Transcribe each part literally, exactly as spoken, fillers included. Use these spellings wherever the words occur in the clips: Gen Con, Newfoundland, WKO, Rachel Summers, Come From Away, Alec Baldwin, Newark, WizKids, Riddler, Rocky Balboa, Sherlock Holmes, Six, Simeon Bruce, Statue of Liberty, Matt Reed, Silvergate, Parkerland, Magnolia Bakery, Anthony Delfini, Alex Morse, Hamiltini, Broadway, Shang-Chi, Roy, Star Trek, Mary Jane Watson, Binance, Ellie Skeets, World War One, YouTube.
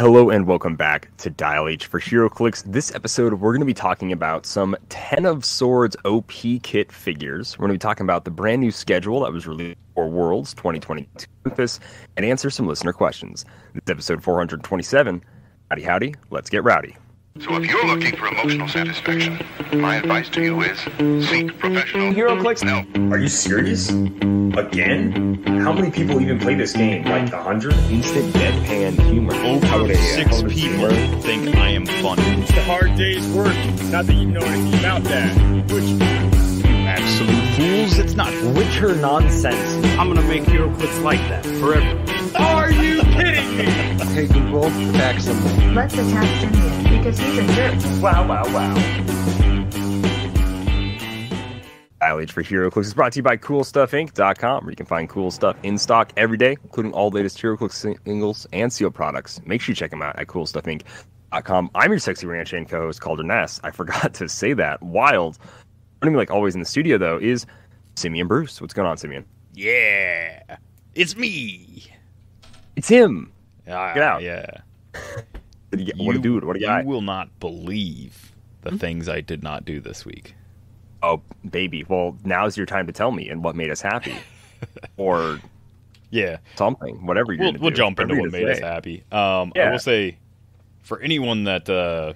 Hello and welcome back to Dial H for HeroClix. This episode, we're going to be talking about some Ten of Swords O P kit figures. We're going to be talking about the brand new schedule that was released for Worlds twenty twenty-two Memphis and answer some listener questions. This is episode four hundred twenty-seven. Howdy, howdy, let's get rowdy. So if you're looking for emotional satisfaction, my advice to you is seek professional HeroClix. No. Are you serious? Again? How many people even play this game? Like a hundred? Instant deadpan humor. Over six people think I am funny. It's a hard day's work. Not that you know anything about that. Which, you absolute fools, it's not Witcher nonsense. I'm gonna make HeroClix like that forever. Are you kidding me? Hey Google, attack someone. Let's attack Simeon because he's a jerk. Wow, wow, wow. Dial H for HeroClix is brought to you by cool stuff inc dot com, where you can find cool stuff in stock every day, including all the latest HeroClix singles and seal products. Make sure you check them out at cool stuff inc dot com. I'm your sexy ranch and co-host, Calder Ness. I forgot to say that. Wild. Joining me, like always in the studio, though, is Simeon Bruce. What's going on, Simeon? Yeah. It's me. It's him. Uh, Get out. Yeah. What, you, what a dude. What a guy. You will not believe the mm-hmm. things I did not do this week. Oh, baby. Well, now's your time to tell me and what made us happy. Or yeah, something, whatever you're we'll, gonna we'll do. We'll jump into what made say. us happy. Um, yeah. I will say, for anyone that uh,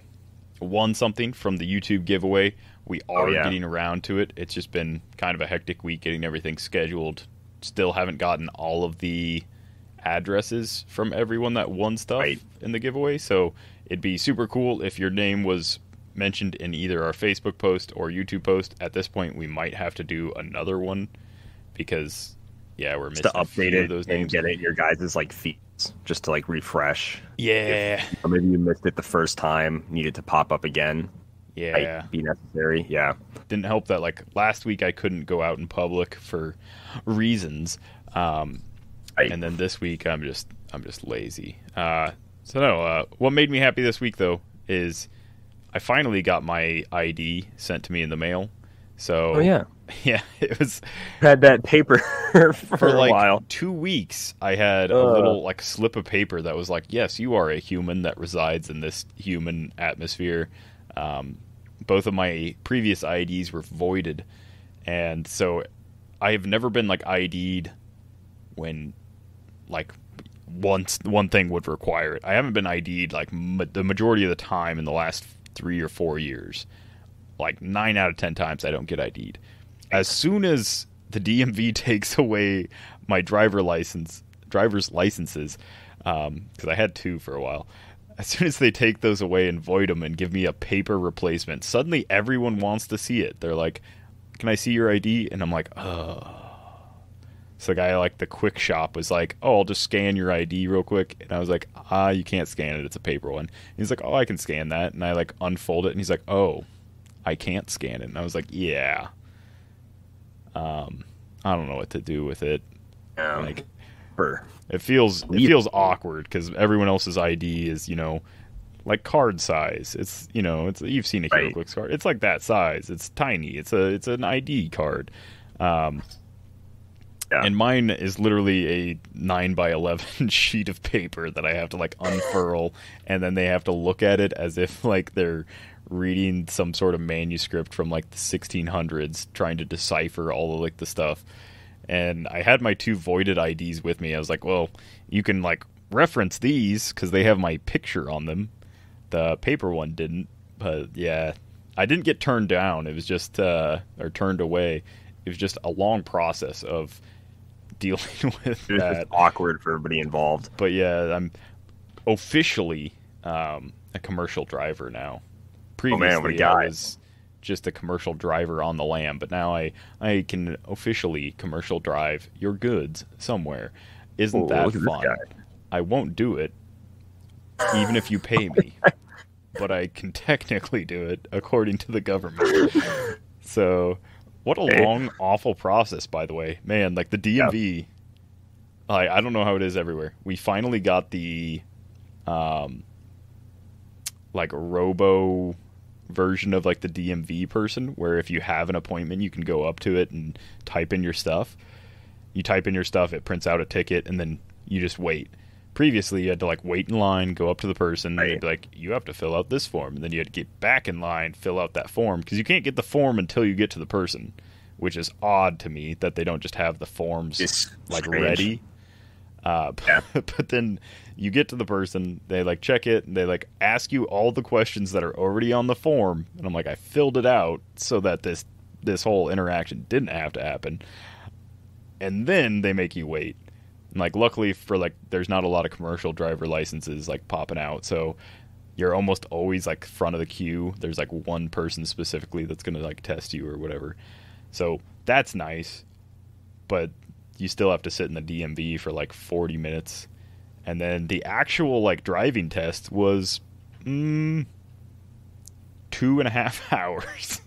won something from the YouTube giveaway, we are oh, yeah. getting around to it. It's just been kind of a hectic week getting everything scheduled. Still haven't gotten all of the addresses from everyone that won stuff right. in the giveaway. So it'd be super cool if your name was mentioned in either our Facebook post or YouTube post. At this point, we might have to do another one because, yeah, we're missing to update it those names. And get it your guys' like feeds just to like refresh. Yeah, if, or maybe you missed it the first time, needed to pop up again. Yeah, might be necessary. Yeah, didn't help that like last week I couldn't go out in public for reasons, um, I, and then this week I'm just I'm just lazy. Uh, so no, uh, what made me happy this week though is I finally got my I D sent to me in the mail. So, oh, yeah. Yeah, it was. Had that paper for, for a like while. two weeks, I had uh, a little like slip of paper that was like, yes, you are a human that resides in this human atmosphere. Um, both of my previous I Ds were voided. And so I have never been like I D'd when like once one thing would require it. I haven't been I D'd like ma- the majority of the time in the last three or four years. Like nine out of ten times I don't get ID'd. As soon as the D M V takes away my driver license driver's licenses, um because I had two for a while, as soon as they take those away and void them and give me a paper replacement, suddenly everyone wants to see it. They're like, can I see your I D? And I'm like, oh. So the guy like the quick shop was like, oh, I'll just scan your I D real quick. And I was like, ah, you can't scan it. It's a paper one. And he's like, oh, I can scan that. And I like unfold it. And he's like, oh, I can't scan it. And I was like, yeah. Um, I don't know what to do with it. Um, like, it feels it feels awkward because everyone else's I D is, you know, like card size. It's, you know, it's you've seen a HeroClix right. card. It's like that size. It's tiny. It's a it's an I D card. Um Yeah. And mine is literally a nine by eleven sheet of paper that I have to, like, unfurl, and then they have to look at it as if, like, they're reading some sort of manuscript from, like, the sixteen hundreds, trying to decipher all of, like, the stuff. And I had my two voided I Ds with me. I was like, well, you can, like, reference these because they have my picture on them. The paper one didn't, but, yeah. I didn't get turned down. It was just, uh, or turned away. It was just a long process of dealing with it was that. Just awkward for everybody involved. But yeah, I'm officially um, a commercial driver now. Previously, oh man, what a guy. I was just a commercial driver on the lam, but now I, I can officially commercial drive your goods somewhere. Isn't Ooh, that fun? I won't do it, even if you pay me. But I can technically do it, according to the government. So what a hey. long, awful process, by the way. Man, like the D M V, yeah. I, I don't know how it is everywhere. We finally got the um, like robo version of like the D M V person, where if you have an appointment, you can go up to it and type in your stuff. You type in your stuff, it prints out a ticket, and then you just wait. previously you had to like wait in line, go up to the person, right. and they'd be like, you have to fill out this form, and then you had to get back in line, fill out that form, because you can't get the form until you get to the person, which is odd to me that they don't just have the forms it's like strange. ready. Uh, but, yeah. but then you get to the person, they like check it, and they like ask you all the questions that are already on the form, and I'm like, I filled it out so that this this whole interaction didn't have to happen. And then they make you wait. And like, luckily for like, there's not a lot of commercial driver licenses like popping out, so you're almost always like front of the queue. There's like one person specifically that's gonna like test you or whatever, so that's nice. But you still have to sit in the D M V for like forty minutes, and then the actual like driving test was mm, two and a half hours.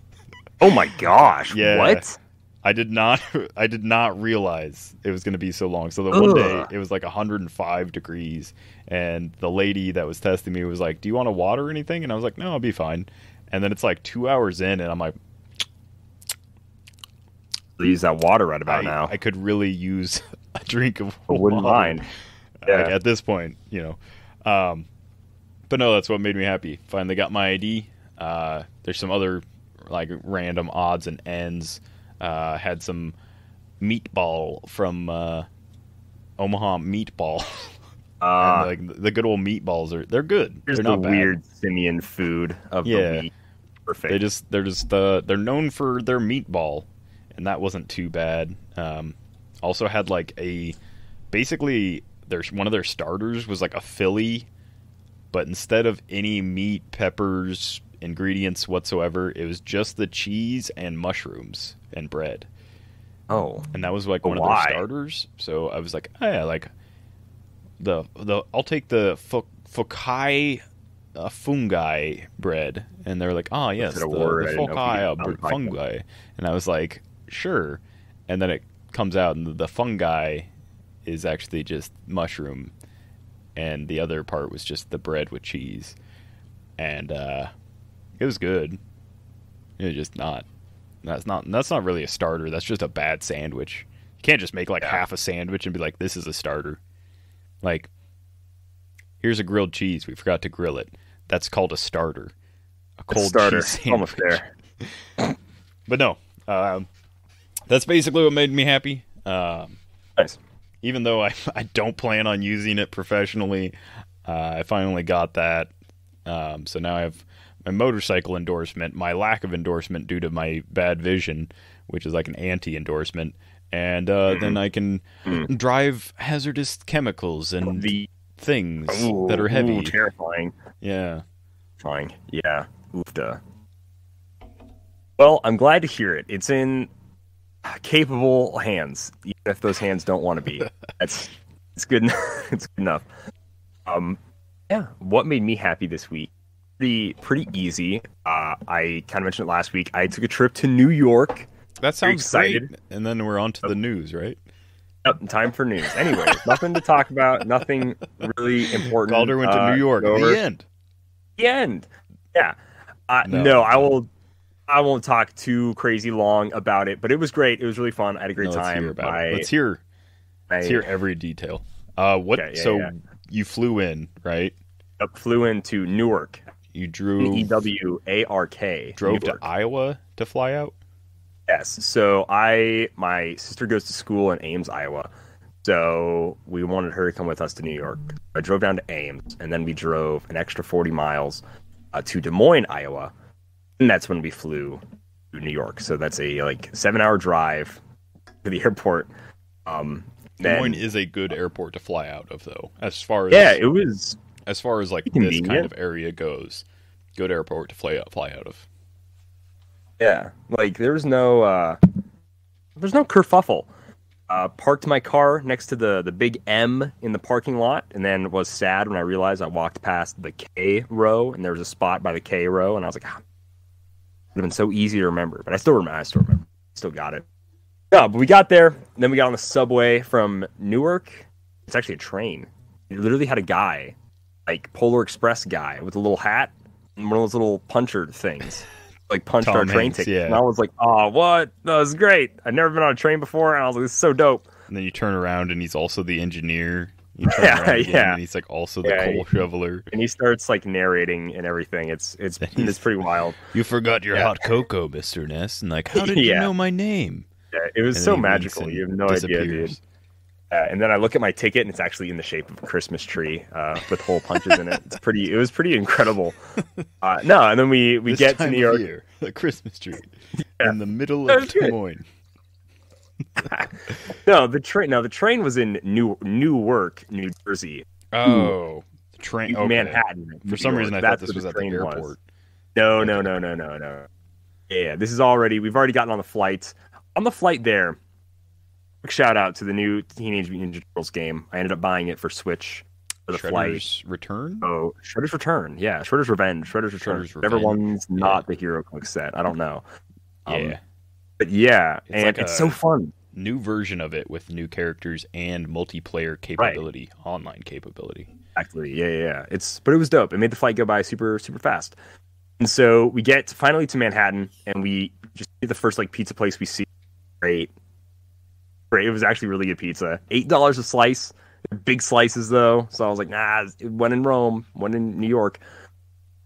Oh my gosh! Yeah. What? I did not. I did not realize it was going to be so long. So the one day it was like one hundred five degrees, and the lady that was testing me was like, "Do you want a water or anything?" And I was like, "No, I'll be fine." And then it's like two hours in, and I'm like, "Use that water right about I, now." I could really use a drink of water. I wouldn't mind. Yeah. Like at this point, you know. Um, but no, that's what made me happy. Finally got my I D. Uh, there's some other like random odds and ends. Uh, had some meatball from uh, Omaha Meatball. Uh, and, like the good old meatballs are they're good. They're not the bad. Weird simian food of yeah. the week. Perfect. They just they're just uh, they're known for their meatball, and that wasn't too bad. Um, also had like a basically there's one of their starters was like a Philly, but instead of any meat, peppers, ingredients whatsoever, it was just the cheese and mushrooms and bread. Oh, and that was like one why? of their starters. So I was like, oh, yeah, like the the I'll take the fokai uh, fungi bread, and they're like, oh yes, the, word, the fokai fungi, like and I was like, sure. And then it comes out, and the fungi is actually just mushroom, and the other part was just the bread with cheese, and uh. It was good. It was just not. That's not. That's not really a starter. That's just a bad sandwich. You can't just make like yeah. half a sandwich and be like, "This is a starter." Like, here's a grilled cheese. We forgot to grill it. That's called a starter. A cold starter. Cheese sandwich. Almost there. But no, um, that's basically what made me happy. Um, nice. Even though I I don't plan on using it professionally, uh, I finally got that. Um, so now I have. My motorcycle endorsement, my lack of endorsement due to my bad vision, which is like an anti-endorsement, and uh, mm-hmm. then I can mm. drive hazardous chemicals and the... things ooh, that are heavy. Ooh, terrifying. Yeah. Terrifying. Yeah. Oofda. Well, I'm glad to hear it. It's in capable hands, even if those hands don't want to be. That's it's good. Enough. It's good enough. Um, yeah. What made me happy this week? Pretty, pretty easy. Uh, I kind of mentioned it last week. I took a trip to New York. That sounds exciting. And then we're on to the news, right? Yep, time for news. Anyway, nothing to talk about. Nothing really important. Calder went uh, to New York. The end. The end. Yeah. Uh, no. no, I will. I won't talk too crazy long about it. But it was great. It was really fun. I had a great no, let's time. Hear about I, it. Let's hear. I, let's hear every detail. Uh, what? Yeah, yeah, so yeah. you flew in, right? Yep, flew into Newark. You drew E W A R K. Drove to Iowa to fly out? Yes. So I my sister goes to school in Ames, Iowa. So we wanted her to come with us to New York. I drove down to Ames, and then we drove an extra forty miles uh, to Des Moines, Iowa. And that's when we flew to New York. So that's a like seven-hour drive to the airport. Um, Des Moines then, is a good airport to fly out of, though. As far as yeah, it was. As far as, like, this kind of area goes, good airport to fly out, fly out of. Yeah, like, there was no, uh, there's no kerfuffle. Uh, parked my car next to the, the big M in the parking lot, and then was sad when I realized I walked past the K row, and there was a spot by the K row, and I was like, ah, it would have been so easy to remember, but I still remember, I still remember, still got it. No, but we got there, and then we got on the subway from Newark. It's actually a train. It literally had a guy... like Polar Express guy with a little hat and one of those little puncher things, like punched Tom our train Hanks, ticket. Yeah. And I was like, "Oh, what? That was great! I've never been on a train before." And I was like, "This is so dope." And then you turn around and he's also the engineer You turn yeah, around yeah. And he's like also the yeah, coal he, shoveler, and he starts like narrating and everything. It's it's it's pretty wild. You forgot your yeah. hot cocoa, Mister Ness, and like, how did yeah. you know my name? Yeah, it was and so magical. You have no idea, dude. Uh, and then I look at my ticket, and it's actually in the shape of a Christmas tree uh, with hole punches in it. It's pretty. It was pretty incredible. Uh, no, and then we we this get time to New York, of year, a Christmas tree yeah. in the middle of Des Moines. no, the train. No, the train was in New Newark, New Jersey. Oh, the train. Okay. Manhattan. For some reason, I thought this was at the airport. No, no, no, no, no, no. Yeah, this is already. We've already gotten on the flight. On the flight there. Quick shout out to the new Teenage Mutant Ninja Turtles game. I ended up buying it for Switch. For the Shredder's flight. Return. Oh, Shredder's Return. Yeah, Shredder's Revenge. Shredder's Return. Shredder's Whatever Revenge. one's not yeah. the HeroClix set. I don't know. Um, yeah. But yeah, it's and like it's so fun. New version of it with new characters and multiplayer capability, right. online capability. Exactly. Yeah, yeah, yeah. It's but it was dope. It made the flight go by super, super fast. And so we get finally to Manhattan, and we just see the first like pizza place we see. Great, great. It was actually really good pizza. Eight dollars a slice. Big slices though, so I was like, nah. One in Rome, one in New York.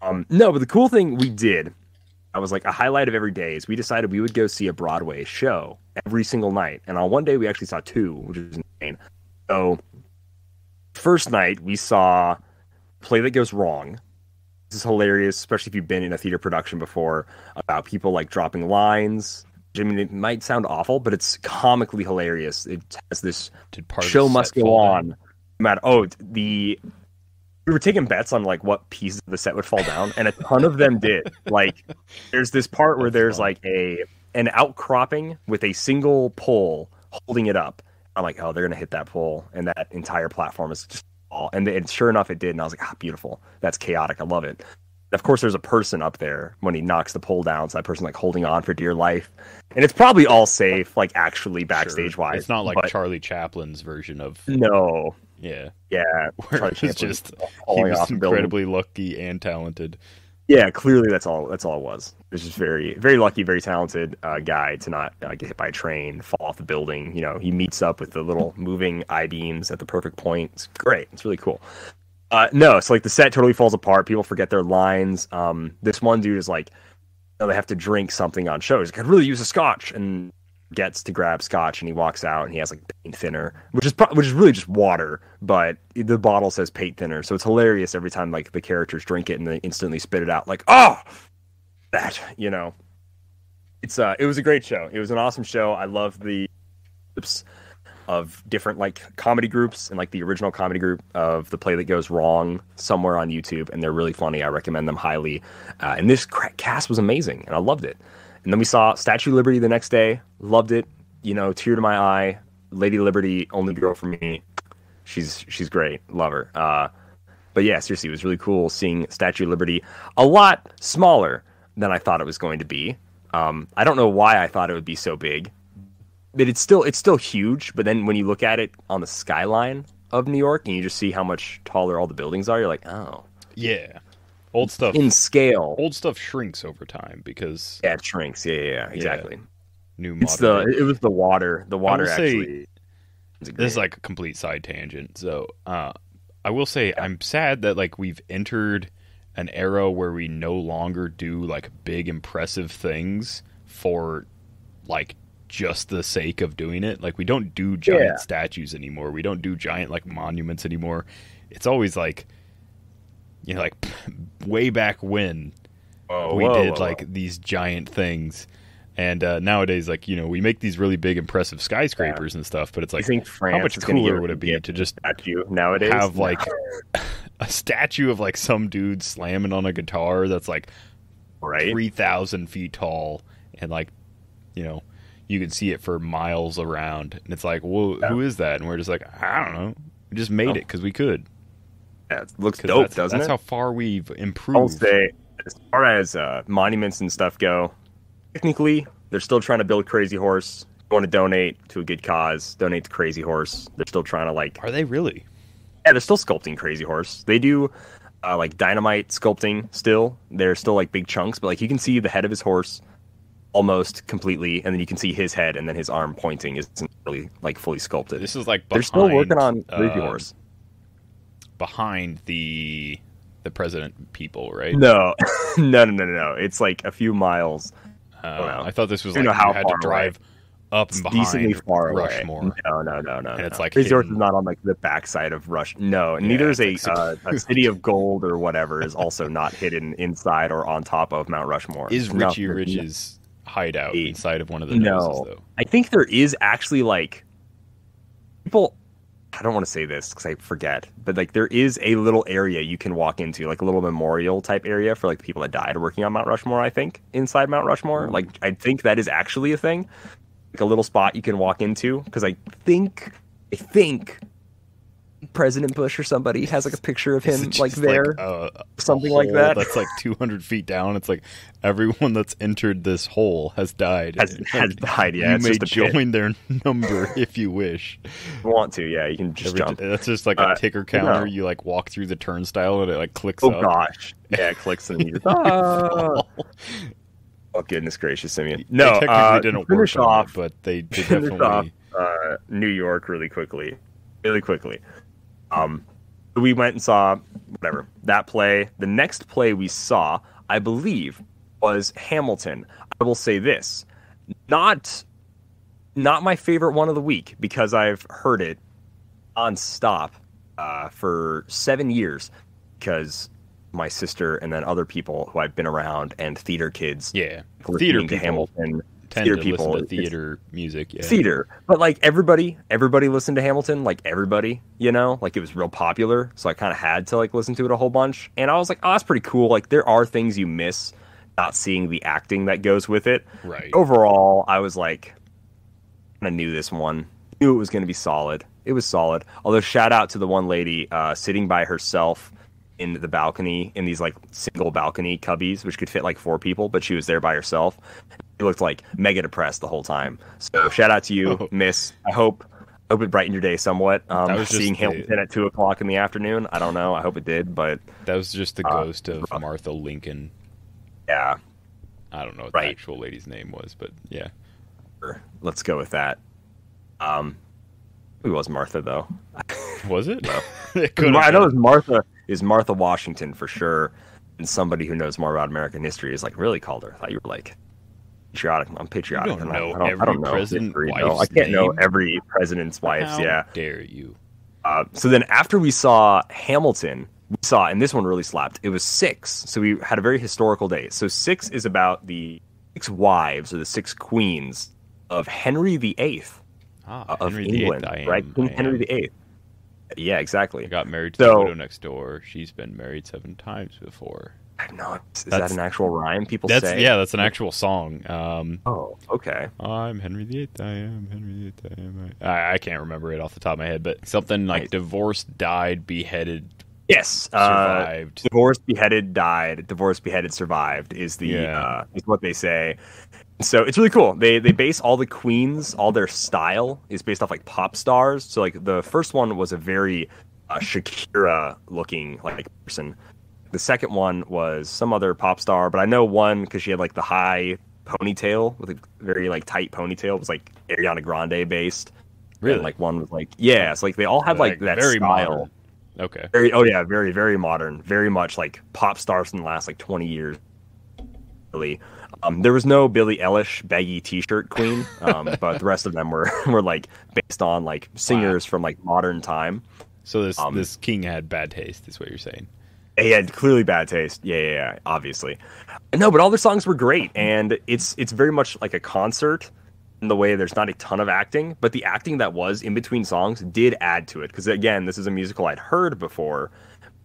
Um, no, but the cool thing we did. I was like, a highlight of every day is we decided we would go see a Broadway show every single night. And on one day, we actually saw two, which is insane. So, first night, we saw Play That Goes Wrong. This is hilarious, especially if you've been in a theater production before, about people like dropping lines. I mean, it might sound awful, but it's comically hilarious. It has this show must go on. Matter, oh, the... We were taking bets on like what piece of the set would fall down, and a ton of them did. Like, there's this part where there's like a an outcropping with a single pole holding it up. I'm like, oh, they're gonna hit that pole, and that entire platform is just all. And, and sure enough, it did. And I was like, ah, beautiful. That's chaotic. I love it. Of course, there's a person up there when he knocks the pole down. So that person like holding on for dear life, and it's probably all safe. Like actually, backstage wise, sure. It's not like but... Charlie Chaplin's version of no. Yeah, yeah. Where it was just he was incredibly building. lucky and talented. Yeah, clearly that's all. That's all it was. It was just very, very lucky, very talented uh, guy to not uh, get hit by a train, fall off the building. You know, he meets up with the little moving I-beams at the perfect point. It's great. It's really cool. Uh, no, so like the set totally falls apart. People forget their lines. Um, this one dude is like, you know, they have to drink something on show. He's like, I could really use a scotch and. Gets to grab scotch and he walks out and he has like paint thinner, which is pro which is really just water, but the bottle says paint thinner, so it's hilarious every time like the characters drink it and they instantly spit it out like, oh, that, you know, it's uh it was a great show. It was an awesome show. I love the clips of different like comedy groups and like the original comedy group of the Play That Goes Wrong somewhere on YouTube, and they're really funny. I recommend them highly. Uh, and this cast was amazing, and I loved it. And then we saw Statue of Liberty the next day. Loved it. You know, tear to my eye. Lady Liberty, only girl for me. She's she's great. Love her. Uh, but yeah, seriously, it was really cool seeing Statue of Liberty. A lot smaller than I thought it was going to be. Um, I don't know why I thought it would be so big. But it's still, it's still huge. But then when you look at it on the skyline of New York and you just see how much taller all the buildings are, you're like, oh. Yeah. Old stuff in scale. Old stuff shrinks over time because yeah, it shrinks. Yeah, yeah, yeah. Exactly. Yeah. New. Modern. It's the it was the water. The water actually. Say, this is like a complete side tangent. So uh, I will say yeah. I'm sad that like we've entered an era where we no longer do like big impressive things for like just the sake of doing it. Like we don't do giant yeah. statues anymore. We don't do giant like monuments anymore. It's always like. You know, like way back when whoa, we whoa, did whoa. like these giant things, and uh, nowadays, like you know, we make these really big, impressive skyscrapers yeah. and stuff. But it's like, think how much cooler would it be to just statue nowadays? Have like no. a statue of like some dude slamming on a guitar that's like right? three thousand feet tall, and like you know, you can see it for miles around. And it's like, well, yeah. who is that? And we're just like, I don't know. We just made oh. it because we could. Yeah, it looks dope, that's, doesn't that's it? That's how far we've improved. I'll say, as far as uh, monuments and stuff go, technically, they're still trying to build Crazy Horse. If you want to donate to a good cause, donate to Crazy Horse. They're still trying to, like... Are they really? Yeah, they're still sculpting Crazy Horse. They do, uh, like, dynamite sculpting still. They're still, like, big chunks, but, like, you can see the head of his horse almost completely, and then you can see his head, and then his arm pointing isn't really, like, fully sculpted. This is, like, behind, they're still working on Crazy uh, Horse. behind the the president people, right? No, no, no, no, no. It's like a few miles. Uh, well, I thought this was like you had to drive away. Up and behind decently far Rushmore. Away. No, no, no, no. And it's no. like Resort is not on like the backside of Rush. No, and yeah, neither is a like uh, a city of gold or whatever is also not hidden inside or on top of Mount Rushmore. Is Richie no, Rich's no. hideout inside of one of the no. noses, though? I think there is actually like people. I don't want to say this because I forget, but like there is a little area you can walk into, like a little memorial type area for like people that died working on Mount Rushmore, I think, inside Mount Rushmore. Like, I think that is actually a thing, like a little spot you can walk into, because I think, I think President Bush or somebody has like a picture of him like there, like a, something a like that. That's like two hundred feet down. It's like everyone that's entered this hole has died. Has, like, has died, yeah. You it's may just join their number if you wish. If you want to, yeah. You can just Every, jump. That's just like a uh, ticker counter. No. You like walk through the turnstile and it like clicks oh, up. Oh gosh. Yeah, it clicks and you just oh. oh goodness gracious, Simeon. No, they technically uh, didn't work off, it, but they, they definitely off, uh, New York really quickly. Really quickly. Um, we went and saw whatever that play. The next play we saw, I believe, was Hamilton. I will say this, not, not my favorite one of the week because I've heard it nonstop uh, for seven years because my sister and then other people who I've been around and theater kids, yeah, theater people, Hamilton. Tend theater to people to theater it's, music yeah. theater but like everybody everybody listened to Hamilton, like everybody, you know, like it was real popular, so I kind of had to like listen to it a whole bunch, and I was like, oh, that's pretty cool. Like there are things you miss not seeing the acting that goes with it, right? Overall, I was like, I knew this one knew it was going to be solid. It was solid, although shout out to the one lady uh sitting by herself in the balcony, in these like single balcony cubbies, which could fit like four people, but she was there by herself. She looked like mega depressed the whole time. So shout out to you, oh. Miss. I hope, I hope it brightened your day somewhat. Um, seeing Hamilton at two o'clock in the afternoon. I don't know. I hope it did, but that was just the uh, ghost of rough. Martha Lincoln. Yeah, I don't know what right. the actual lady's name was, but yeah, let's go with that. Um, who was Martha though? Was it? No. it I know it was Martha. Is Martha Washington for sure, and somebody who knows more about American history is like, really, Calder? I thought you were like patriotic. I'm patriotic. You don't know I don't, every I don't know president history, wife's no. I can't name. know every president's wife's. How yeah, dare you? Uh, so then after we saw Hamilton, we saw, and this one really slapped. It was Six. So we had a very historical day. So Six is about the six wives or the six queens of Henry the Eighth ah, uh, of Henry England, the eighth, am, right? King Henry the Eighth. Yeah, exactly. I got married to so, the widow next door. She's been married seven times before. I'm not. Is that's, that an actual rhyme? People that's, say. Yeah, that's an actual song. Um, oh, okay. I'm Henry the Eighth. I am Henry the Eighth. I am. I, I can't remember it off the top of my head, but something like nice. divorced, died, beheaded. Yes, survived. Uh, divorced, beheaded, died. Divorced, beheaded, survived is the yeah. uh, is what they say. So it's really cool. They they base all the queens, all their style is based off like pop stars. So like the first one was a very uh, Shakira looking like person. The second one was some other pop star, but I know one because she had like the high ponytail with a very like tight ponytail. It was like Ariana Grande based. Really? And, like one was like yeah. So like they all had like, like that very style. Modern. Okay. Very oh yeah, very very modern, very much like pop stars in the last like twenty years. Really. Um, there was no Billie Eilish baggy T-shirt queen, um, but the rest of them were were like based on like singers wow. from like modern time. So this um, this king had bad taste, is what you're saying? He had clearly bad taste. Yeah, yeah, yeah, obviously. No, but all their songs were great, and it's it's very much like a concert in the way there's not a ton of acting, but the acting that was in between songs did add to it because again, this is a musical I'd heard before.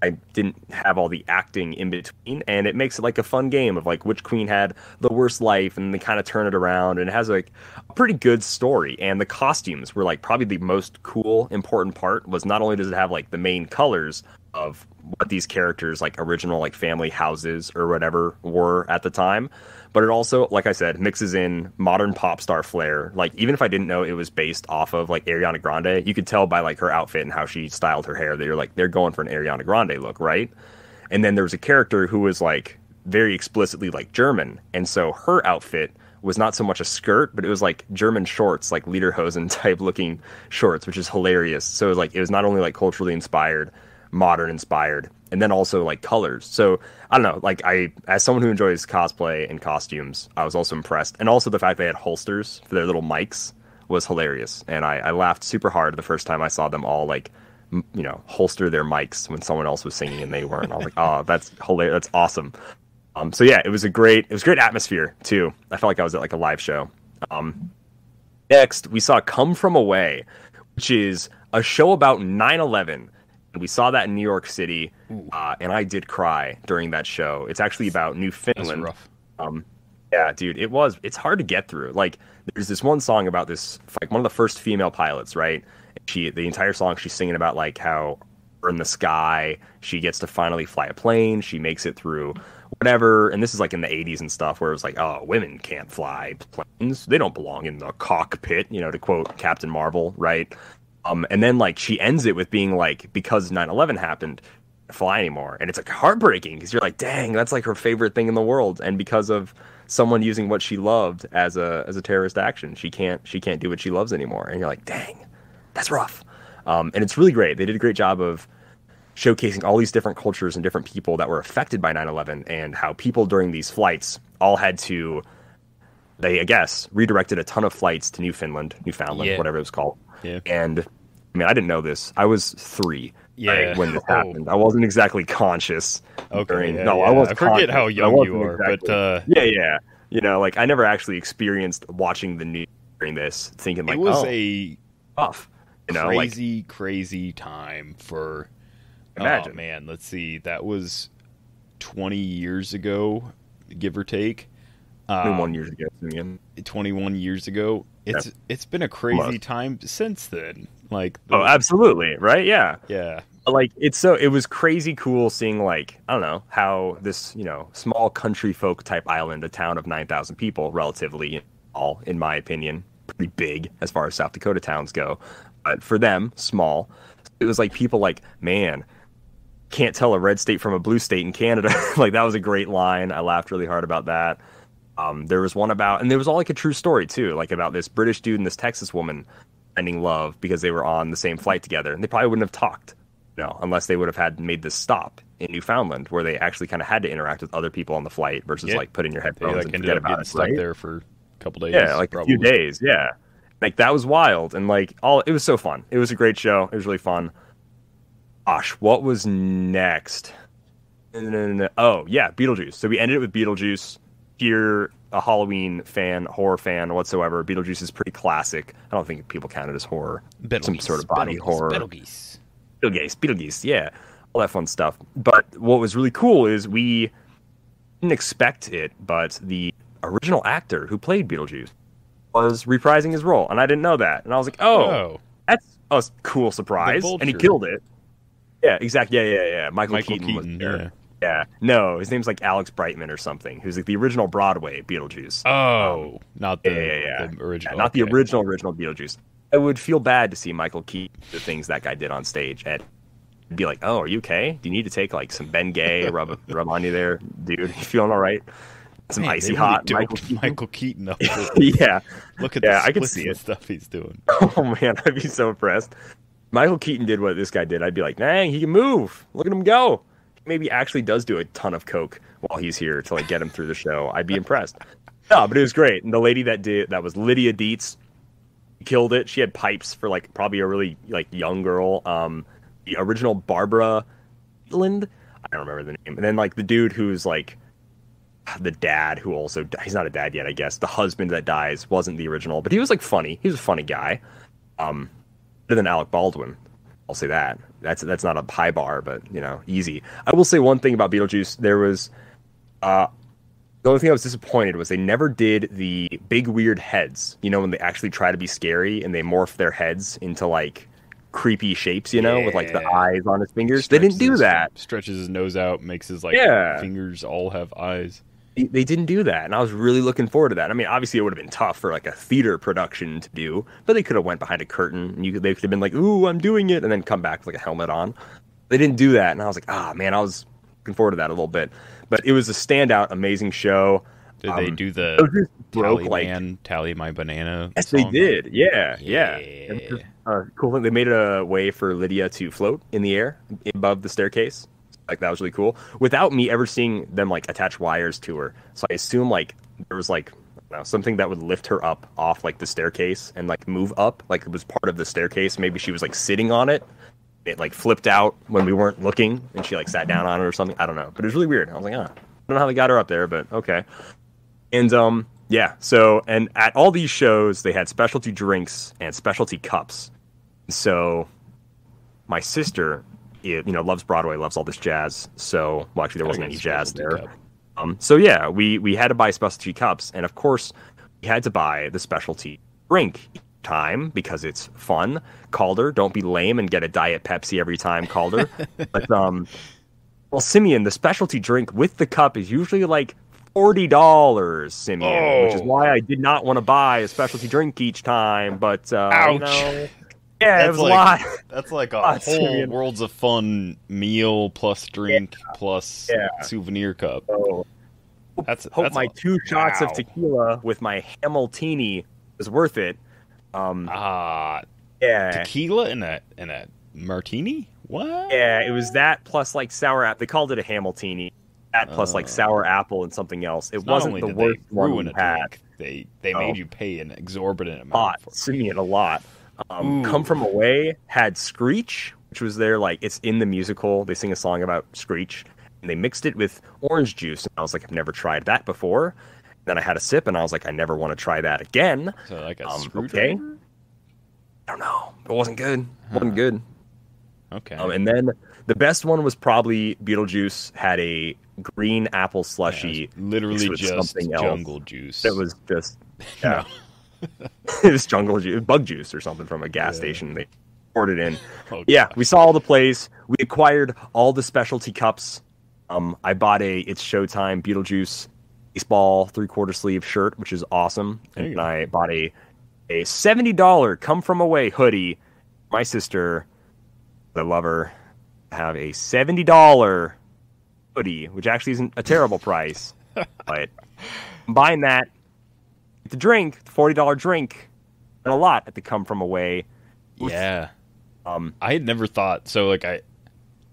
I didn't have all the acting in between, and it makes it like a fun game of like which queen had the worst life, and they kind of turn it around, and it has like a pretty good story. And the costumes were like probably the most cool important part was not only does it have like the main colors of what these characters like original like family houses or whatever were at the time, but it also, like I said, mixes in modern pop star flair. Like even if I didn't know it was based off of like Ariana Grande, you could tell by like her outfit and how she styled her hair that you're like, they're going for an Ariana Grande look, right? And then there was a character who was like very explicitly like German, and so her outfit was not so much a skirt, but it was like German shorts, like lederhosen type looking shorts, which is hilarious. So it was like it was not only like culturally inspired, modern inspired, and then also like colors. So I don't know, like I, as someone who enjoys cosplay and costumes, I was also impressed. And also the fact they had holsters for their little mics was hilarious. And I, I laughed super hard the first time I saw them all like, m- you know, holster their mics when someone else was singing and they weren't. I was like, oh, that's hilarious. That's awesome. Um, so yeah, it was a great, it was a great atmosphere too. I felt like I was at like a live show. Um, next we saw Come From Away, which is a show about nine eleven. And we saw that in New York City. Uh, and I did cry during that show. It's actually about Newfoundland. That's rough. Um, yeah, dude, it was, it's hard to get through. Like there's this one song about this, like one of the first female pilots, right? She, the entire song, she's singing about like how in the sky, she gets to finally fly a plane. She makes it through whatever. And this is like in the eighties and stuff where it was like, oh, women can't fly planes. They don't belong in the cockpit, you know, to quote Captain Marvel, right? Um, and then like she ends it with being like, because nine eleven happened, fly anymore. And it's like heartbreaking because you're like, dang, that's like her favorite thing in the world. And because of someone using what she loved as a as a terrorist action, she can't she can't do what she loves anymore. And you're like, dang, that's rough. Um, and it's really great. They did a great job of showcasing all these different cultures and different people that were affected by nine eleven and how people during these flights all had to, they, I guess, redirected a ton of flights to Newfoundland, Newfoundland, yeah. whatever it was called. Yeah. And I mean, I didn't know this. I was three yeah. right, when this oh. happened. I wasn't exactly conscious. Okay. During, yeah, no, yeah. I wasn't I forget conscious, how young you are, exactly, but. Uh... Yeah, yeah. You know, like I never actually experienced watching the news during this, thinking like, it was oh, a tough. You know, crazy, like, crazy time for. Imagine. Oh man, let's see. That was twenty years ago, give or take. Twenty-one um, years ago. Simeon. Twenty-one years ago. It's yeah. it's been a crazy Almost. time since then. Like the, oh, absolutely, right? Yeah, yeah. Like it's so it was crazy cool seeing like I don't know how this you know small country folk type island, a town of nine thousand people, relatively all in my opinion, pretty big as far as South Dakota towns go. But for them, small. It was like people like, man, can't tell a red state from a blue state in Canada. Like that was a great line. I laughed really hard about that. Um, there was one about, and there was all like a true story too, like about this British dude and this Texas woman ending love because they were on the same flight together, and they probably wouldn't have talked, you know, unless they would have had made this stop in Newfoundland where they actually kind of had to interact with other people on the flight versus yeah. like put in your headphones they, like, and ended forget up about it. Stuck right? there for a couple days. Yeah, like probably. a few days. Yeah. Like that was wild, and like all it was so fun. It was a great show. It was really fun. Gosh, what was next? Oh yeah, Beetlejuice. So we ended it with Beetlejuice. If you're a Halloween fan, horror fan whatsoever, Beetlejuice is pretty classic. I don't think people count it as horror. Some sort of body Beetlejuice, horror. Beetlejuice. Beetlejuice. Beetlejuice. Yeah, all that fun stuff. But what was really cool is we didn't expect it, but the original actor who played Beetlejuice was reprising his role, and I didn't know that. And I was like, oh, oh. that's a cool surprise. And he killed it. Yeah, exactly. Yeah, yeah, yeah. Michael, Michael Keaton, Keaton was there. Yeah. yeah. No, his name's like Alex Brightman or something, who's like the original Broadway Beetlejuice. Oh, um, not the, yeah, yeah, yeah. the original. Yeah, not okay. the original, original Beetlejuice. I would feel bad to see Michael Keaton, the things that guy did on stage, and be like, oh, are you okay? Do you need to take like some Bengay, rub, rub on you there, dude? You feeling all right? Some Man, icy really hot Michael Keaton. Michael Keaton up yeah. Look at yeah, the I can see it. stuff he's doing. Oh, man, I'd be so impressed. Michael Keaton did what this guy did. I'd be like, dang, he can move. Look at him go. He maybe actually does do a ton of coke while he's here to like get him through the show. I'd be impressed. No, but it was great. And the lady that did that was Lydia Dietz. Killed it. She had pipes for like probably a really like young girl. Um, the original Barbara Lind. I don't remember the name. And then like the dude who's like. The dad who also he's not a dad yet, I guess. The husband that dies wasn't the original, but he was like funny. He was a funny guy, um, better than Alec Baldwin. I'll say that. That's that's not a high bar, but you know, easy. I will say one thing about Beetlejuice. There was uh, the only thing I was disappointed was they never did the big weird heads. You know, when they actually try to be scary and they morph their heads into like creepy shapes. You know, yeah. with like the eyes on his fingers. Stretches they didn't do his, that. Stretches his nose out, makes his like yeah. fingers all have eyes. They didn't do that, and I was really looking forward to that. I mean, obviously, it would have been tough for like a theater production to do, but they could have went behind a curtain, and you could, they could have been like, "Ooh, I'm doing it," and then come back with like a helmet on. They didn't do that, and I was like, "Ah, man," I was looking forward to that a little bit. But it was a standout, amazing show. Did um, they do the broke, Tally like, Man, Tally My Banana? Yes, song? They did. Yeah, yeah. yeah. Just, uh, cool thing. They made a way for Lydia to float in the air above the staircase. Like, that was really cool. Without me ever seeing them, like, attach wires to her. So I assume, like, there was, like, I don't know, something that would lift her up off, like, the staircase and, like, move up. Like, it was part of the staircase. Maybe she was, like, sitting on it. It, like, flipped out when we weren't looking, and she, like, sat down on it or something. I don't know. But it was really weird. I was like, ah. I don't know how they got her up there, but okay. And, um, yeah. So, and at all these shows, they had specialty drinks and specialty cups. So my sister... It, you know, loves Broadway, loves all this jazz. So, well, actually, there wasn't any jazz there. Um, so, yeah, we, we had to buy specialty cups. And, of course, we had to buy the specialty drink each time because it's fun. Calder, don't be lame and get a Diet Pepsi every time, Calder. But, um, well, Simeon, the specialty drink with the cup is usually, like, forty dollars, Simeon. Oh. Which is why I did not want to buy a specialty drink each time. But, uh, ouch. You know, yeah, that's it was like, a lot. That's like a oh, whole Simeon. Worlds of Fun meal plus drink yeah. plus yeah. souvenir cup. So, that's, hope that's my a, two shots wow. of tequila with my Hamiltini is worth it. Um, uh, yeah, tequila in a in a martini. What? Yeah, it was that plus like sour apple. They called it a Hamiltini. That plus uh, like sour apple and something else. It wasn't the worst one we had. They they so, made you pay an exorbitant amount. Lot, for it. Simeon, a lot. Um, Come From Away had Screech, which was their, like, it's in the musical. They sing a song about Screech, and they mixed it with orange juice. And I was like, I've never tried that before. And then I had a sip, and I was like, I never want to try that again. So, like, a um, screwdriver? Okay. I don't know. It wasn't good. Huh. wasn't good. Okay. Um, and then the best one was probably Beetlejuice had a green apple slushy. Yeah, literally just something jungle else. Juice. It was just, yeah. No. It was jungle juice, bug juice or something from a gas yeah. station. They poured it in. Oh, yeah, we saw all the plays. We acquired all the specialty cups. Um, I bought a It's Showtime Beetlejuice baseball three-quarter sleeve shirt, which is awesome. And go. I bought a a seventy dollar Come From Away hoodie. My sister, I love her, have a seventy dollar hoodie, which actually isn't a terrible price. But buying that. The drink, the forty dollar drink, and a lot at the Come From Away. Oof. Yeah. Um, I had never thought, so, like, I,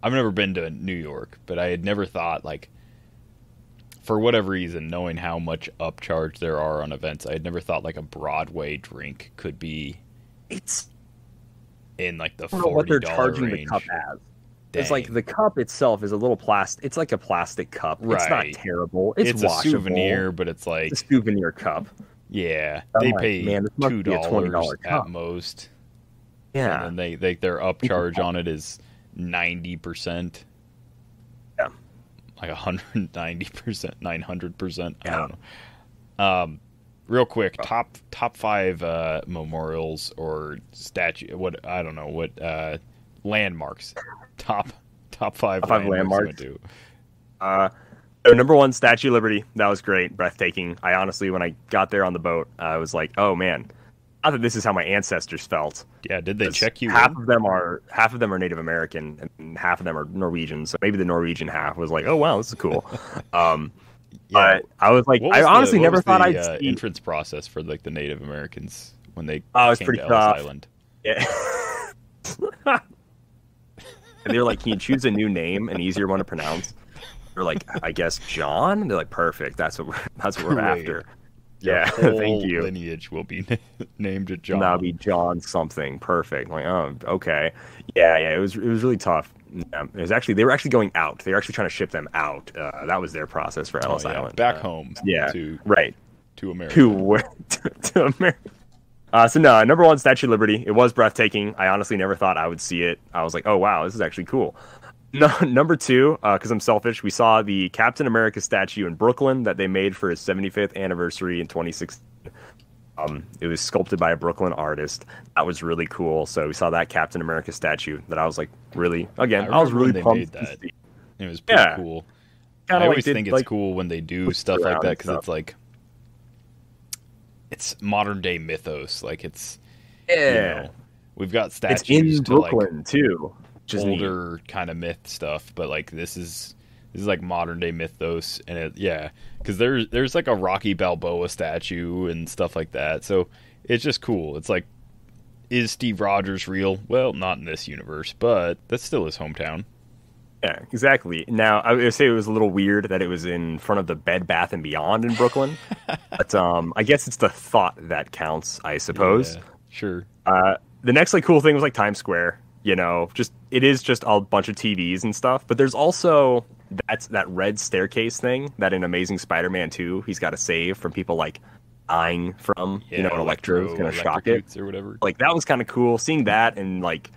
I've never been to New York, but I had never thought, like, for whatever reason, knowing how much upcharge there are on events, I had never thought, like, a Broadway drink could be it's in, like, the forty dollar range. I don't know what they're charging the cup as. Dang. It's like the cup itself is a little plastic. It's like a plastic cup. Right. It's not terrible. It's, it's washable. It's a souvenir, but it's like... It's a souvenir cup. Yeah, they like, pay man, two dollars at most. Yeah, and they, they their upcharge on it is ninety percent. Yeah, like a hundred ninety percent, nine hundred percent. I don't know. Um, real quick, top top five uh, memorials or statue. What I don't know what uh, landmarks. Top top five top landmarks. Five landmarks. Do. Uh. So number one, Statue of Liberty. That was great, breathtaking. I honestly, when I got there on the boat, uh, I was like, "Oh man, not that this is how my ancestors felt." Yeah, did they check you? Half in? of them are half of them are Native American, and half of them are Norwegian. So maybe the Norwegian half was like, "Oh wow, this is cool." um, yeah. But I was like, was I honestly the, never thought the, I'd uh, see entrance process for like the Native Americans when they oh, it's came pretty to tough. Ellis Island. Yeah, and they're like, "Can you choose a new name, an easier one to pronounce?" They're like, I guess John. And they're like, perfect. That's what we're, that's what we're after. Your yeah, whole thank you. Lineage will be named John. That'll be John something. Perfect. I'm like, oh, okay. Yeah, yeah. It was it was really tough. Yeah, it was actually they were actually going out. They were actually trying to ship them out. Uh, that was their process for Ellis oh, yeah. Island. Back uh, home. Yeah. To, right. To America. To, to, to America. Uh, so no, number one, Statue of Liberty. It was breathtaking. I honestly never thought I would see it. I was like, oh wow, this is actually cool. No, number two, because uh, I'm selfish, we saw the Captain America statue in Brooklyn that they made for his seventy-fifth anniversary in twenty sixteen. Um, it was sculpted by a Brooklyn artist. That was really cool. So we saw that Captain America statue that I was like, really? Again, I, I was really pumped. That. It was pretty yeah. cool. Kinda I always like, think did, it's like, cool when they do stuff like that because it's like, it's modern day mythos. Like it's, yeah, you know, we've got statues. It's in to, Brooklyn like, too. Older kind of myth stuff, but like this is This is like modern day mythos, and it, yeah, because there's there's like a Rocky Balboa statue and stuff like that. So it's just cool. It's like, is Steve Rogers real? Well, not in this universe, but that's still his hometown. Yeah, exactly. Now, I would say it was a little weird that it was in front of the Bed Bath and Beyond in Brooklyn, but um, I guess it's the thought that counts, I suppose. Yeah, sure. Uh, the next like cool thing was like Times Square. You know, just it is just a bunch of T Vs and stuff, but there's also that's that red staircase thing that in Amazing Spider-Man two he's got to save from people like eyeing from yeah, you know an electro is gonna shock it or whatever. Like that was kind of cool seeing that, and like.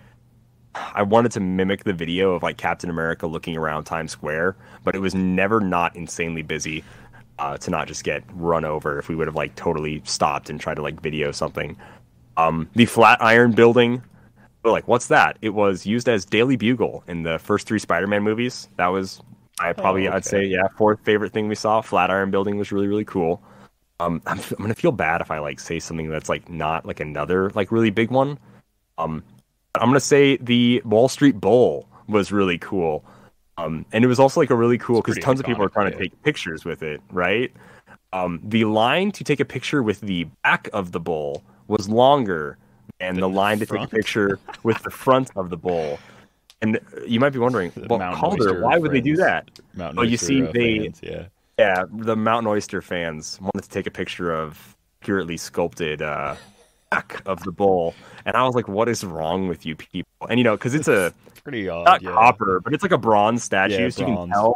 I wanted to mimic the video of like Captain America looking around Times Square, but it was never not insanely busy uh, to not just get run over if we would have like totally stopped and tried to like video something. Um, the Flatiron building, but like, what's that? It was used as Daily Bugle in the first three Spider-Man movies. That was, I probably, oh, okay. I'd say, yeah, fourth favorite thing we saw. Flatiron building was really, really cool. Um, I'm, I'm going to feel bad if I like say something that's like not like another like really big one. Um, I'm gonna say the Wall Street Bowl was really cool, um, and it was also like a really cool because tons iconic, of people are trying yeah. to take pictures with it, right? Um, the line to take a picture with the back of the bowl was longer than the, the line front. to take a picture with the front of the bowl. And you might be wondering, the well, Calder, why would friends. they do that? Mountain well, you see, they fans, yeah. yeah, the Mountain Oyster fans wanted to take a picture of accurately sculpted. Uh, back of the bowl, and I was like, what is wrong with you people? And you know, because it's, it's a pretty odd, not yeah. copper, but it's like a bronze statue, yeah, so bronze. you can tell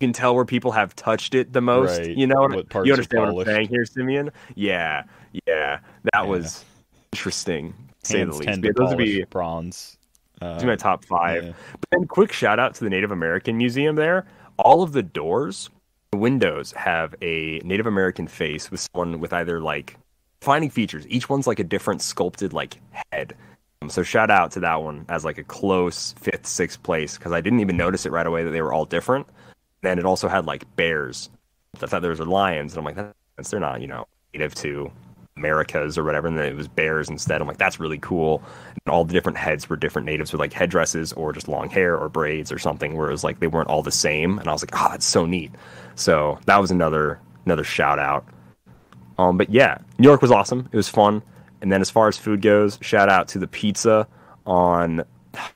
you can tell where people have touched it the most, right. you know what parts you understand what I'm saying here, Simeon? Yeah, yeah, that yeah. was interesting, to say the least. Those would be bronze. Uh, those would be my top five. Yeah. But then quick shout out to the Native American Museum there. All of the doors, the windows have a Native American face with someone with either like finding features. Each one's like a different sculpted like head. Um, so shout out to that one as like a close fifth, sixth place, because I didn't even notice it right away that they were all different. And it also had like bears. I thought there was lions, and I'm like, that's, they're not, you know, native to Americas or whatever. And then it was bears instead. I'm like, that's really cool. And all the different heads were different natives with like headdresses or just long hair or braids or something. Whereas like they weren't all the same. And I was like, ah, oh, that's so neat. So that was another another shout out. Um, but yeah, New York was awesome. It was fun. And then as far as food goes, shout out to the pizza on,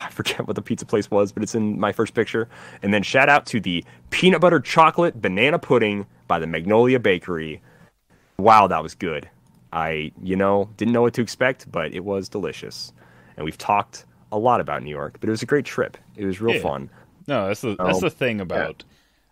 I forget what the pizza place was, but it's in my first picture. And then shout out to the peanut butter chocolate banana pudding by the Magnolia Bakery. Wow, that was good. I, you know, didn't know what to expect, but it was delicious. And we've talked a lot about New York, but it was a great trip. It was real yeah. fun. No, that's the, that's um, the thing about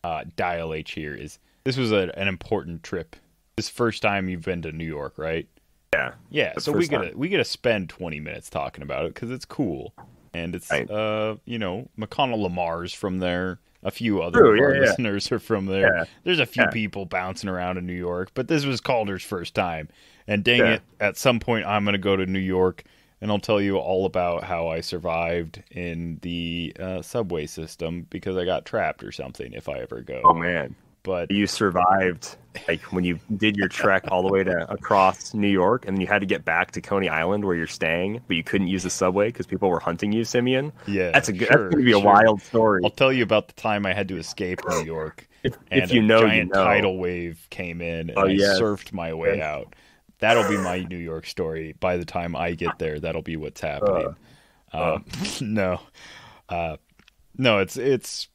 yeah. uh, Dial H here is this was a, an important trip. This first time you've been to New York, right? Yeah. Yeah. So we gotta we gotta spend twenty minutes talking about it because it's cool, and it's right. uh you know McConnell Lamar's from there. A few other True, yeah, listeners yeah. are from there. Yeah. There's a few yeah. people bouncing around in New York, but this was Calder's first time, and dang yeah. it, at some point I'm gonna go to New York and I'll tell you all about how I survived in the uh, subway system because I got trapped or something if I ever go. Oh man. But you survived like when you did your trek all the way to across New York, and then you had to get back to Coney Island where you're staying, but you couldn't use the subway because people were hunting you, Simeon. Yeah, that's a good, sure, that's gonna be sure. a wild story. I'll tell you about the time I had to escape New York, if, and if you a know, giant you know. tidal wave came in, and oh, I yes. surfed my way yes. out. That'll be my New York story. By the time I get there, that'll be what's happening. Uh, uh, no, uh, no, it's it's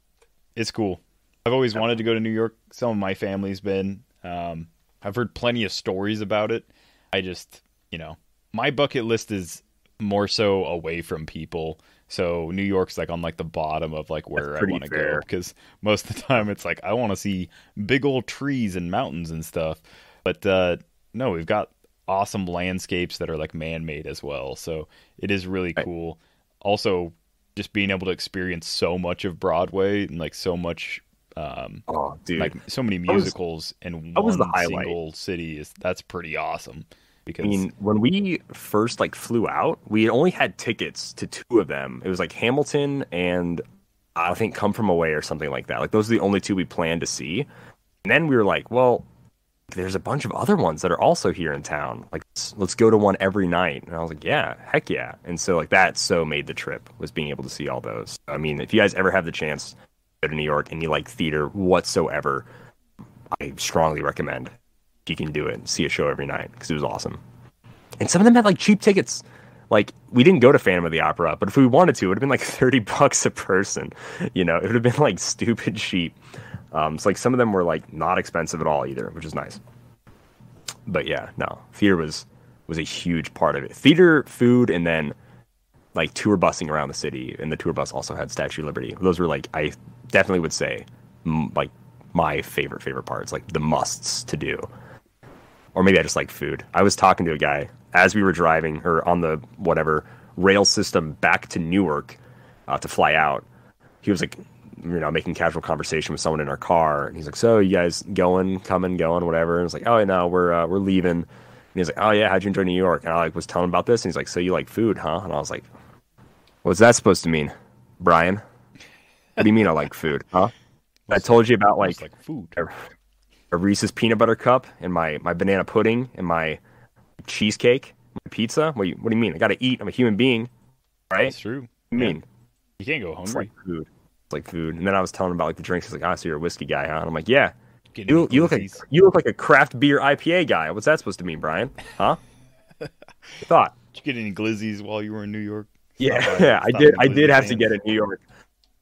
it's cool. I've always wanted to go to New York. Some of my family's been. Um, I've heard plenty of stories about it. I just, you know, my bucket list is more so away from people. So New York's like on like the bottom of like where I want to go, because most of the time it's like I want to see big old trees and mountains and stuff. But uh, no, we've got awesome landscapes that are like man-made as well. So it is really right. cool. Also, just being able to experience so much of Broadway and like so much. Um, oh, dude. Like so many musicals was, in one was the single city is that's pretty awesome. Because I mean, when we first like flew out, we only had tickets to two of them. It was like Hamilton and I think Come From Away or something like that. Like those are the only two we planned to see. And then we were like, well, there's a bunch of other ones that are also here in town. Like let's, let's go to one every night. And I was like, yeah, heck yeah. And so like that so made the trip was being able to see all those. I mean, if you guys ever have the chance. go to New York and you like theater whatsoever, I strongly recommend you can do it. See a show every night because it was awesome. And some of them had like cheap tickets. Like, we didn't go to Phantom of the Opera, but if we wanted to, it would have been like thirty bucks a person. You know, it would have been like stupid cheap. Um, so like some of them were like not expensive at all either, which is nice. But yeah, no, theater was was a huge part of it. Theater, food, and then like tour busing around the city. And the tour bus also had Statue of Liberty. Those were like, I definitely would say m- like my favorite, favorite parts, like the musts to do. Or maybe I just like food. I was talking to a guy as we were driving or on the whatever rail system back to Newark uh, to fly out. He was like, you know, making casual conversation with someone in our car. And he's like, so you guys going, coming, going, whatever. And I was like, oh, no, we're, uh, we're leaving. And he's like, oh, yeah, how'd you enjoy New York? And I like was telling him about this. And he's like, so you like food, huh? And I was like, what's that supposed to mean, Brian? What do you mean I like food, huh? I told you about like, like food. A Reese's peanut butter cup and my, my banana pudding and my cheesecake, my pizza. What do you, what do you mean? I got to eat. I'm a human being, right? That's true. I mean, yeah. You can't go hungry. It's like food. It's like food. And then I was telling him about like the drinks. He's like, "Ah, oh, so you're a whiskey guy, huh?" And I'm like, "Yeah." You, you look like you look like a craft beer I P A guy. What's that supposed to mean, Brian? Huh? Thought. Did you get any glizzies while you were in New York? Yeah, Stop yeah, I did. I did have hands. to get a New York.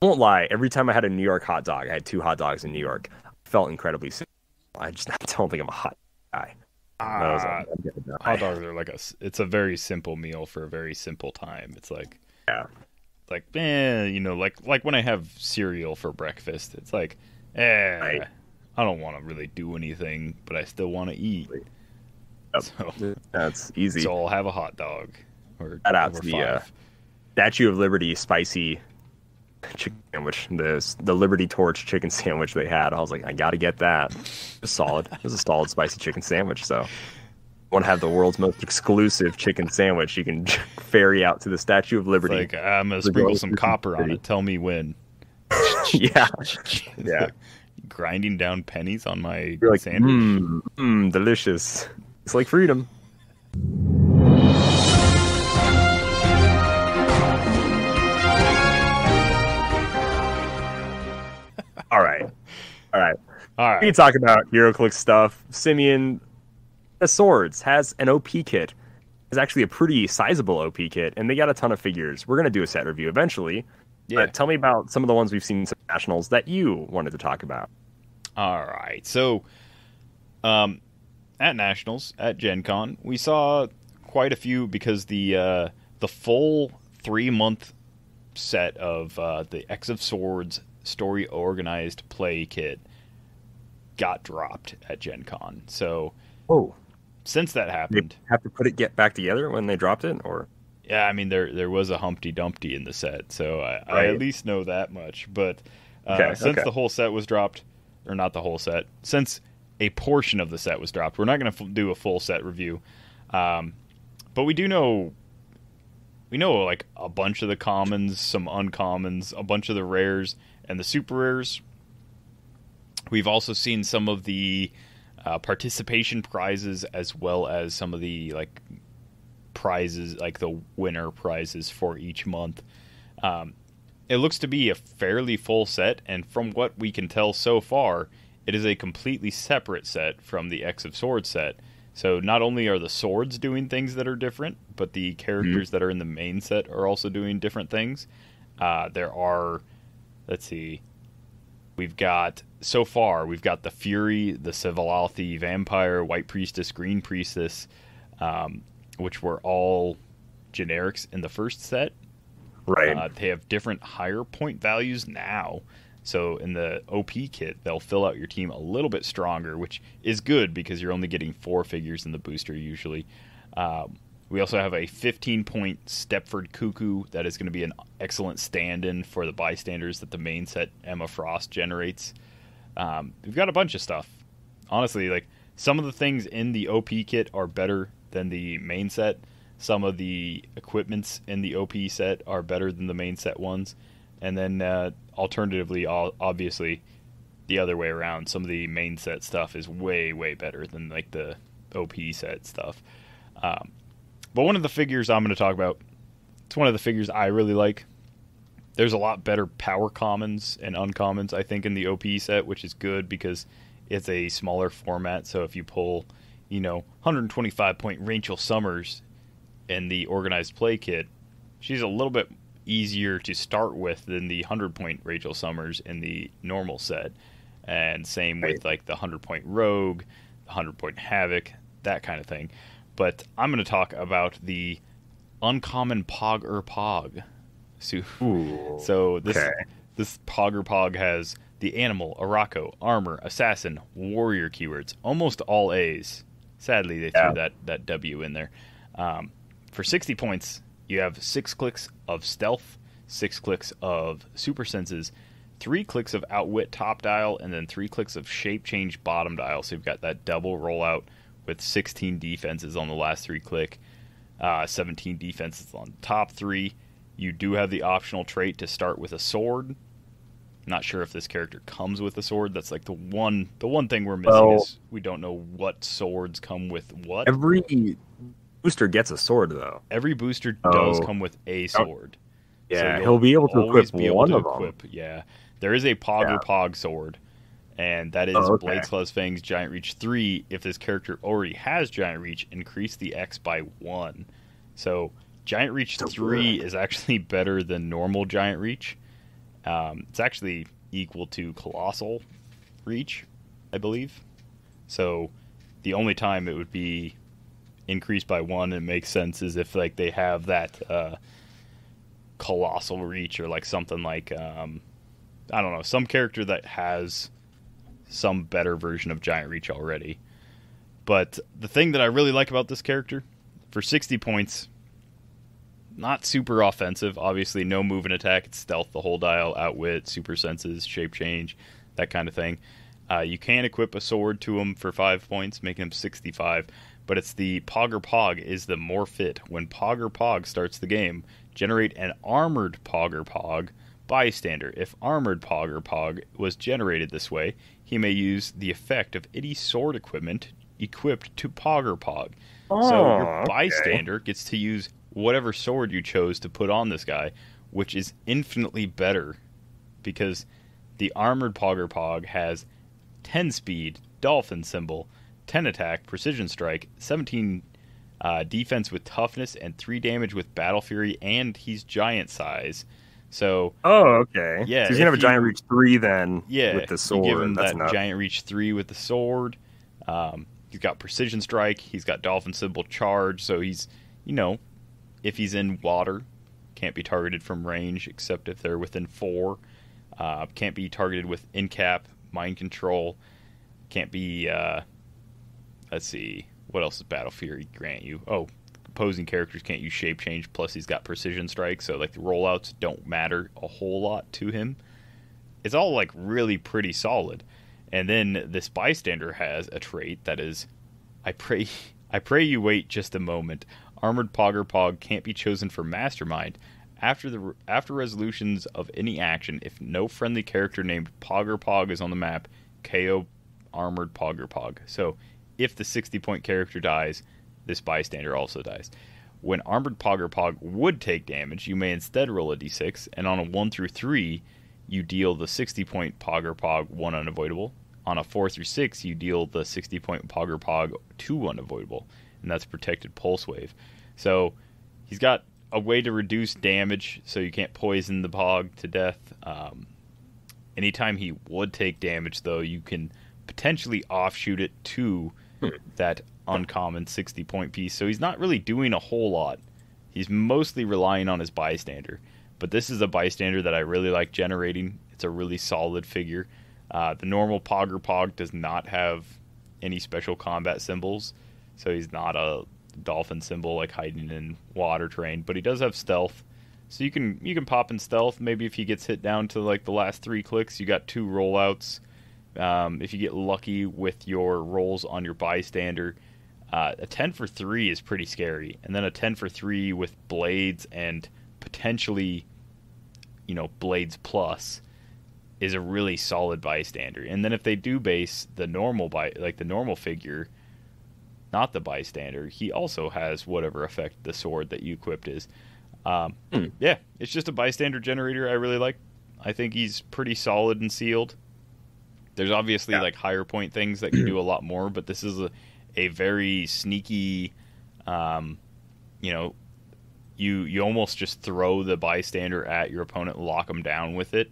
I won't lie. Every time I had a New York hot dog, I had two hot dogs in New York. I felt incredibly sick. I just I don't think I'm a hot guy. Ah, like, hot guy. Dogs are like a. It's a very simple meal for a very simple time. It's like yeah, like eh, you know, like like when I have cereal for breakfast, it's like eh, right. I don't want to really do anything, but I still want to eat. Yep. So that's easy. So I'll have a hot dog or shout out to the uh, Statue of Liberty spicy chicken sandwich, the the Liberty Torch chicken sandwich they had. I was like, I gotta get that. It's solid. It was a solid spicy chicken sandwich. So, if you want to have the world's most exclusive chicken sandwich? You can ferry out to the Statue of Liberty. It's like I'm gonna sprinkle some copper on it. Tell me when. yeah, yeah. Like grinding down pennies on my like, sandwich. Mm, mm, delicious. It's like freedom. All right. All right. All right. We can talk about HeroClix stuff. Simeon Ten of Swords has an O P kit. It's actually a pretty sizable O P kit, and they got a ton of figures. We're going to do a set review eventually. Yeah. But tell me about some of the ones we've seen, some nationals that you wanted to talk about. All right. So um, at Nationals, at Gen Con, we saw quite a few because the, uh, the full three-month set of uh, the X of Swords Story Organized Play Kit got dropped at Gen Con. So, oh, since that happened, they have to put it get back together when they dropped it, or yeah, I mean there there was a Humpty Dumpty in the set, so I, right. I at least know that much. But uh, okay, since okay. the whole set was dropped, or not the whole set, since a portion of the set was dropped, we're not going to f- do a full set review, um, but we do know. We know like a bunch of the commons, some uncommons, a bunch of the rares, and the super rares. We've also seen some of the uh, participation prizes, as well as some of the like prizes, like the winner prizes for each month. Um, it looks to be a fairly full set, and from what we can tell so far, it is a completely separate set from the X of Swords set. So not only are the swords doing things that are different, but the characters mm-hmm. that are in the main set are also doing different things. Uh, there are, let's see, we've got, so far, we've got the Fury, the Sevalathi, Vampire, White Priestess, Green Priestess, um, which were all generics in the first set. Right. Uh, they have different higher point values now. So in the O P kit, they'll fill out your team a little bit stronger, which is good because you're only getting four figures in the booster usually. Um, we also have a fifteen-point Stepford Cuckoo that is going to be an excellent stand-in for the bystanders that the main set Emma Frost generates. Um, we've got a bunch of stuff. Honestly, like some of the things in the O P kit are better than the main set. Some of the equipments in the O P set are better than the main set ones. And then, uh, alternatively, obviously, the other way around, some of the main set stuff is way, way better than, like, the O P set stuff. Um, but one of the figures I'm going to talk about, it's one of the figures I really like. There's a lot better power commons and uncommons, I think, in the O P set, which is good because it's a smaller format. So if you pull, you know, one hundred twenty-five point Rachel Summers in the organized play kit, she's a little bit easier to start with than the one hundred point Rachel Summers in the normal set. And same with, like, the one hundred point Rogue, the one hundred point Havoc, that kind of thing. But I'm going to talk about the uncommon Pog or Pog. So, Ooh, so this okay. this Pog or Pog has the animal, Araco, armor, assassin, warrior keywords. Almost all A's. Sadly, they yeah. threw that, that W in there. Um, for sixty points, you have six clicks of stealth, six clicks of super senses, three clicks of outwit top dial, and then three clicks of shape change bottom dial. So you've got that double rollout with sixteen defenses on the last three click, uh, seventeen defenses on the top three. You do have the optional trait to start with a sword. Not sure if this character comes with a sword. That's like the one the one thing we're missing well, is we don't know what swords come with what. Every booster gets a sword, though. Every booster oh. does come with a sword. Yeah, so he'll be able to equip be able one to of equip. them. Yeah, there is a Pog yeah. or Pog sword, and that is oh, okay. Blades, Claws, Fangs, Giant Reach three. If this character already has Giant Reach, increase the X by one. So Giant Reach so three good. is actually better than normal Giant Reach. Um, it's actually equal to Colossal Reach, I believe. So the only time it would be increased by one and makes sense is if like they have that... Uh, Colossal Reach or like something like um I don't know, some character that has some better version of Giant Reach already. But the thing that I really like about this character, for sixty points, not super offensive, obviously, no move and attack, it's stealth, the whole dial, outwit, super senses, shape change, that kind of thing. Uh, you can equip a sword to him for five points, making him sixty-five, but it's the Pog or Pog is the more fit. When Pog or Pog starts the game, generate an armored Pog or Pog bystander. If armored Pog or Pog was generated this way, he may use the effect of any sword equipment equipped to Pog or Pog. Oh, so your bystander okay. gets to use whatever sword you chose to put on this guy, which is infinitely better because the armored Pog or Pog has ten speed, dolphin symbol, ten attack, precision strike, seventeen... Uh, defense with toughness, and three damage with battle fury, and he's giant size. So oh, okay. Yeah, so he's gonna have a giant reach three then. Yeah, with the sword. You give him That's that enough. giant reach three with the sword. Um, he's got precision strike. He's got dolphin symbol charge. So he's, you know, if he's in water, can't be targeted from range except if they're within four. Uh, can't be targeted with incap, mind control. Can't be. Uh, let's see. What else does Battle Fury grant you? Oh, opposing characters can't use shape change, plus he's got precision strike, so like the rollouts don't matter a whole lot to him. It's all like really pretty solid. And then this bystander has a trait that is, I pray I pray you wait just a moment. Armored Pog or Pog can't be chosen for Mastermind. After the after resolutions of any action, if no friendly character named Pog or Pog is on the map, K O Armored Pog or Pog. So if the sixty-point character dies, this bystander also dies. When Armored Pog or Pog would take damage, you may instead roll a d six, and on a one through three, you deal the sixty-point Pog or Pog one unavoidable. On a four through six, you deal the sixty-point Pog or Pog two unavoidable, and that's Protected Pulse Wave. So he's got a way to reduce damage, so you can't poison the Pog to death. Um, anytime he would take damage, though, you can potentially offshoot it to that uncommon sixty point piece. So he's not really doing a whole lot. He's mostly relying on his bystander. But this is a bystander that I really like generating. It's a really solid figure. Uh, the normal Pog or Pog does not have any special combat symbols. So he's not a dolphin symbol like hiding in water terrain. But he does have stealth. So you can you can pop in stealth. Maybe if he gets hit down to like the last three clicks, you got two rollouts. Um, if you get lucky with your rolls on your bystander, uh, a ten for three is pretty scary. And then a ten for three with blades and potentially, you know, blades plus is a really solid bystander. And then if they do base the normal by like the normal figure, not the bystander, he also has whatever effect the sword that you equipped is. Um, mm. Yeah, it's just a bystander generator I really like. I think he's pretty solid and sealed. There's obviously yeah. like higher point things that can do a lot more, but this is a, a very sneaky, um, you know, you you almost just throw the bystander at your opponent, lock them down with it,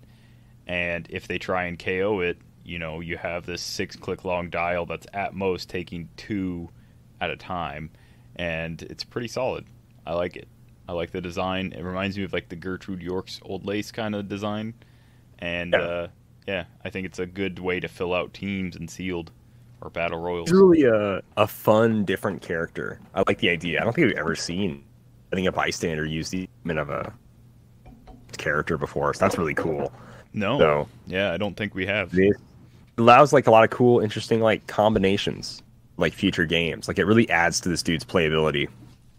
and if they try and K O it, you know, you have this six-click long dial that's at most taking two at a time, and it's pretty solid. I like it. I like the design. It reminds me of like the Gertrude York's Old Lace kind of design, and yeah. uh yeah, I think it's a good way to fill out teams and sealed or battle royals. Truly a, a fun, different character. I like the idea. I don't think we've ever seen, I think, a bystander use the element of a character before, so that's really cool. No. So, yeah, I don't think we have. It allows like a lot of cool, interesting like combinations, like future games. Like it really adds to this dude's playability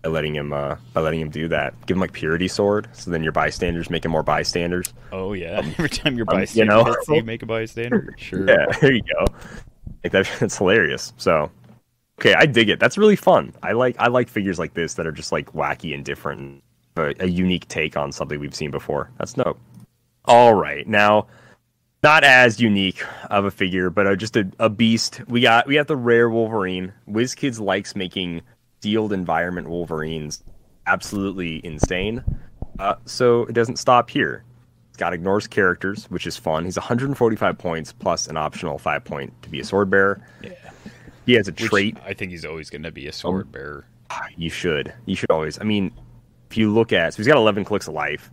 by letting him uh, by letting him do that. Give him like Purity Sword, so then your bystanders make him more bystanders. Oh yeah, um, every time your bystander, um, you know, you make a bystander. Sure. Yeah, there you go. Like that, that's hilarious. So, okay, I dig it. That's really fun. I like I like figures like this that are just like wacky and different, and a, a unique take on something we've seen before. That's dope. All right, now, not as unique of a figure, but uh, just a, a beast. We got we have the rare Wolverine. WizKids likes making sealed environment Wolverines absolutely insane. Uh, so it doesn't stop here. Scott ignores characters, which is fun. He's one hundred forty-five points plus an optional five point to be a sword bearer. Yeah, he has a which trait. I think he's always going to be a sword bearer. You should. You should always. I mean, if you look at, so he's got eleven clicks of life.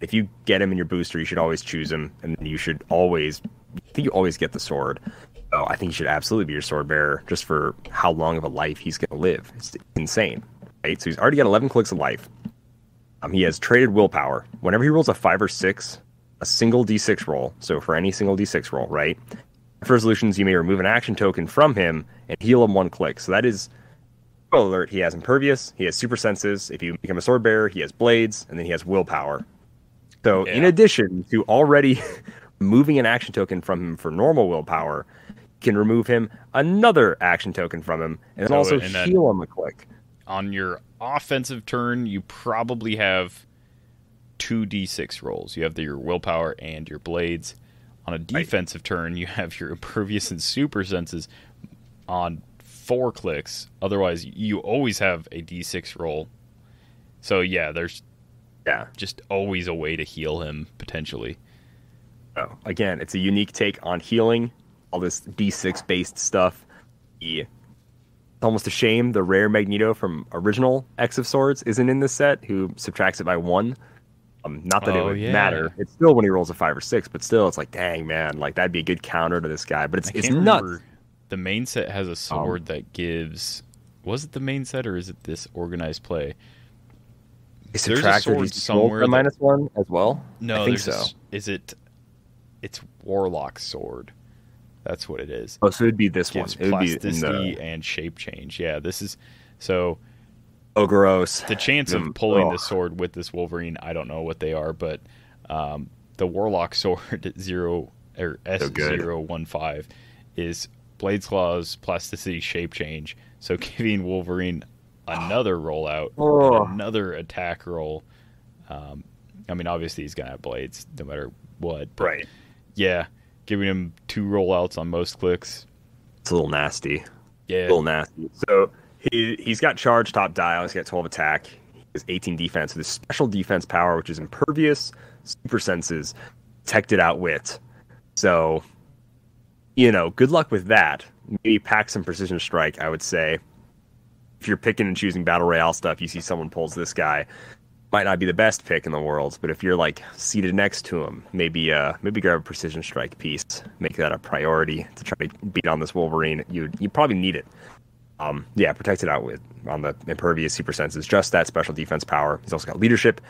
If you get him in your booster, you should always choose him, and you should always, I think you always get the sword. So I think he should absolutely be your sword bearer, just for how long of a life he's going to live. It's insane, right? So he's already got eleven clicks of life. Um, he has traded willpower. Whenever he rolls a five or six, a single d six roll, so for any single d six roll, right? For resolutions, you may remove an action token from him and heal him one click. So that is, spoiler alert, he has impervious, he has super senses. If you make him a sword bearer, he has blades, and then he has willpower. So yeah. in addition to already removing an action token from him for normal willpower, you can remove him another action token from him and so, also and heal him a click. On your offensive turn, you probably have two d six rolls. You have the, your willpower and your blades. On a defensive right. turn, you have your impervious and super senses on four clicks. Otherwise, you always have a d six roll. So yeah, there's... Yeah, just always a way to heal him, potentially. Oh, again, it's a unique take on healing, all this D six-based stuff. Yeah. It's almost a shame the rare Magneto from original X of Swords isn't in this set, who subtracts it by one. Um, not that oh, it would yeah. matter. It's still when he rolls a five or six, but still, it's like, dang, man, like that'd be a good counter to this guy. But it's, it's nuts. The main set has a sword um, that gives... Was it the main set, or is it this organized play? There's a sword somewhere that... minus one as well. No, I think so. A, is it? It's Warlock's sword. That's what it is. Oh, so it'd be this it one. It plasticity would be in the... and shape change. Yeah, this is so. Oh, gross! The chance of pulling oh. the sword with this Wolverine, I don't know what they are, but um, the Warlock sword at zero or S zero one five is Blade's Claw's plasticity shape change. So giving Wolverine another rollout, oh. another attack roll. Um, I mean, obviously he's gonna have blades no matter what. But right. Yeah, giving him two rollouts on most clicks. It's a little nasty. Yeah, a little nasty. So he he's got charge, top dial. He's got twelve attack. He has eighteen defense with his special defense power, which is impervious, super senses, detected outwit. So, you know, good luck with that. Maybe pack some precision strike, I would say. If you're picking and choosing battle royale stuff, you see someone pulls this guy, might not be the best pick in the world, but if you're like seated next to him, maybe uh maybe grab a precision strike piece, make that a priority to try to beat on this Wolverine. You you probably need it. Um, yeah, protect it out with on the impervious super senses, just that special defense power. He's also got leadership.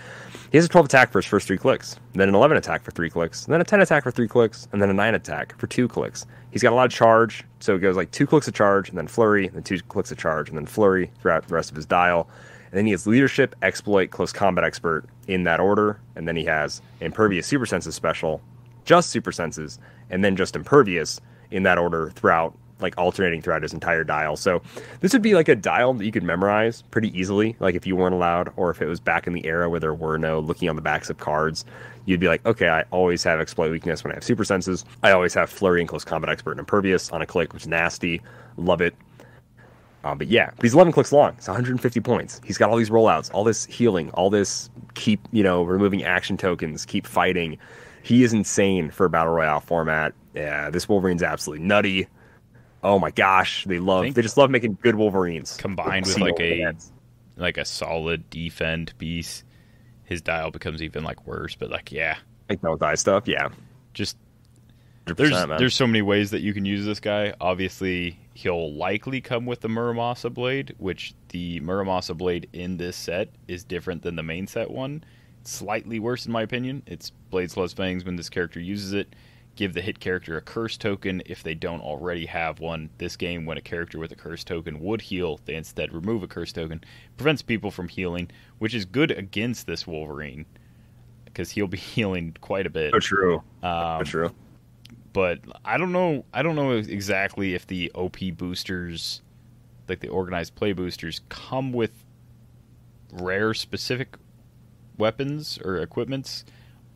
He has a twelve attack for his first three clicks, then an eleven attack for three clicks, and then a ten attack for three clicks, and then a nine attack for two clicks. He's got a lot of charge, so it goes like two clicks of charge, and then flurry, and then two clicks of charge, and then flurry throughout the rest of his dial. And then he has leadership, exploit, close combat expert in that order, and then he has impervious super senses special, just super senses, and then just impervious in that order throughout like alternating throughout his entire dial. So this would be like a dial that you could memorize pretty easily, like if you weren't allowed, or if it was back in the era where there were no looking on the backs of cards, you'd be like, okay, I always have exploit weakness when I have super senses. I always have flurry and close combat expert and impervious on a click, which is nasty. Love it. Uh, but yeah, but he's eleven clicks long. It's one hundred fifty points. He's got all these rollouts, all this healing, all this keep, you know, removing action tokens, keep fighting. He is insane for a battle royale format. Yeah, this Wolverine's absolutely nutty. Oh my gosh, they love they just love making good Wolverines. Combined with like a like a solid defend beast, his dial becomes even like worse. But like yeah, like no die stuff. Yeah, just there's man. there's so many ways that you can use this guy. Obviously, he'll likely come with the Muramasa blade, which the Muramasa blade in this set is different than the main set one. It's slightly worse in my opinion. It's blades plus fangs when this character uses it. Give the hit character a curse token if they don't already have one. This game, when a character with a curse token would heal, they instead remove a curse token. Prevents people from healing, which is good against this Wolverine, because he'll be healing quite a bit. So true. Um, so true. But I don't know. I don't know exactly if the O P boosters, like the organized play boosters, come with rare specific weapons or equipments,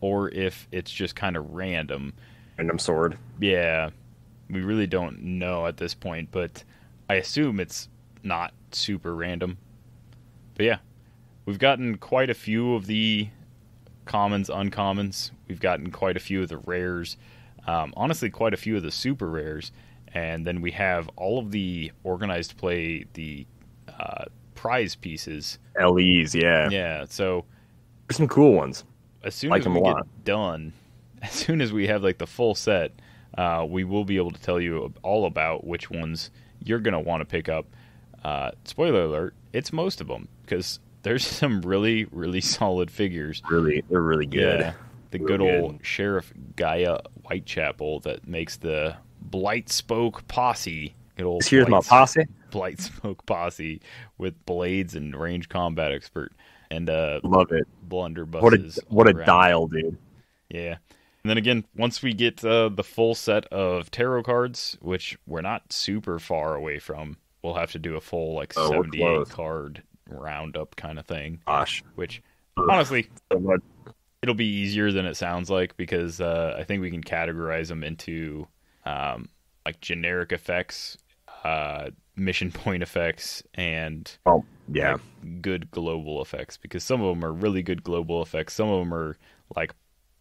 or if it's just kind of random. Random sword. Yeah, we really don't know at this point, but I assume it's not super random. But yeah, we've gotten quite a few of the commons, uncommons. We've gotten quite a few of the rares. Um, honestly, quite a few of the super rares. And then we have all of the organized play, the uh, prize pieces. L Es, yeah. Yeah, so... there's some cool ones. As soon like as we get done... as soon as we have like the full set, uh, we will be able to tell you all about which ones you're going to want to pick up. Uh, spoiler alert, it's most of them, because there's some really, really solid figures. Really, they're really good. Yeah, the really good old good. Sheriff Gaia Whitechapel that makes the Blightspoke Posse. Good old Here's Blight, my posse. Blightspoke Posse with blades and range combat expert. And uh, love it. Blunderbusses. What a, what a dial, dude. Yeah. And then again, once we get uh, the full set of tarot cards, which we're not super far away from, we'll have to do a full like oh, seventy-eight card roundup kind of thing. Gosh, which Ugh. honestly, so it'll be easier than it sounds like, because uh, I think we can categorize them into um, like generic effects, uh, mission point effects, and oh, yeah, like, good global effects. Because some of them are really good global effects. Some of them are like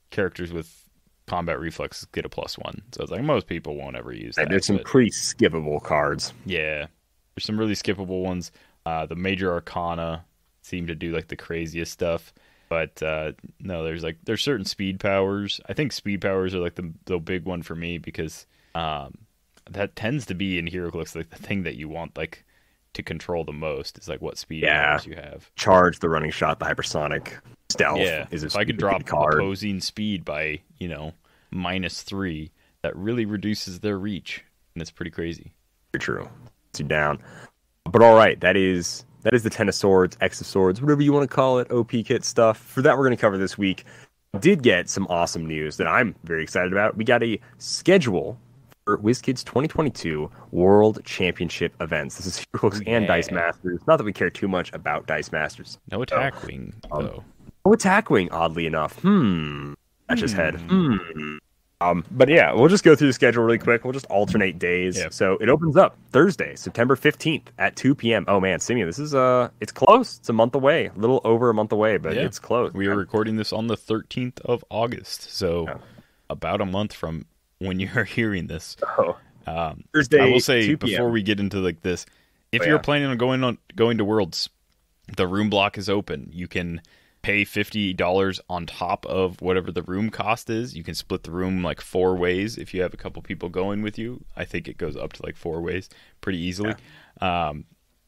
characters with combat reflexes get a plus one, so it's like most people won't ever use that. There's some pretty skippable cards. Yeah, there's some really skippable ones. Uh the major arcana seem to do like the craziest stuff, but uh no, there's like there's certain speed powers. I think speed powers are like the, the big one for me, because um that tends to be in HeroClix like the thing that you want like to control the most, is like what speed yeah. powers you have. Charge, the running shot, the hypersonic. Stealth. Yeah, is if I could drop card. opposing speed by, you know, minus three, that really reduces their reach, and it's pretty crazy. Very true. It's you down. But all right, that is that is the Ten of Swords, X of Swords, whatever you want to call it, O P kit stuff. For that, we're going to cover this week. Did get some awesome news that I'm very excited about. We got a schedule for WizKids twenty twenty-two World Championship events. This is HeroClix yeah. and Dice Masters. Not that we care too much about Dice Masters. No attack so, wing, um, though. Oh, attack wing, oddly enough. Hmm. That's his head. Hmm. Um, but yeah, we'll just go through the schedule really quick. We'll just alternate days. Yep. So it opens up Thursday, September fifteenth at two p m Oh man, Simeon, this is uh, it's close. It's a month away, a little over a month away, but yeah. it's close. We are recording this on the thirteenth of August, so yeah. about a month from when you are hearing this. Oh. Um, Thursday. I will say before we get into like this, if oh, you're yeah. planning on going on going to Worlds, the room block is open. You can pay fifty dollars on top of whatever the room cost is. You can split the room like four ways if you have a couple people going with you. I think it goes up to like four ways pretty easily. Yeah. Um,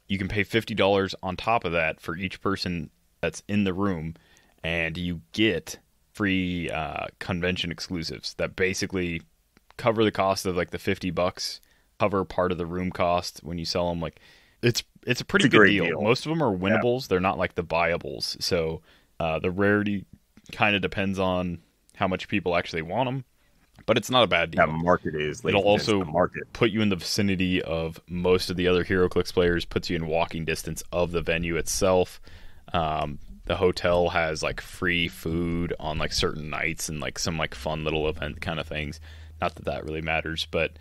you can pay fifty dollars on top of that for each person that's in the room, and you get free uh, convention exclusives that basically cover the cost of like the fifty bucks, cover part of the room cost when you sell them. Like it's it's a pretty it's a good deal. deal. Most of them are winnables. Yeah. They're not like the buyables. So Uh, the rarity kind of depends on how much people actually want them. But it's not a bad deal. Yeah, market is. It'll also market. put you in the vicinity of most of the other HeroClix players, puts you in walking distance of the venue itself. Um, the hotel has like free food on like certain nights and like some like fun little event kind of things. Not that that really matters, but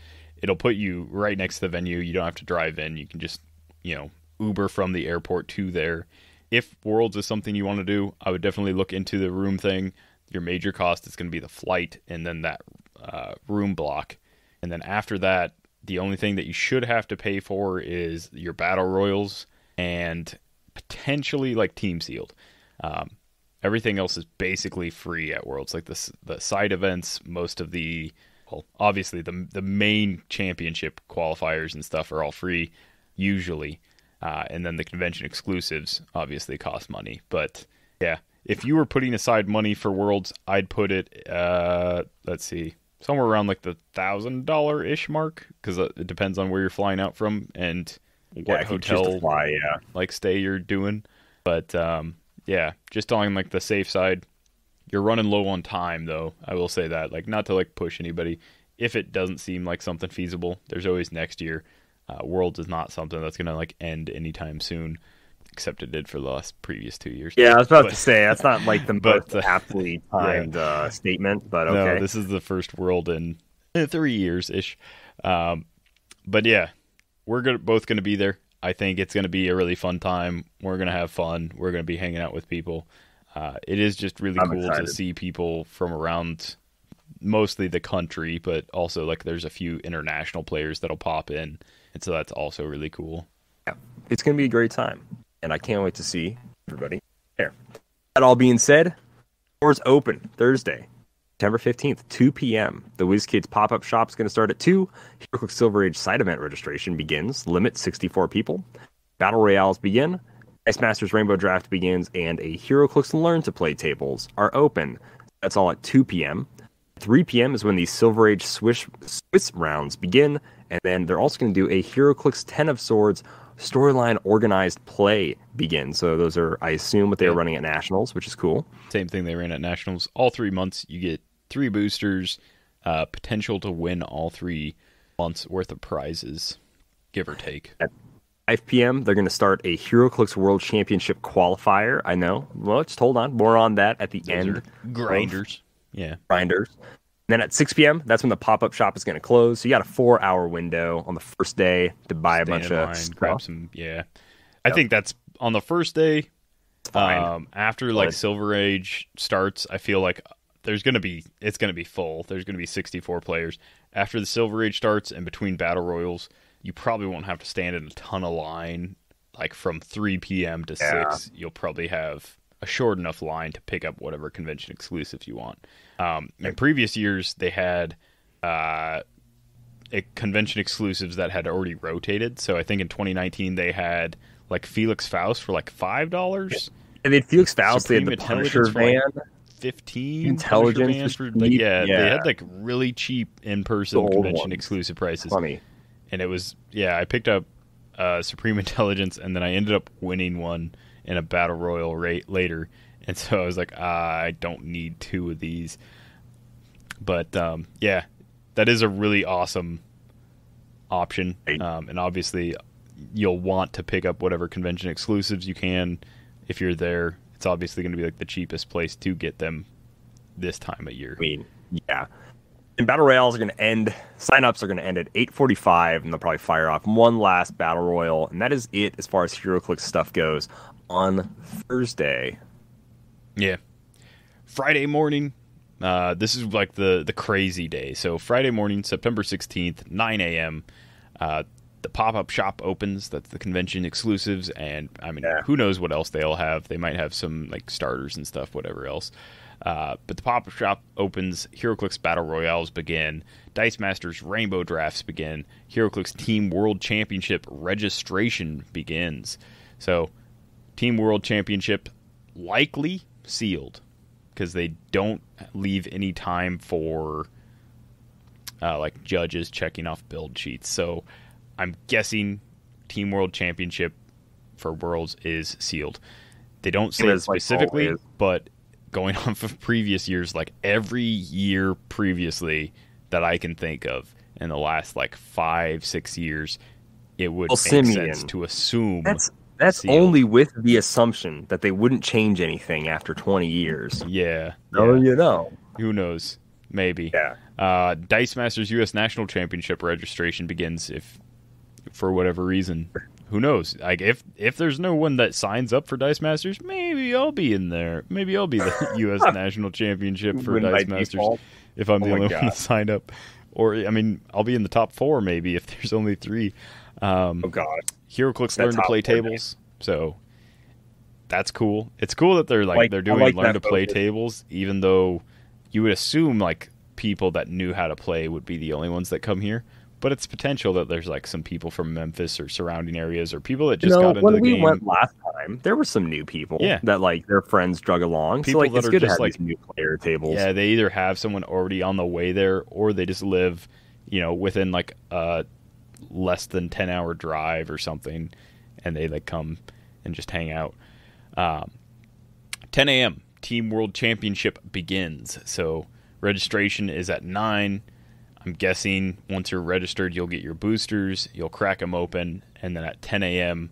it'll put you right next to the venue. You don't have to drive in. You can just, you know, Uber from the airport to there. If Worlds is something you want to do, I would definitely look into the room thing. Your major cost is going to be the flight and then that uh, room block. And then after that, the only thing that you should have to pay for is your battle royals and potentially like team sealed. Um, everything else is basically free at Worlds. Like the, the side events, most of the, well, obviously the, the main championship qualifiers and stuff are all free usually. Uh, and then the convention exclusives obviously cost money, but yeah. If you were putting aside money for Worlds, I'd put it, uh, let's see, somewhere around like the one thousand dollars-ish mark, because it depends on where you're flying out from and yeah, what hotel fly, yeah. like stay you're doing. But um, yeah, just on like the safe side. You're running low on time, though. I will say that, like, not to like push anybody. If it doesn't seem like something feasible, there's always next year. Uh, Worlds is not something that's gonna like end anytime soon. Except it did for the last previous two years. Yeah, I was about but, to say, that's not like the most uh, aptly timed yeah. uh, statement, but okay. No, this is the first World in three years-ish. Um, but yeah, we're gonna, both going to be there. I think it's going to be a really fun time. We're going to have fun. We're going to be hanging out with people. Uh, it is just really I'm cool excited. to see people from around mostly the country, but also like there's a few international players that'll pop in, and so that's also really cool. Yeah, it's going to be a great time. And I can't wait to see everybody there. That all being said, doors open Thursday, September fifteenth, two p.m. The WizKids pop-up shop is going to start at two. HeroClix Silver Age side event registration begins. Limit sixty-four people. Battle Royales begin. Ice Masters Rainbow Draft begins. And a HeroClix Learn to Play tables are open. That's all at two p.m. three p.m. is when the Silver Age Swiss, Swiss rounds begin. And then they're also going to do a HeroClix Ten of Swords storyline organized play begin. So those are, I assume, what they were running at Nationals, which is cool. Same thing they ran at Nationals. All three months, you get three boosters, uh, potential to win all three months worth of prizes, give or take. At five p.m., they're going to start a HeroClix World Championship qualifier. I know. Well, just hold on. More on that at the those end. Grinders. Yeah. Grinders. And then at six p.m., that's when the pop-up shop is going to close. So you got a four-hour window on the first day to buy Stay a bunch of line, stuff. Grab some, yeah. Yep. I think that's on the first day. Um, after like Silver Age starts, I feel like there's going to be it's going to be full. There's going to be sixty-four players after the Silver Age starts, and between battle royals, you probably won't have to stand in a ton of line. Like from three p.m. to yeah. six, you'll probably have a short enough line to pick up whatever convention exclusive you want. Um, in previous years, they had uh, a convention exclusives that had already rotated. So I think in twenty nineteen, they had like Felix Faust for like five dollars. And then Felix Faust, Supreme they had the Punisher van. Like fifteen dollars. Intelligence. Van for, like, yeah, yeah, they had like really cheap in-person convention ones. exclusive prices. Funny. And it was, yeah, I picked up uh, Supreme Intelligence, and then I ended up winning one in a battle royal rate later, and so I was like, ah, I don't need two of these. But um, yeah, that is a really awesome option, um, and obviously you'll want to pick up whatever convention exclusives you can if you're there. It's obviously going to be like the cheapest place to get them this time of year. I mean, yeah. And battle royals are going to end, sign-ups are going to end at eight forty-five, and they'll probably fire off one last battle royal, and that is it as far as HeroClix stuff goes on Thursday. Yeah. Friday morning, uh, this is like the, the crazy day. So Friday morning, September sixteenth, nine a.m., uh, the pop-up shop opens. That's the convention exclusives, and I mean, yeah. who knows what else they'll have. They might have some like starters and stuff, whatever else. Uh, but the pop-up shop opens, HeroClix Battle Royales begin, Dice Masters Rainbow Drafts begin, HeroClix Team World Championship registration begins. So, Team World Championship likely sealed, because they don't leave any time for uh, like judges checking off build sheets. So, I'm guessing Team World Championship for Worlds is sealed. They don't say it specifically, like but... going on from previous years, like every year previously, that I can think of in the last like five, six years, it would well, make Simeon, sense to assume. That's that's sealed. Only with the assumption that they wouldn't change anything after twenty years. Yeah. Oh, yeah. You know. Who knows? Maybe. Yeah. Uh, Dice Masters U S National Championship registration begins if, for whatever reason. Who knows? Like if if there's no one that signs up for Dice Masters, maybe I'll be in there. Maybe I'll be the U S National Championship for Dice Masters default. If I'm oh the only God. one that signed up. Or I mean, I'll be in the top four maybe if there's only three. Um, oh God! HeroClix learn to play tables, days. so that's cool. It's cool that they're like, like they're doing like learn to play tables, even though you would assume like people that knew how to play would be the only ones that come here. But it's potential that there's like some people from Memphis or surrounding areas or people that just you know, got into the game. When we went last time, there were some new people yeah. that like their friends drug along. People so, like, that it's are good just to have like these new player tables. Yeah, they either have someone already on the way there or they just live, you know, within like a less than ten hour drive or something. And they like come and just hang out. Um, ten a m Team World Championship begins. So registration is at nine. I'm guessing once you're registered, you'll get your boosters, you'll crack them open, and then at ten a m,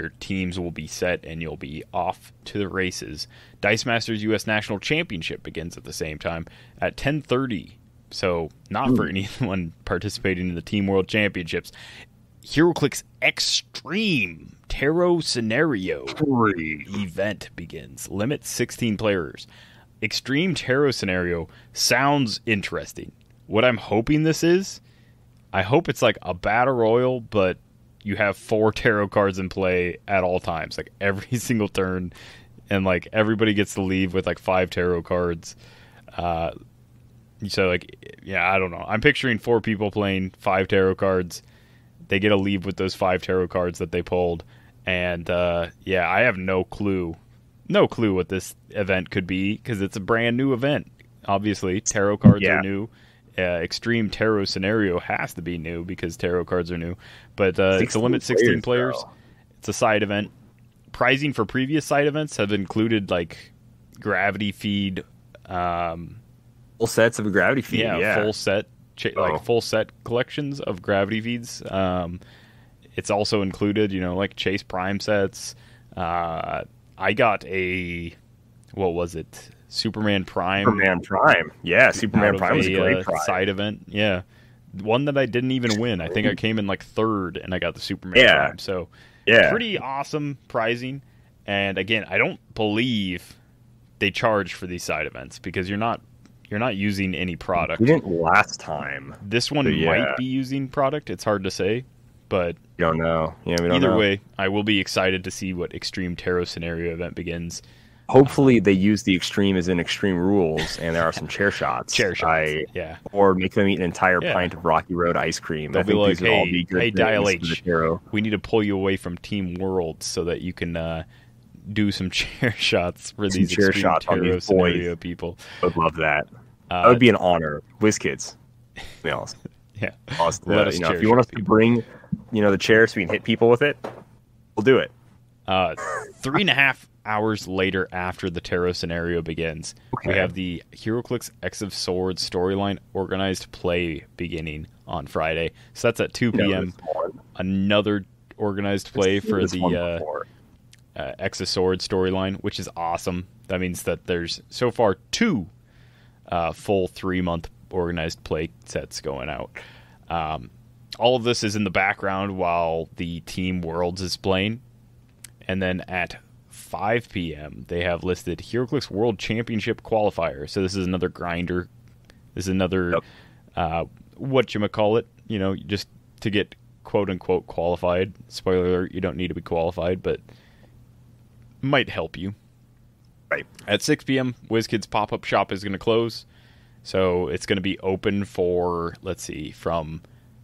your teams will be set and you'll be off to the races. Dice Masters U S National Championship begins at the same time at ten thirty, so not Ooh. for anyone participating in the Team World Championships. HeroClix Extreme Tarot Scenario Three. event begins. Limit sixteen players. Extreme Tarot Scenario sounds interesting. What I'm hoping this is, I hope it's like a battle royal, but you have four tarot cards in play at all times, like every single turn, and like everybody gets to leave with like five tarot cards. Uh, so like, yeah, I don't know. I'm picturing four people playing five tarot cards. They get to leave with those five tarot cards that they pulled, and uh, yeah, I have no clue, no clue what this event could be because it's a brand new event. Obviously, tarot cards yeah. are new. Uh, Extreme Tarot Scenario has to be new because tarot cards are new, but uh, it's a limit sixteen players. players. It's a side event. Prizing for previous side events have included like gravity feed, um, full sets of a gravity feed, yeah, yeah. full set, cha- oh. like full set collections of gravity feeds. Um, it's also included, you know, like Chase Prime sets. Uh, I got a, what was it? Superman Prime. Superman Prime. Yeah, Superman Prime was a great prize. Side event. Yeah. One that I didn't even win. I think I came in like third and I got the Superman yeah. Prime. So yeah. pretty awesome prizing. And again, I don't believe they charge for these side events because you're not you're not using any product. You didn't last time. This one so, yeah. might be using product. It's hard to say. But you don't know. Yeah, we don't either know. way, I will be excited to see what Extreme Tarot Scenario event begins. Hopefully they use the extreme as in Extreme Rules, and there are some chair shots. chair shots, I, yeah. Or make them eat an entire yeah. pint of Rocky Road ice cream. They'll I be think like, these hey, would all be good hey Dial H, we need to pull you away from Team World so that you can uh, do some chair shots for some these chair Extreme shots Tarot on these Scenario boys. people. I would love that. Uh, that would be an honor. WizKids. Be honest. yeah. Honest, Let uh, us you know, if you want us to people. bring you know, the chair so we can hit people with it, we'll do it. Uh, three and a half hours later after the tarot scenario begins, okay. we have the HeroClix X of Swords storyline organized play beginning on Friday. So that's at two p m Another organized play for the uh, uh, X of Swords storyline, which is awesome. That means that there's so far two uh, full three-month organized play sets going out. Um, all of this is in the background while the Team Worlds is playing. And then at five p m they have listed HeroClix World Championship Qualifier. So this is another grinder. This is another yep. uh, whatchamacallit, you know, just to get quote-unquote qualified. Spoiler alert, you don't need to be qualified, but might help you. Right. At six p m WizKids pop-up shop is going to close. So it's going to be open for, let's see, from...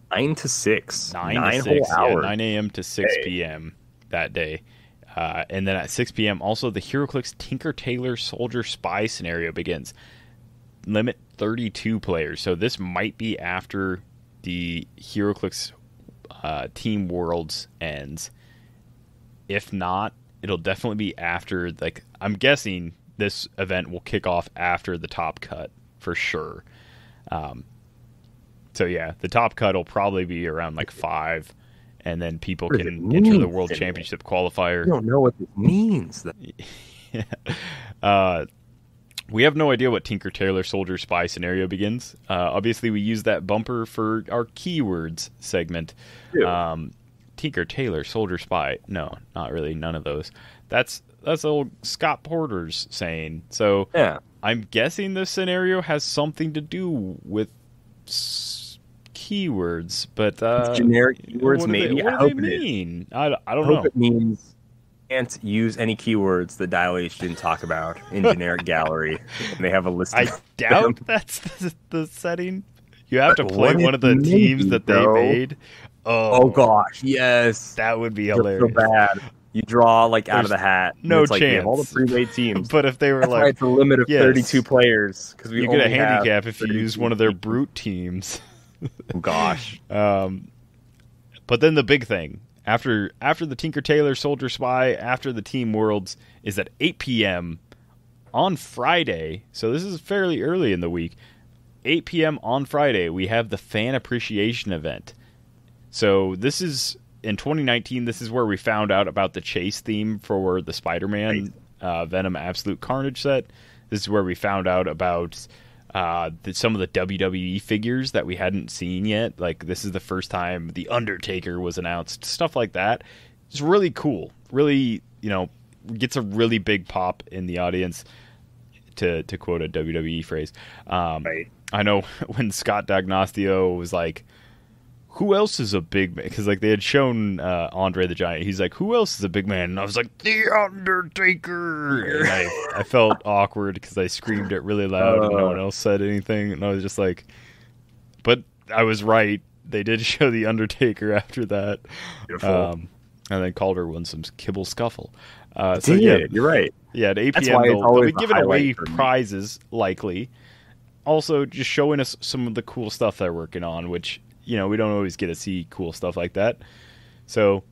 nine to six. nine, nine to six, whole hours. Yeah, nine a m to six p m that day. Uh, and then at six p m, also the HeroClix Tinker Tailor Soldier Spy scenario begins. Limit thirty-two players. So this might be after the HeroClix uh, Team Worlds ends. If not, it'll definitely be after. Like I'm guessing this event will kick off after the Top Cut for sure. Um, So yeah, the top cut will probably be around like five, and then people what can enter the World Championship qualifier. You don't know what this means. yeah. Uh, we have no idea what Tinker, Tailor, Soldier, Spy scenario begins. Uh, obviously, we use that bumper for our keywords segment. Yeah. Um, Tinker, Tailor, Soldier, Spy. No, not really. None of those. That's that's old Scott Porter's saying. So yeah. I'm guessing this scenario has something to do with s keywords, but uh, generic keywords. Maybe. What do they mean? I I don't know. I hope it means can't use any keywords that Dial H didn't talk about in generic gallery. And they have a list. I doubt that's the, the setting. You have to play one of the teams that they made. Oh, oh gosh, yes, that would be hilarious. So bad. You draw like out of the hat. No chance. All the pre-made teams. But if they were like, it's a limit of thirty-two players because we you get a handicap if you use one of their brute teams. Oh gosh. Um, but then the big thing. After after the Tinker, Tailor, Soldier, Spy, after the Team Worlds, is at eight p m on Friday. So this is fairly early in the week. eight p m on Friday, we have the Fan Appreciation Event. So this is, in twenty nineteen, this is where we found out about the chase theme for the Spider-Man uh, Venom Absolute Carnage set. This is where we found out about uh, the, some of the W W E figures that we hadn't seen yet. Like, this is the first time The Undertaker was announced. Stuff like that. It's really cool. Really, you know, gets a really big pop in the audience, to, to quote a W W E phrase. Um, right. I know when Scott D'Agnostino was like, who else is a big man? Because, like, they had shown uh, Andre the Giant. He's like, who else is a big man? And I was like, The Undertaker! And I, I felt awkward because I screamed it really loud uh, and no one else said anything. And I was just like, but I was right. They did show The Undertaker after that. Um, and then Calder won some Kibble Scuffle. Uh, so, yeah, yeah, you're right. Yeah, at eight p m they'll, they'll be giving away prizes, likely. Also, just showing us some of the cool stuff they're working on, which, you know, we don't always get to see cool stuff like that. So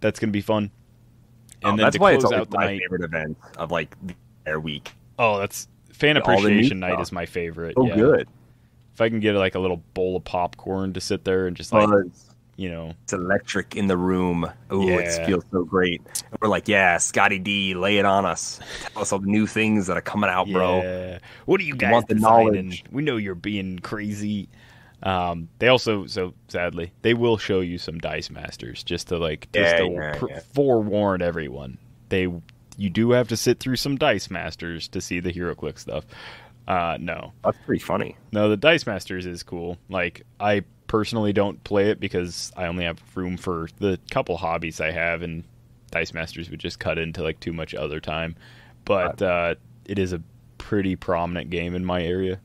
that's going to be fun. And oh, then that's to why close it's out the my night, favorite event of, like, their week. Oh, that's Fan yeah, Appreciation Night stuff. Is my favorite. Oh, yeah. Good. If I can get, like, a little bowl of popcorn to sit there and just, like, oh, you know. It's electric in the room. Oh, yeah. It feels so great. And we're like, yeah, Scotty D, lay it on us. Tell us all the new things that are coming out, yeah. bro. What do you guys we want the knowledge? We know you're being crazy. Um, they also, so sadly, they will show you some Dice Masters just to like just yeah, to yeah, yeah. forewarn everyone. They you do have to sit through some Dice Masters to see the HeroClix stuff. Uh, no, that's pretty funny. No, the Dice Masters is cool. Like, I personally don't play it because I only have room for the couple hobbies I have, and Dice Masters would just cut into like too much other time. But uh, it is a pretty prominent game in my area.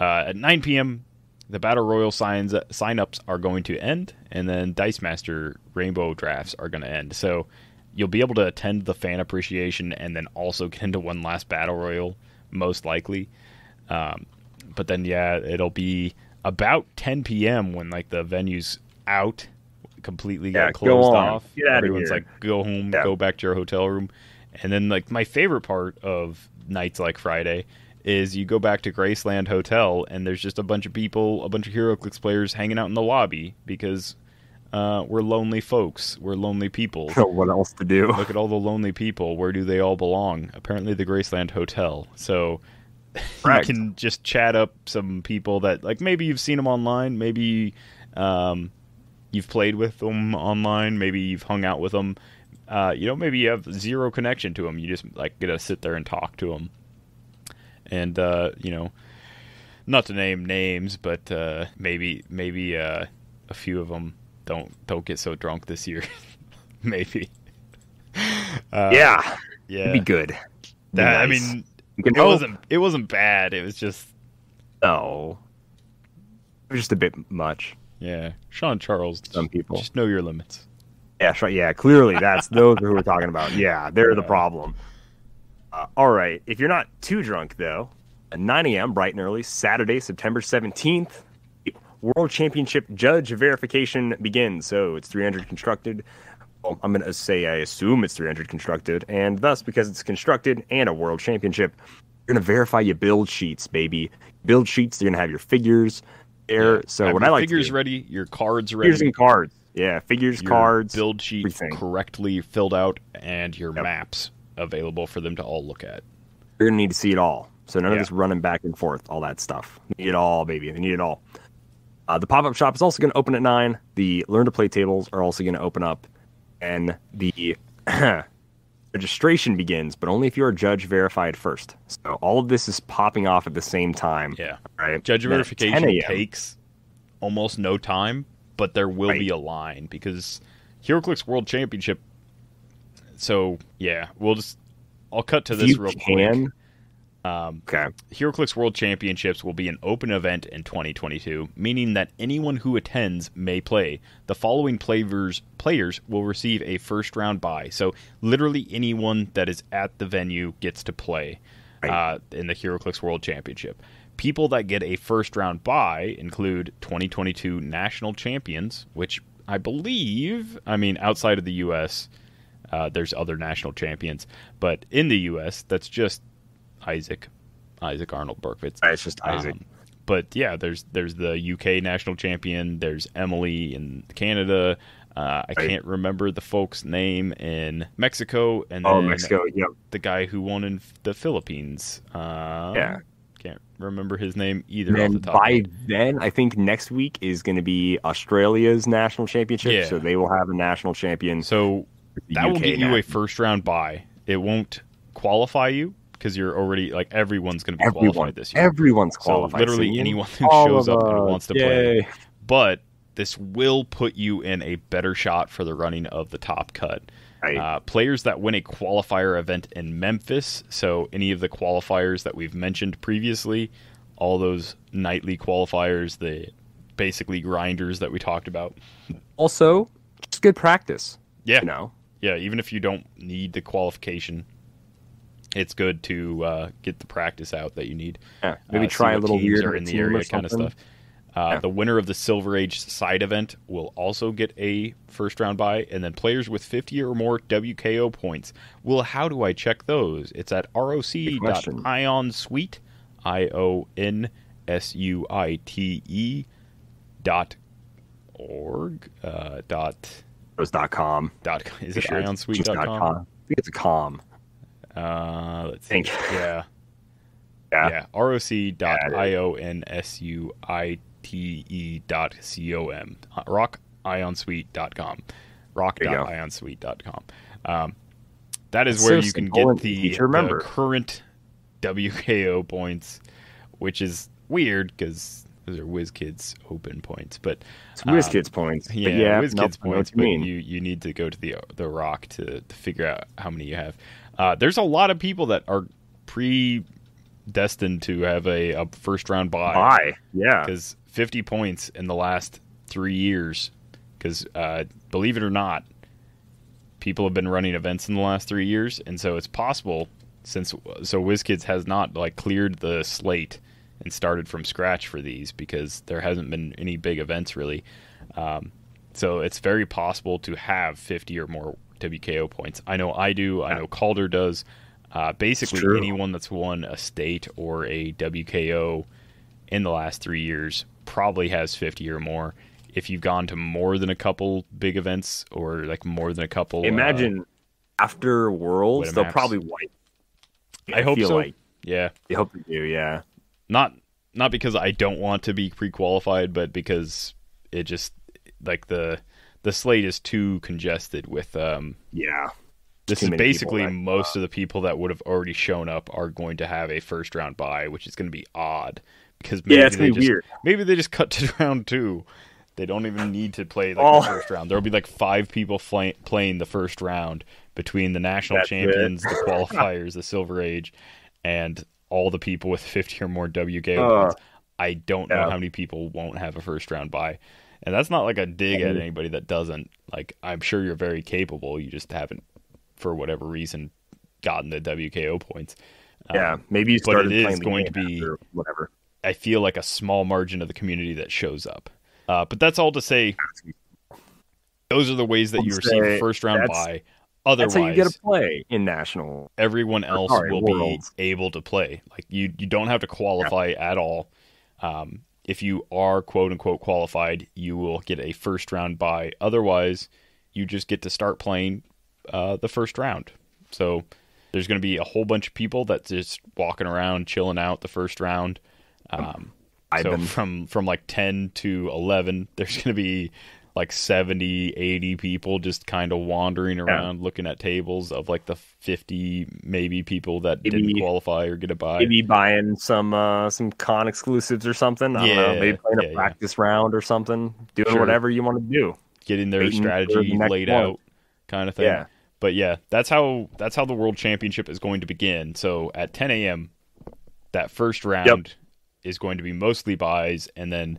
Uh, at nine p m the Battle Royal signs, sign-ups are going to end, and then Dice Master Rainbow Drafts are going to end. So you'll be able to attend the Fan Appreciation and then also get into one last Battle Royal, most likely. Um, but then, yeah, it'll be about ten p m when, like, the venue's out, completely yeah, closed go off. Get out Everyone's, of here. like, go home, yeah. go back to your hotel room. And then, like, my favorite part of nights like Friday is you go back to Graceland Hotel, and there's just a bunch of people, a bunch of HeroClix players hanging out in the lobby because uh, we're lonely folks. We're lonely people. What else to do? Look at all the lonely people. Where do they all belong? Apparently the Graceland Hotel. So Correct. you can just chat up some people that, like, maybe you've seen them online. Maybe um, you've played with them online. Maybe you've hung out with them. Uh, you know, maybe you have zero connection to them. You just, like, get to sit there and talk to them. And, uh, you know, not to name names, but uh, maybe maybe uh, a few of them don't, don't get so drunk this year. maybe. Uh, yeah. Yeah. It'd be good. It'd be that, nice. I mean, it wasn't, it wasn't bad. It was just... No. It was just a bit much. Yeah. Sean Charles. Some people. Just know your limits. Yeah, sure, yeah clearly, that's those who we're talking about. Yeah, they're yeah. the problem. Uh, all right, if you're not too drunk, though, at nine a m bright and early, Saturday, September seventeenth, World Championship Judge Verification begins. So it's three hundred constructed. Well, I'm going to say I assume it's three hundred constructed. And thus, because it's constructed and a World Championship, you're going to verify your build sheets, baby. Build sheets, you're going to have your figures, air. Yeah. So what I like figures to do, ready, your cards ready, figures and cards. Yeah, figures, your cards, build sheet everything. correctly filled out, and your yep. maps available for them to all look at. You're gonna need to see it all. So none yeah. of this running back and forth, all that stuff. Need it all, baby. They need it all. Uh, the pop-up shop is also going to open at nine. The learn to play tables are also going to open up, and the registration begins, but only if you are judge verified first. So all of this is popping off at the same time. Yeah, right. Judge verification takes almost no time, but there will right. be a line because HeroClix World Championship. So yeah, we'll just I'll cut to this you real can. quick. Um, okay. HeroClix World Championships will be an open event in twenty twenty-two, meaning that anyone who attends may play. The following players, players will receive a first round bye. So literally anyone that is at the venue gets to play right. uh, in the HeroClix World Championship. People that get a first round bye include twenty twenty-two national champions, which I believe, I mean, outside of the U S, uh, there's other national champions. But in the U S, that's just Isaac, Isaac Arnold Berkowitz. It's just Isaac. Um, but yeah, there's there's the U K national champion. There's Emily in Canada. Uh, I right. can't remember the folk's name in Mexico. And oh, then Mexico. Yep. The guy who won in the Philippines. Um, yeah. Can't remember his name either. And off the top by then, I think next week is going to be Australia's national championship. Yeah. So they will have a national champion. So that U K will get now. you a first round bye. It won't qualify you, because you're already, like, everyone's going to be Everyone, qualified this year. Everyone's qualified. So literally so anyone who shows up and wants to Yay. play. But this will put you in a better shot for the running of the top cut. Right. Uh, players that win a qualifier event in Memphis, so any of the qualifiers that we've mentioned previously, all those nightly qualifiers, the basically grinders that we talked about. Also, just good practice. Yeah. You know? Yeah, even if you don't need the qualification, it's good to uh, get the practice out that you need. Yeah, maybe uh, try a little weird in the area kind of stuff. Uh, yeah. The winner of the Silver Age side event will also get a first round bye, and then players with fifty or more W K O points. Well, how do I check those? It's at roc.ionsuite, I O N S U I T E dot org uh, dot. It was dot com. Dot is it sure ionsuite dot com? com? I think it's a com. Uh, let's think. See. Yeah. Yeah. yeah. roc dot ionsuite dot com. rock ion suite dot com. rock dot ionsuite dot com. Um, that is where you can get the, the current W K O points, which is weird because those are WizKids open points, but it's WizKids um, points. Yeah, yeah WizKids nope, points. You but mean. you you need to go to the the rock to, to figure out how many you have. Uh, there's a lot of people that are predestined to have a, a first round bye. Bye, yeah. Because fifty points in the last three years. Because uh, believe it or not, people have been running events in the last three years, and so it's possible since so WizKids has not like cleared the slate and started from scratch for these because there hasn't been any big events really. Um, so it's very possible to have fifty or more W K O points. I know I do. I know Calder does. Uh, basically, anyone that's won a state or a W K O in the last three years probably has fifty or more. If you've gone to more than a couple big events or like more than a couple. Imagine uh, after Worlds, they'll probably wipe. I, I hope so. Like. Yeah. I hope they do, yeah. Not not because I don't want to be pre-qualified, but because it just like the the slate is too congested with um yeah. This is basically that, most uh, of the people that would have already shown up are going to have a first round bye, which is going to be odd because maybe yeah, it's they gonna be just, weird. Maybe they just cut to round two. They don't even need to play like oh. the first round. There'll be like five people fly, playing the first round between the national That's champions, the qualifiers, the Silver Age, and all the people with fifty or more W K O points. Uh, I don't know yeah. how many people won't have a first round bye. And that's not like a dig at anybody that doesn't. Like, I'm sure you're very capable. You just haven't, for whatever reason, gotten the W K O points. Yeah, um, maybe you started playing. But it is going to be, whatever. I feel like, a small margin of the community that shows up. Uh, but that's all to say, those are the ways that I'll you receive a first round bye. Otherwise, that's how you get to play in national. Everyone else sorry, will worlds. be able to play. Like you, you don't have to qualify yeah. at all. Um, if you are quote unquote qualified, you will get a first round bye. Otherwise, you just get to start playing uh, the first round. So there's going to be a whole bunch of people that's just walking around, chilling out the first round. Um, I've so been... from, from like ten to eleven, there's going to be like seventy, eighty people just kind of wandering around, yeah. looking at tables of like the fifty maybe people that maybe, didn't qualify or get a buy. Maybe buying some uh, some con exclusives or something. I yeah, don't know. Maybe playing yeah, a practice yeah. round or something. Doing sure. whatever you want to do. Getting their Waiting strategy the laid month. out kind of thing. Yeah. But yeah, that's how that's how the World Championship is going to begin. So at ten a m, that first round yep. is going to be mostly buys, and then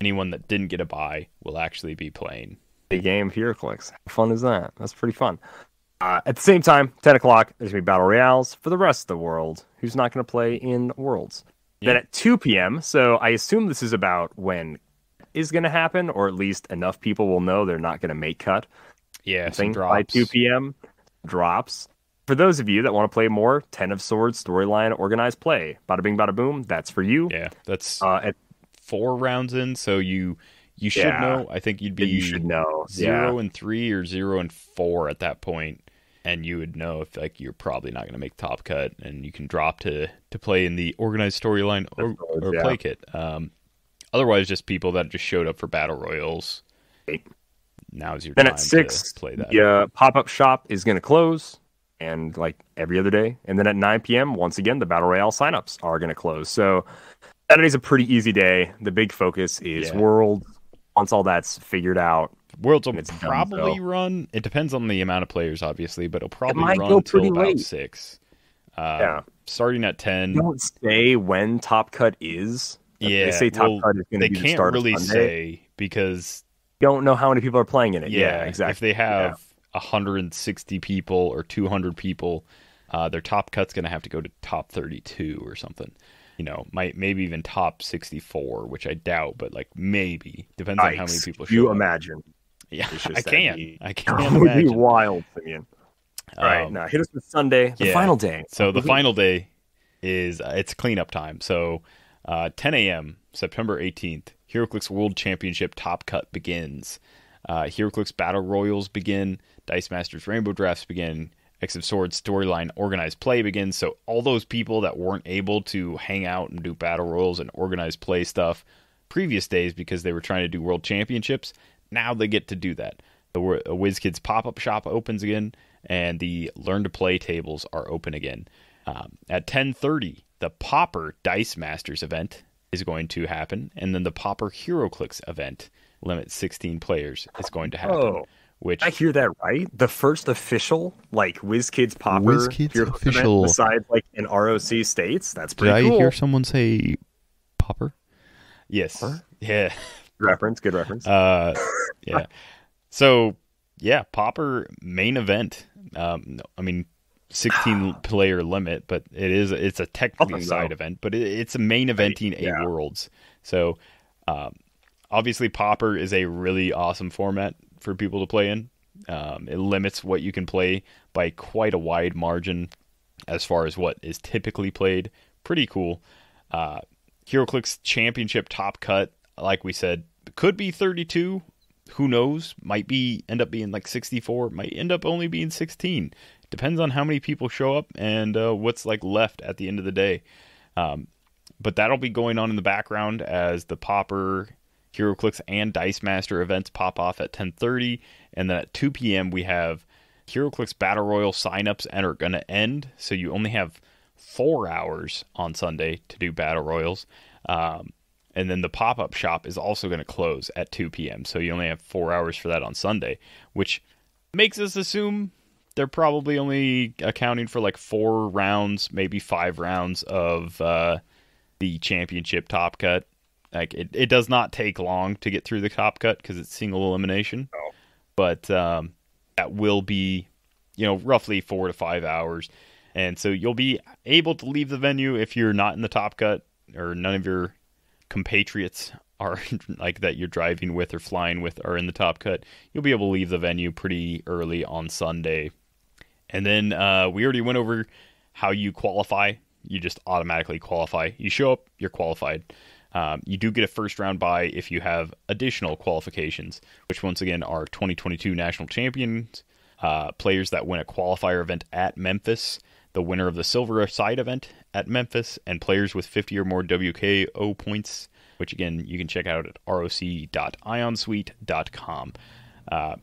anyone that didn't get a buy will actually be playing the game of HeroClix. How fun is that? That's pretty fun. Uh, at the same time, ten o'clock, there's going to be Battle Royales for the rest of the world. Who's not going to play in Worlds? Yeah. Then at two p m, so I assume this is about when is going to happen, or at least enough people will know they're not going to make cut. Yeah, some drops. By two p m, drops. For those of you that want to play more, Ten of Swords, Storyline, Organized Play. Bada bing, bada boom, that's for you. Yeah, that's... Uh, at four rounds in, so you you should yeah. know. I think you'd be you should know. zero yeah. and three or zero and four at that point, and you would know if like you're probably not going to make top cut, and you can drop to to play in the organized storyline or, or yeah. play kit. Um, otherwise, just people that just showed up for battle royals. Now's your then time at six, to play that. Yeah, pop up shop is going to close, and like every other day, and then at nine p m, once again, the battle royale signups are going to close. So. Saturday's a pretty easy day. The big focus is yeah. World. Once all that's figured out, Worlds will probably done, so. run. It depends on the amount of players, obviously, but it'll probably it run until about late. six. Uh, yeah, starting at ten. They don't say when Top Cut is. Yeah, they say Top well, Cut is going to be the start really of Sunday. They can't really say because you don't know how many people are playing in it. Yeah, yeah exactly. If they have yeah. one hundred sixty people or two hundred people, uh, their Top Cut's going to have to go to Top thirty-two or something. You know, might maybe even top sixty-four, which I doubt, but like maybe depends Yikes. on how many people show you up. Imagine. Yeah, I can. Be, I can. It would be wild, Simeon. Um, All right, now hit us with Sunday, the yeah. final day. So the final day is uh, it's cleanup time. So uh, ten a m September eighteenth, HeroClix World Championship Top Cut begins. Uh, HeroClix Battle Royals begin. Dice Masters Rainbow Drafts begin. X of Swords storyline organized play begins. So all those people that weren't able to hang out and do battle royals and organized play stuff previous days because they were trying to do world championships, now they get to do that. The WizKids pop-up shop opens again, and the learn to play tables are open again. Um, at ten thirty, the Popper Dice Masters event is going to happen, and then the Popper HeroClix event, limit sixteen players, is going to happen. Oh. Which I hear that right. The first official like WizKids Popper WizKids official besides like in R O C states. That's pretty Did cool. I hear someone say Popper? Yes. Popper? Yeah. Good reference. Good reference. Uh, yeah. So yeah, Popper main event. Um, no, I mean, sixteen player limit, but it is it's a technically side so. event, but it, it's a main eventing right. yeah. eight worlds. So um, obviously, Popper is a really awesome format for people to play in. Um, it limits what you can play by quite a wide margin as far as what is typically played. Pretty cool. Uh, HeroClix Championship Top Cut, like we said, could be thirty-two. Who knows? Might be end up being like sixty-four. Might end up only being sixteen. Depends on how many people show up and uh, what's like left at the end of the day. Um, but that'll be going on in the background as the Popper HeroClix and Dice Master events pop off at ten thirty, and then at two p m we have HeroClix Battle Royal signups and are going to end, so you only have four hours on Sunday to do Battle Royals, um, and then the pop-up shop is also going to close at two p m, so you only have four hours for that on Sunday, which makes us assume they're probably only accounting for like four rounds, maybe five rounds of uh, the championship Top Cut. Like it, it does not take long to get through the top cut because it's single elimination, oh. but um, that will be, you know, roughly four to five hours. And so you'll be able to leave the venue if you're not in the top cut or none of your compatriots are like that you're driving with or flying with are in the top cut. You'll be able to leave the venue pretty early on Sunday. And then uh, we already went over how you qualify. You just automatically qualify. You show up, you're qualified. Um, you do get a first round bye if you have additional qualifications, which once again are twenty twenty-two national champions, uh, players that win a qualifier event at Memphis, the winner of the silver side event at Memphis, and players with fifty or more W K O points, which again, you can check out at roc dot ion suite dot com. Uh,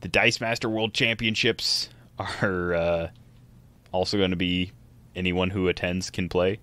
the Dice Master World Championships are uh, also going to be anyone who attends can play.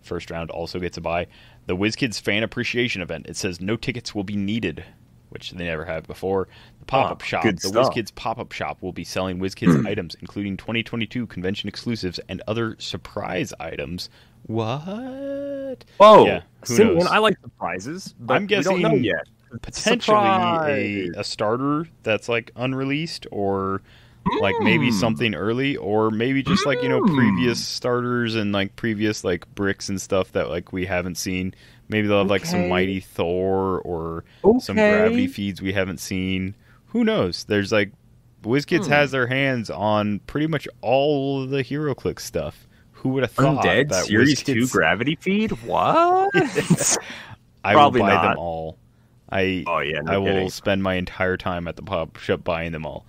First round also gets a bye. The WizKids Fan Appreciation Event. It says no tickets will be needed, which they never have before. The pop-up oh, shop. The stuff. WizKids pop-up shop will be selling WizKids items, including twenty twenty-two convention exclusives and other surprise items. What? Whoa. Yeah, who Simeon, knows? I like surprises, but I'm guessing we don't know yet. Potentially a, a starter that's like unreleased, or mm. like maybe something early, or maybe just mm. like, you know, previous starters and like previous like bricks and stuff that like we haven't seen. Maybe they'll have okay. like some Mighty Thor or okay. some gravity feeds we haven't seen. Who knows? There's like WizKids mm. has their hands on pretty much all the HeroClix stuff. Who would have thought Undead that Series WizKids... two gravity feed? What? I Probably will buy not. them all. I oh, yeah, no I kidding. will spend my entire time at the pop shop buying them all.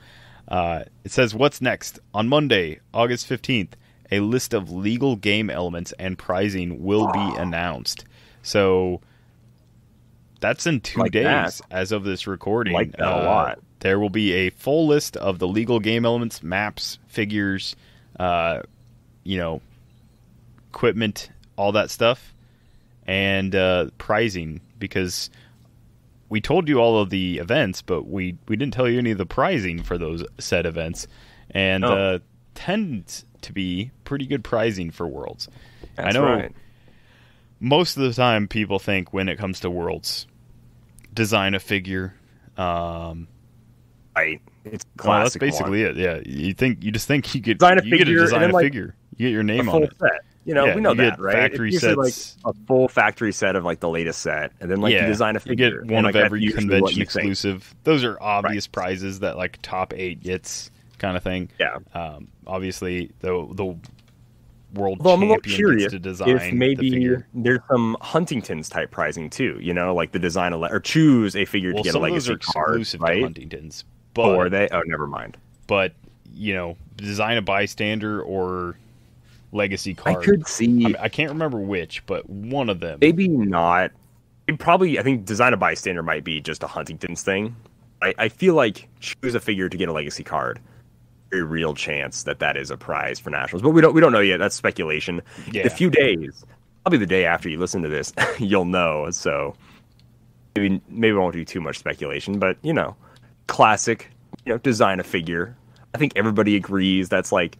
Uh, it says, what's next? On Monday, August fifteenth, a list of legal game elements and pricing will wow. be announced. So that's in two like days that. as of this recording. Like that uh, a lot. There will be a full list of the legal game elements, maps, figures, uh, you know, equipment, all that stuff, and uh, pricing, because... we told you all of the events, but we, we didn't tell you any of the prizing for those said events. And no. uh, tends to be pretty good prizing for Worlds. That's I know right. most of the time people think when it comes to Worlds, design a figure. Um, right. It's classic. Well, that's basically one. it. Yeah. You think you just think you get design a you figure, get to design and then, a like, figure. You get your name a full on it. Set. You know, yeah, we know that, right? Factory sets, like a full factory set of like the latest set, and then like yeah, you design a figure. You get one and, like, of every convention exclusive. Think. Those are obvious right. prizes that like top eight gets, kind of thing. Yeah. Um, obviously, the the world well, champion gets to design. If maybe the figure. There's some Huntington's type prizing too. You know, like the design a le- or choose a figure well, to get a legacy card. Exclusive right? to Huntington's, but oh, are they? Oh, never mind. But you know, design a bystander or. Legacy card. I could see. I, mean, I can't remember which, but one of them. Maybe not. It probably. I think design a bystander might be just a Huntington's thing. I, I feel like choose a figure to get a legacy card. Very real chance that that is a prize for nationals, but we don't. We don't know yet. That's speculation. Yeah. In a few days, probably the day after you listen to this, you'll know. So maybe maybe I won't do too much speculation, but you know, classic. You know, design a figure. I think everybody agrees that's like.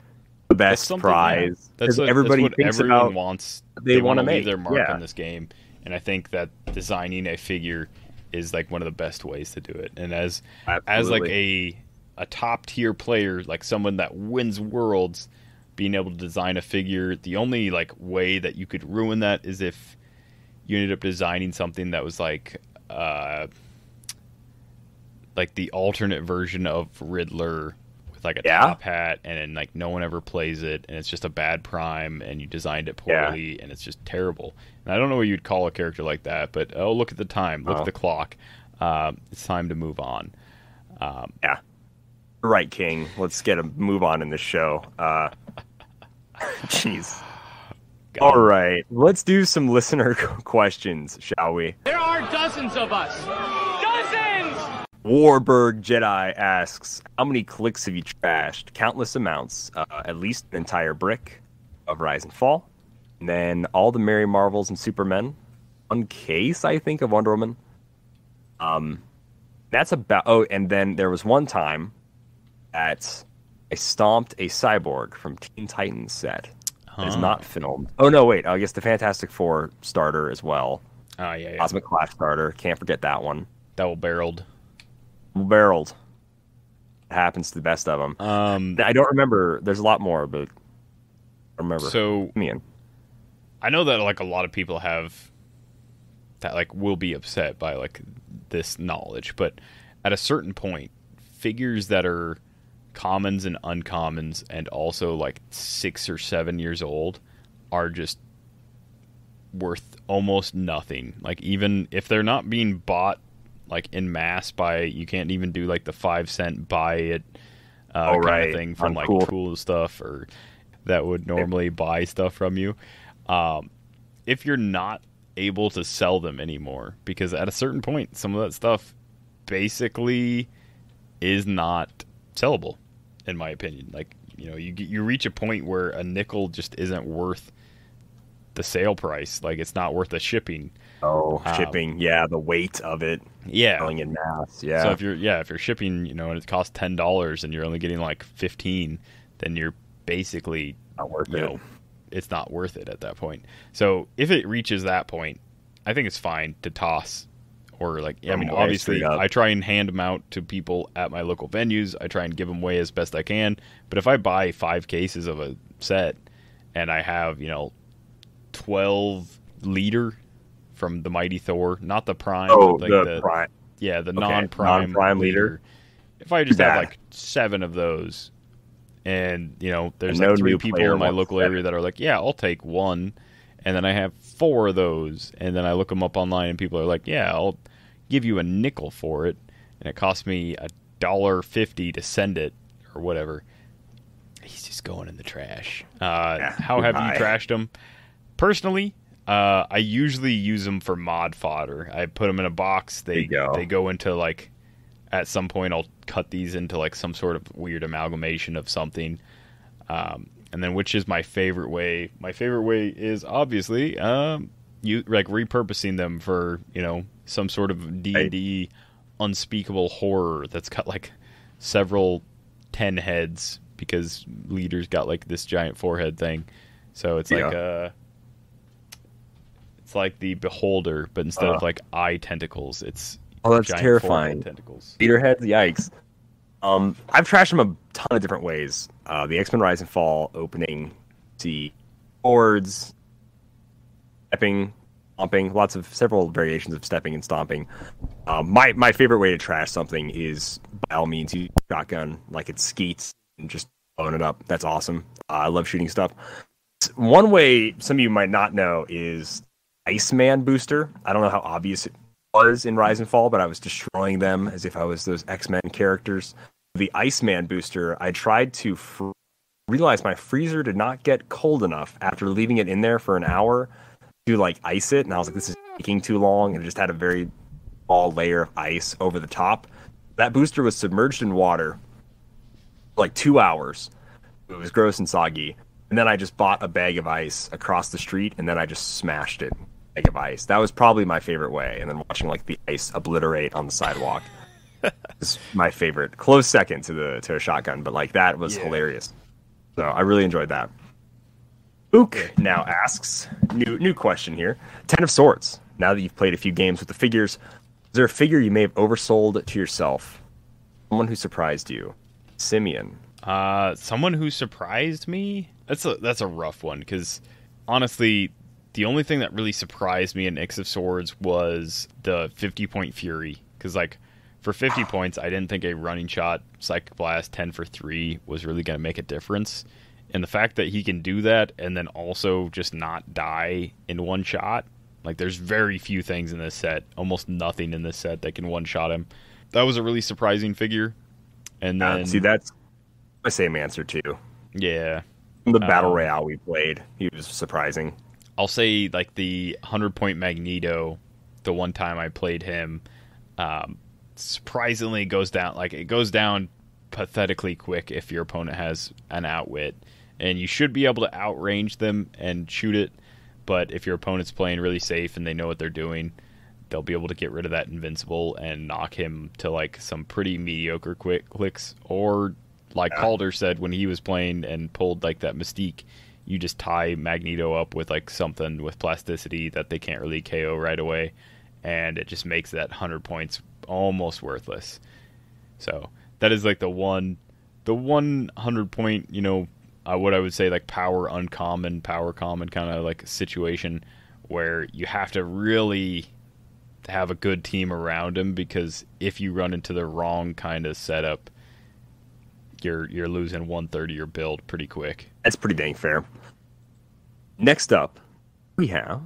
The best that's prize yeah. that's, a, everybody that's what thinks everyone about, wants they, they want to make their mark yeah. on this game, and I think that designing a figure is like one of the best ways to do it. And as Absolutely. as like a a top tier player, like someone that wins Worlds, being able to design a figure, the only like way that you could ruin that is if you ended up designing something that was like uh like the alternate version of Riddler, like a yeah. top hat, and then like no one ever plays it, and it's just a bad prime, and you designed it poorly, yeah. and it's just terrible. And I don't know what you'd call a character like that, but oh, look at the time, look oh. at the clock, um, it's time to move on. Um, yeah, right, King. Let's get a move on in this show. Uh, jeez. All right, let's do some listener questions, shall we? There are dozens of us. Dozens. Warburg Jedi asks, how many clicks have you trashed? Countless amounts, uh, at least an entire brick of Rise and Fall, and then all the Mary Marvels and Supermen, one case I think of Wonder Woman. Um, that's about. Oh, and then there was one time that I stomped a cyborg from Teen Titans set. Huh. It's not filmed. Oh no, wait. I guess the Fantastic Four starter as well. Oh yeah. yeah. Cosmic Clash starter. Can't forget that one. Double barreled. Barreled. It happens to the best of them. Um, I don't remember. There's a lot more, but I remember. So, Simeon. I know that like a lot of people have that like will be upset by like this knowledge, but at a certain point, figures that are commons and uncommons, and also like six or seven years old, are just worth almost nothing. Like, even if they're not being bought like in mass by, you can't even do like the five cent buy it uh, oh, kind right. of thing from I'm like cool. cool stuff or that would normally buy stuff from you. Um, if you're not able to sell them anymore, because at a certain point, some of that stuff basically is not sellable, in my opinion. Like, you know, you you reach a point where a nickel just isn't worth the sale price. Like, it's not worth the shipping. Oh, um, shipping. Yeah, the weight of it. Yeah. Selling in mass. Yeah. So if you're, yeah, if you're shipping, you know, and it costs ten dollars and you're only getting like fifteen, then you're basically, not worth you it. know, it's not worth it at that point. So if it reaches that point, I think it's fine to toss or like, I mean, obviously I try and hand them out to people at my local venues. I try and give them away as best I can. But if I buy five cases of a set and I have, you know, twelve liter from the Mighty Thor, not the prime. Oh, like the, the prime. Yeah, the okay. non-prime, non-prime liter. liter. If I just Bad. have like seven of those, and you know, there's like no three people in my local area that are like, yeah, I'll take one, and then I have four of those, and then I look them up online, and people are like, yeah, I'll give you a nickel for it, and it cost me a dollar fifty to send it or whatever. He's just going in the trash. Uh, yeah, how have high. you trashed them? Personally, uh, I usually use them for mod fodder. I put them in a box. They go. they go into like, at some point I'll cut these into like some sort of weird amalgamation of something. Um, and then which is my favorite way? My favorite way is obviously um, you like repurposing them for, you know, some sort of D and D unspeakable horror that's got like several ten heads because leaders got like this giant forehead thing. So it's yeah. like uh it's like the Beholder, but instead uh, of like eye tentacles, it's oh, that's giant terrifying tentacles. Leaderheads, yikes! Um, I've trashed them a ton of different ways. Uh, the X-Men Rise and Fall opening, see, boards, stepping, stomping, lots of several variations of stepping and stomping. Uh, my my favorite way to trash something is by all means use shotgun, like it skeets and just blowing it up. That's awesome. Uh, I love shooting stuff. One way some of you might not know is Iceman booster. I don't know how obvious it was in Rise and Fall, but I was destroying them as if I was those X-Men characters. The Iceman booster, I tried to fr- realize my freezer did not get cold enough after leaving it in there for an hour to like ice it, and I was like, this is taking too long, and it just had a very small layer of ice over the top. That booster was submerged in water for like two hours. It was gross and soggy. And then I just bought a bag of ice across the street, and then I just smashed it. Bag of ice. That was probably my favorite way. And then watching like the ice obliterate on the sidewalk is my favorite. Close second to the to a shotgun, but like that was yeah. hilarious. So I really enjoyed that. Ook now asks new new question here. Ten of Swords. Now that you've played a few games with the figures, is there a figure you may have oversold to yourself? Someone who surprised you, Simeon. Uh, someone who surprised me. That's a that's a rough one because honestly, the only thing that really surprised me in X of Swords was the fifty point Fury. Because like for fifty points, I didn't think a running shot, Psychic Blast, ten for three was really going to make a difference. And the fact that he can do that and then also just not die in one shot, like there's very few things in this set, almost nothing in this set that can one shot him. That was a really surprising figure. And then uh, see that's my same answer too. Yeah. The Battle um, Royale we played, he was surprising. I'll say, like, the one hundred point Magneto, the one time I played him, um, surprisingly goes down, like, it goes down pathetically quick if your opponent has an outwit. And you should be able to outrange them and shoot it, but if your opponent's playing really safe and they know what they're doing, they'll be able to get rid of that invincible and knock him to, like, some pretty mediocre quick clicks or... Like Calder said when he was playing and pulled like that Mystique, you just tie Magneto up with like something with plasticity that they can't really K O right away, and it just makes that one hundred points almost worthless. So that is like the one, the one one hundred point, you know, uh, what I would say like power uncommon, power common kind of like situation where you have to really have a good team around him because if you run into the wrong kind of setup, You're you're losing one third of your build pretty quick. That's pretty dang fair. Next up, we have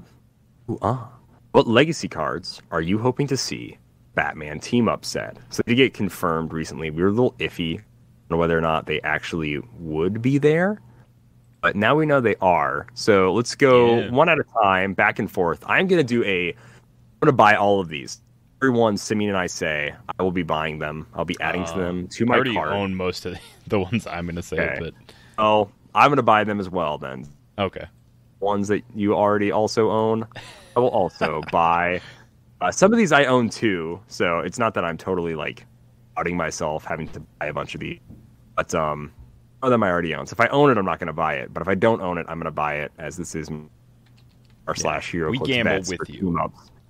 Ooh, ah. What legacy cards are you hoping to see Batman team-up set? So they get confirmed recently. We were a little iffy on whether or not they actually would be there. But now we know they are. So let's go yeah. one at a time, back and forth. I'm going to do a... I'm going to buy all of these. Everyone, Simeon and I say, I will be buying them. I'll be adding uh, to them to my card. I already card. own most of the ones I'm going to say. Okay. But... Oh, I'm going to buy them as well then. Okay. Ones that you already also own, I will also buy. Uh, some of these I own too, so it's not that I'm totally like outing myself having to buy a bunch of these. But um, some of them I already own. So if I own it, I'm not going to buy it. But if I don't own it, I'm going to buy it, as this is our yeah. slash hero. We gamble with you.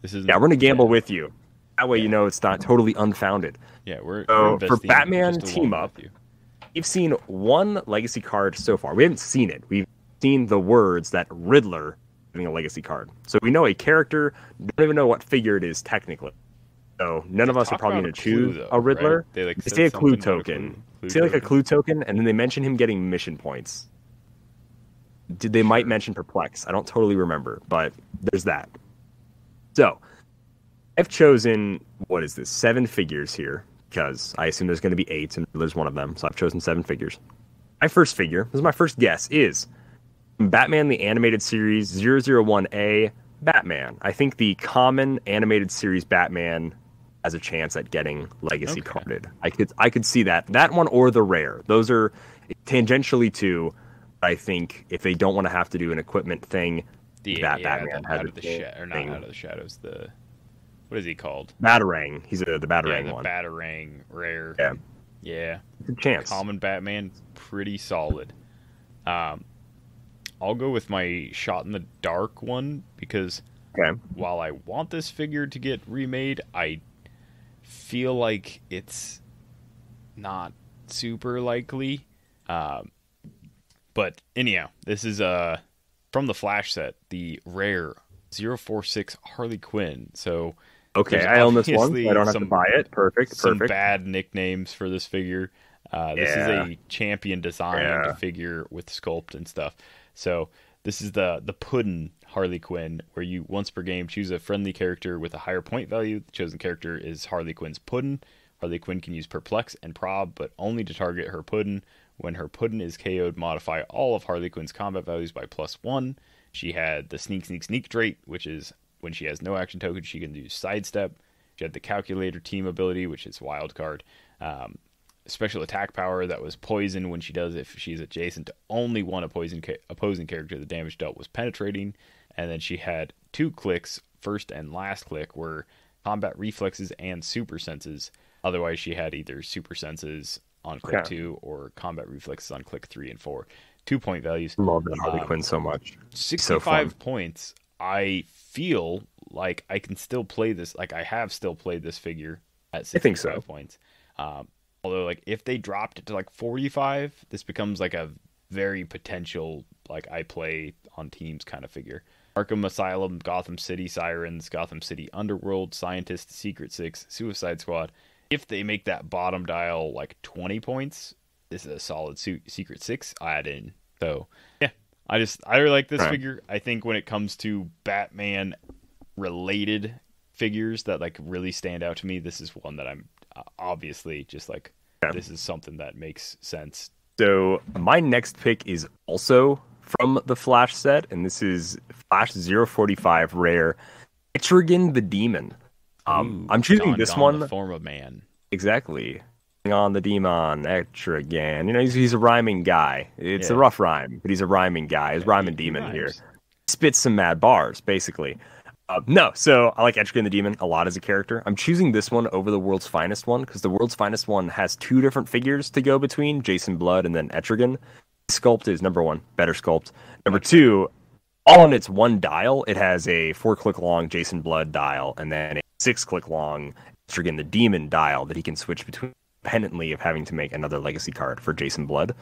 This is yeah, we're going to gamble yeah. with you. That way, yeah. you know it's not totally unfounded. Yeah, we're, so we're for Batman team up. We've seen one legacy card so far. We haven't seen it. We've seen the words that Riddler getting a legacy card. So we know a character, don't even know what figure it is technically. So none of us are probably going to choose though, a Riddler. Right? They, like, they say a clue token. Clue, clue say like token. a clue token, and then they mention him getting mission points. Did They sure. might mention perplex. I don't totally remember, but there's that. So I've chosen, what is this, seven figures here, because I assume there's going to be eight, and Riddler's one of them, so I've chosen seven figures. My first figure, this is my first guess, is... Batman the Animated Series zero zero one A Batman. I think the common Animated Series Batman has a chance at getting legacy okay. carded. I could I could see that. That one or the rare. Those are tangentially two. I think if they don't want to have to do an equipment thing, the, that yeah, Batman the, has out a of the sh- or not thing. Out of the Shadows. The what is he called? Batarang. He's a, the Batarang yeah, the one. The Batarang rare. Yeah, yeah. It's a chance. Common Batman, pretty solid. Um. I'll go with my shot in the dark one because okay. while I want this figure to get remade, I feel like it's not super likely. Um, but anyhow, this is uh, from the Flash set, the rare zero four six Harley Quinn. So okay, I own this one. I don't have some, to buy it. Perfect. Some perfect. bad nicknames for this figure. Uh, this yeah. is a champion designed yeah. figure with sculpt and stuff. So this is the the Puddin' Harley Quinn, where you once per game choose a friendly character with a higher point value. The chosen character is Harley Quinn's Puddin'. Harley Quinn can use Perplex and Prob, but only to target her Puddin'. When her Puddin' is K O'd, modify all of Harley Quinn's combat values by plus one. She had the Sneak, Sneak, Sneak trait, which is when she has no action token, she can do Sidestep. She had the Calculator Team ability, which is Wildcard. Um, Special attack power that was poison when she does it. If she's adjacent to only one opposing opposing character, the damage dealt was penetrating. And then she had two clicks, first and last click, were combat reflexes and super senses. Otherwise, she had either super senses on click okay. two or combat reflexes on click three and four. Two point values. Love that Harley um, Quinn so much. sixty-five so points. I feel like I can still play this. Like I have still played this figure at sixty-five I think so. points. Um, Although, like, if they dropped it to, like, forty-five, this becomes, like, a very potential, like, I play on teams kind of figure. Arkham Asylum, Gotham City Sirens, Gotham City Underworld, Scientist, Secret Six, Suicide Squad. If they make that bottom dial, like, twenty points, this is a solid su- Secret Six add in. So, yeah, I just, I really like this right. figure. I think when it comes to Batman-related figures that, like, really stand out to me, this is one that I'm uh, obviously just, like, yeah. this is something that makes sense. So my next pick is also from the Flash set, and this is Flash zero forty-five rare Etrigan the Demon. Um, Ooh, I'm choosing Don, this Don one. The form of man. Exactly. On the demon, Etrigan. You know, he's, he's a rhyming guy. It's yeah. a rough rhyme, but he's a rhyming guy. He's yeah, rhyming he demon rhymes. Here. Spits some mad bars, basically. Uh, no, so I like Etrigan the Demon a lot as a character. I'm choosing this one over the World's Finest one because the World's Finest one has two different figures to go between, Jason Blood and then Etrigan. Sculpt is number one, better sculpt. Number two, all on its one dial, it has a four-click long Jason Blood dial and then a six-click long Etrigan the Demon dial that he can switch between independently of having to make another legacy card for Jason Blood.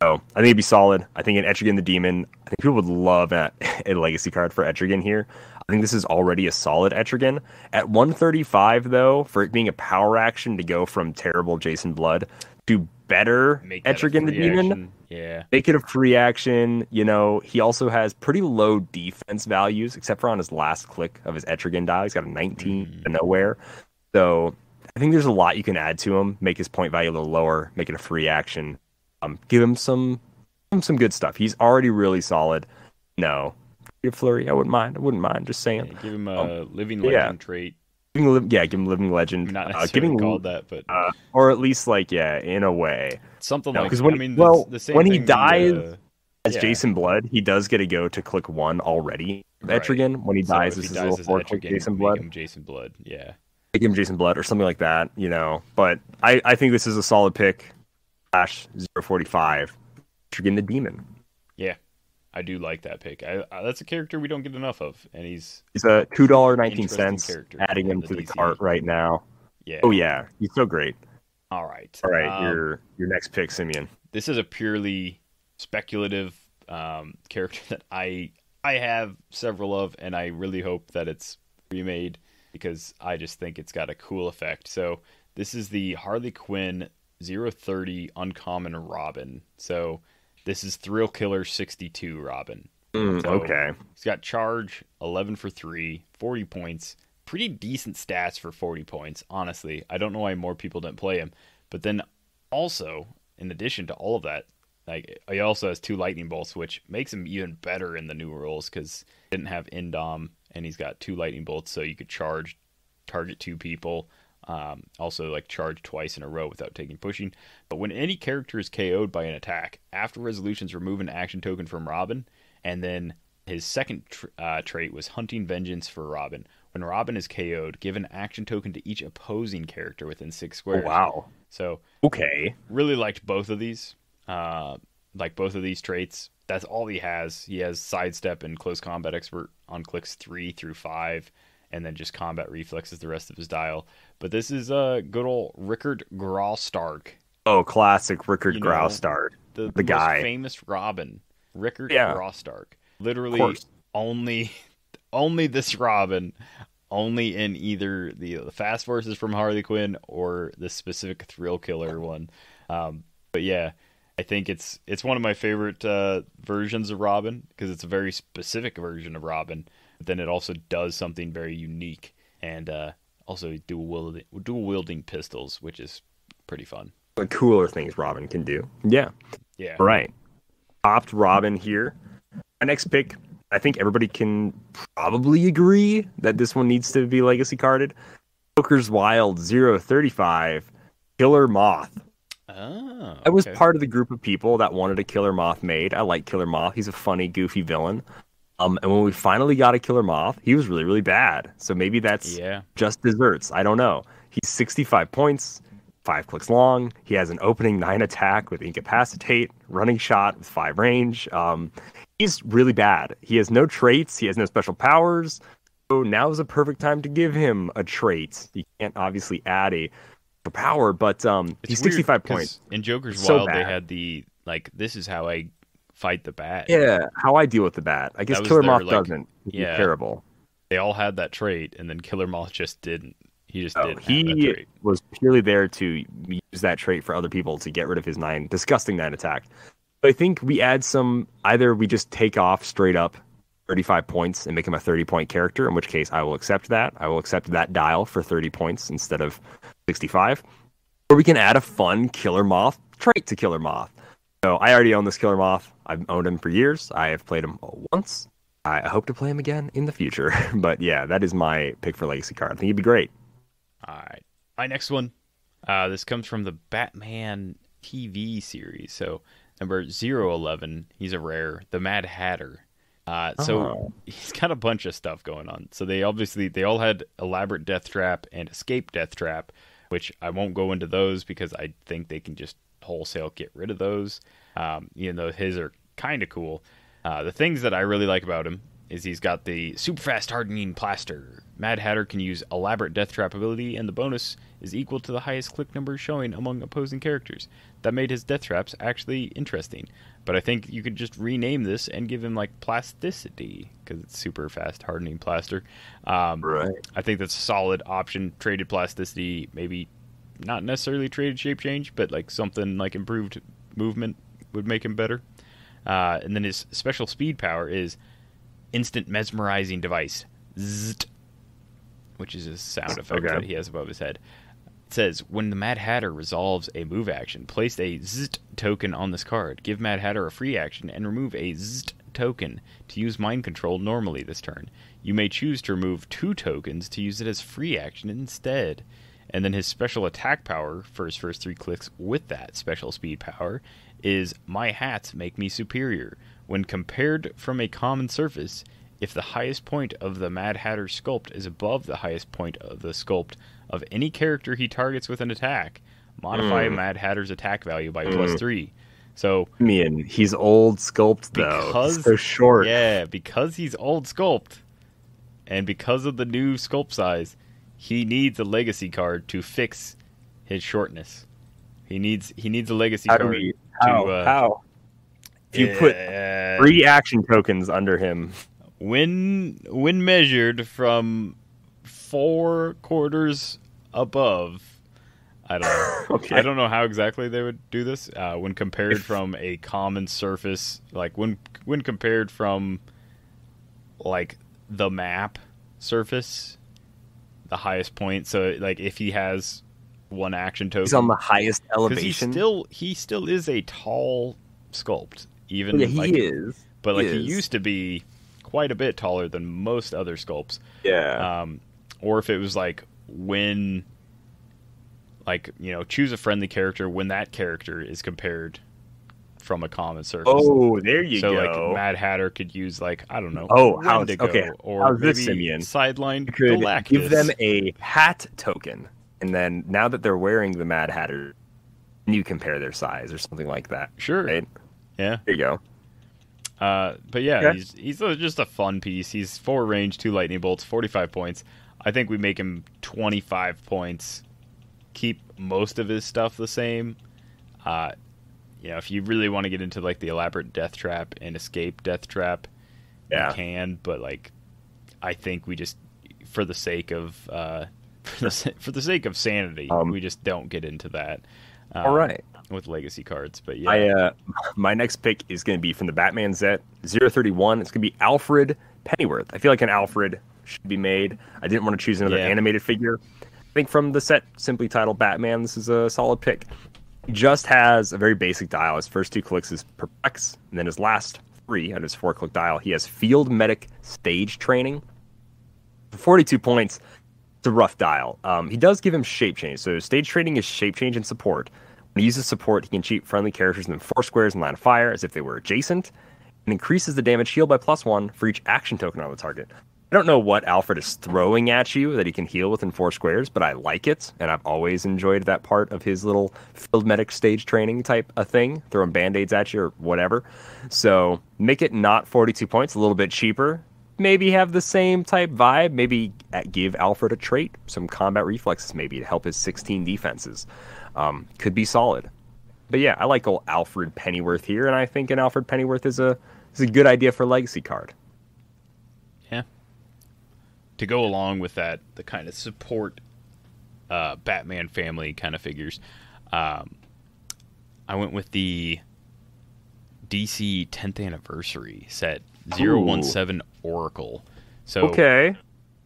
So I think it'd be solid. I think an Etrigan the Demon, I think people would love a, a legacy card for Etrigan here. I think this is already a solid Etrigan. At one thirty-five, though, for it being a power action to go from terrible Jason Blood to better Etrigan the reaction. Demon. Yeah. Make it a free action. You know, he also has pretty low defense values, except for on his last click of his Etrigan die. He's got a nineteen mm. to nowhere. So I think there's a lot you can add to him. Make his point value a little lower. Make it a free action. Um, give him some give him some good stuff. He's already really solid. No. Flurry, I wouldn't mind. I wouldn't mind. Just saying. Yeah, give him a um, living legend yeah. trait. Yeah, give him living legend. Not necessarily uh, giving, called that, but uh, or at least like yeah, in a way, something no, like. When, I mean, well, the same when he dies uh, as yeah. Jason Blood, he does get to go to click one already. Right. Etrigan when he so dies, this is a little four click Jason Blood. Him Jason Blood, yeah. Make him Jason Blood or something like that, you know. But I, I think this is a solid pick. Slash zero forty five, Etrigan the Demon. Yeah. I do like that pick. I, I, that's a character we don't get enough of, and he's he's a two dollar nineteen cents. Adding him the to the D C. Cart right now. Yeah. Oh yeah, he's so great. All right. All right. Um, your your next pick, Simeon. This is a purely speculative um, character that I I have several of, and I really hope that it's remade because I just think it's got a cool effect. So this is the Harley Quinn zero thirty uncommon Robin. So. This is Thrill Killer sixty-two Robin. Mm, so okay. He's got charge, eleven for three, forty points. Pretty decent stats for forty points, honestly. I don't know why more people didn't play him. But then also, in addition to all of that, like he also has two lightning bolts, which makes him even better in the new rules because he didn't have Indom, and he's got two lightning bolts, so you could charge, target two people. Um, also, like, charge twice in a row without taking pushing. But when any character is K O'd by an attack, after resolutions, remove an action token from Robin. And then his second tra- uh, trait was Hunting Vengeance for Robin. When Robin is K O'd, give an action token to each opposing character within six squares. Oh, wow. So, okay. Really liked both of these. Uh, like, both of these traits. That's all he has. He has Sidestep and Close Combat Expert on clicks three through five. And then just combat reflexes the rest of his dial. But this is a uh, good old Rickard Graustark. Oh, classic Rickard you know, Graustark. The, the, the guy. Most famous Robin. Rickard yeah. Graustark. Literally only only this Robin. Only in either the, the Fast Forces from Harley Quinn or the specific Thrill Killer one. Um, but yeah, I think it's it's one of my favorite uh, versions of Robin. Because it's a very specific version of Robin. Then it also does something very unique, and uh, also dual wielding, dual wielding pistols, which is pretty fun. The cooler things Robin can do. Yeah. Yeah. All right. Opt Robin here. My next pick, I think everybody can probably agree that this one needs to be legacy carded. Joker's Wild zero thirty-five, Killer Moth. Oh, okay. I was part of the group of people that wanted a Killer Moth made. I like Killer Moth. He's a funny, goofy villain. Um, and when we finally got a Killer Moth, he was really, really bad. So maybe that's yeah. just desserts. I don't know. He's sixty-five points, five clicks long. He has an opening nine attack with incapacitate, running shot with five range. Um, he's really bad. He has no traits. He has no special powers. So now is a perfect time to give him a trait. You can't obviously add a power, but um, he's sixty-five points. In Joker's it's Wild, so they had the, like, this is how I... fight the bat. Yeah, how I deal with the bat. I guess Killer Moth doesn't. Yeah, terrible. They all had that trait, and then Killer Moth just didn't. He just didn't. He was purely there to use that trait for other people to get rid of his nine disgusting nine attack. But I think we add some. Either we just take off straight up thirty-five points and make him a thirty point character, in which case I will accept that. I will accept that dial for thirty points instead of sixty-five. Or we can add a fun Killer Moth trait to Killer Moth. So I already own this Killer Moth. I've owned him for years. I have played him once. I hope to play him again in the future. But yeah, that is my pick for legacy card. I think he'd be great. All right. My next one. Uh, this comes from the Batman T V series. So number zero eleven, he's a rare, the Mad Hatter. Uh, so oh. he's got a bunch of stuff going on. So they obviously, they all had Elaborate Death Trap and Escape Death Trap, which I won't go into those because I think they can just wholesale get rid of those, um even though his are kind of cool. Uh the things that I really like about him is he's got the super fast hardening plaster. Mad Hatter can use Elaborate Death Trap ability, and the bonus is equal to the highest click number showing among opposing characters. That made his death traps actually interesting, but I think you could just rename this and give him like plasticity because it's super fast hardening plaster. Um right. I think that's a solid option. Traded plasticity, maybe not necessarily traded shape change, but like something like improved movement would make him better. Uh, and then his special speed power is instant mesmerizing device, Zzzt, which is his sound effect okay. that he has above his head. It says, when the Mad Hatter resolves a move action, place a Zzzt token on this card. Give Mad Hatter a free action and remove a Zzzt token to use mind control normally this turn. You may choose to remove two tokens to use it as free action instead. And then his special attack power for his first three clicks with that special speed power is my hats make me superior. When compared from a common surface, if the highest point of the Mad Hatter sculpt is above the highest point of the sculpt of any character he targets with an attack, modify mm. Mad Hatter's attack value by mm. plus three. So, I mean, he's old sculpt though. Because, he's so short. Yeah, because he's old sculpt, and because of the new sculpt size, he needs a legacy card to fix his shortness. He needs he needs a legacy how card. Do we, how? To, uh, how? If you uh, put three action tokens under him. When when measured from four quarters above, I don't know. okay. I don't know how exactly they would do this. Uh, when compared if, from a common surface, like when when compared from like the map surface, the highest point. So like if he has one action token, he's on the highest elevation. He still he still is a tall sculpt. Even yeah, he like, is. But like he, he used to be quite a bit taller than most other sculpts. Yeah. Um, or if it was like when, like you know, choose a friendly character when that character is compared from a common surface. Oh, there you so, go. So like Mad Hatter could use like I don't know. Oh, how's okay? Or how's maybe Simeon sideline could Galactus. Give them a hat token, and then now that they're wearing the Mad Hatter, you compare their size or something like that. Sure. Right? Yeah. There you go. Uh, but yeah, okay. he's he's a, just a fun piece. He's four range, two lightning bolts, forty-five points. I think we make him twenty-five points. Keep most of his stuff the same. Uh, you know, if you really want to get into like the elaborate death trap and escape death trap, yeah. you can. But like, I think we just for the sake of uh, for the for the sake of sanity, um, we just don't get into that. Um, all right. With legacy cards, but yeah. I, uh, my next pick is going to be from the Batman set, zero thirty-one. It's going to be Alfred Pennyworth. I feel like an Alfred should be made. I didn't want to choose another yeah. animated figure. I think from the set, simply titled Batman, this is a solid pick. He just has a very basic dial. His first two clicks is Perplex, and then his last three on his four-click dial, he has Field Medic Stage Training. For forty-two points, it's a rough dial. Um, he does give him Shape Change, so Stage Training is Shape Change and Support. When he uses support, he can cheat friendly characters in the four squares and line of fire as if they were adjacent, and increases the damage healed by plus one for each action token on the target. I don't know what Alfred is throwing at you that he can heal within four squares, but I like it, and I've always enjoyed that part of his little field medic stage training type of thing, throwing band-aids at you or whatever. So make it not forty-two points, a little bit cheaper. Maybe have the same type vibe. Maybe give Alfred a trait, some combat reflexes maybe to help his sixteen defenses. Um, could be solid. But yeah, I like old Alfred Pennyworth here, and I think an Alfred Pennyworth is a is a good idea for a legacy card. Yeah. To go along with that, the kind of support uh, Batman family kind of figures, um, I went with the D C tenth anniversary set, zero one seven Oracle. So okay.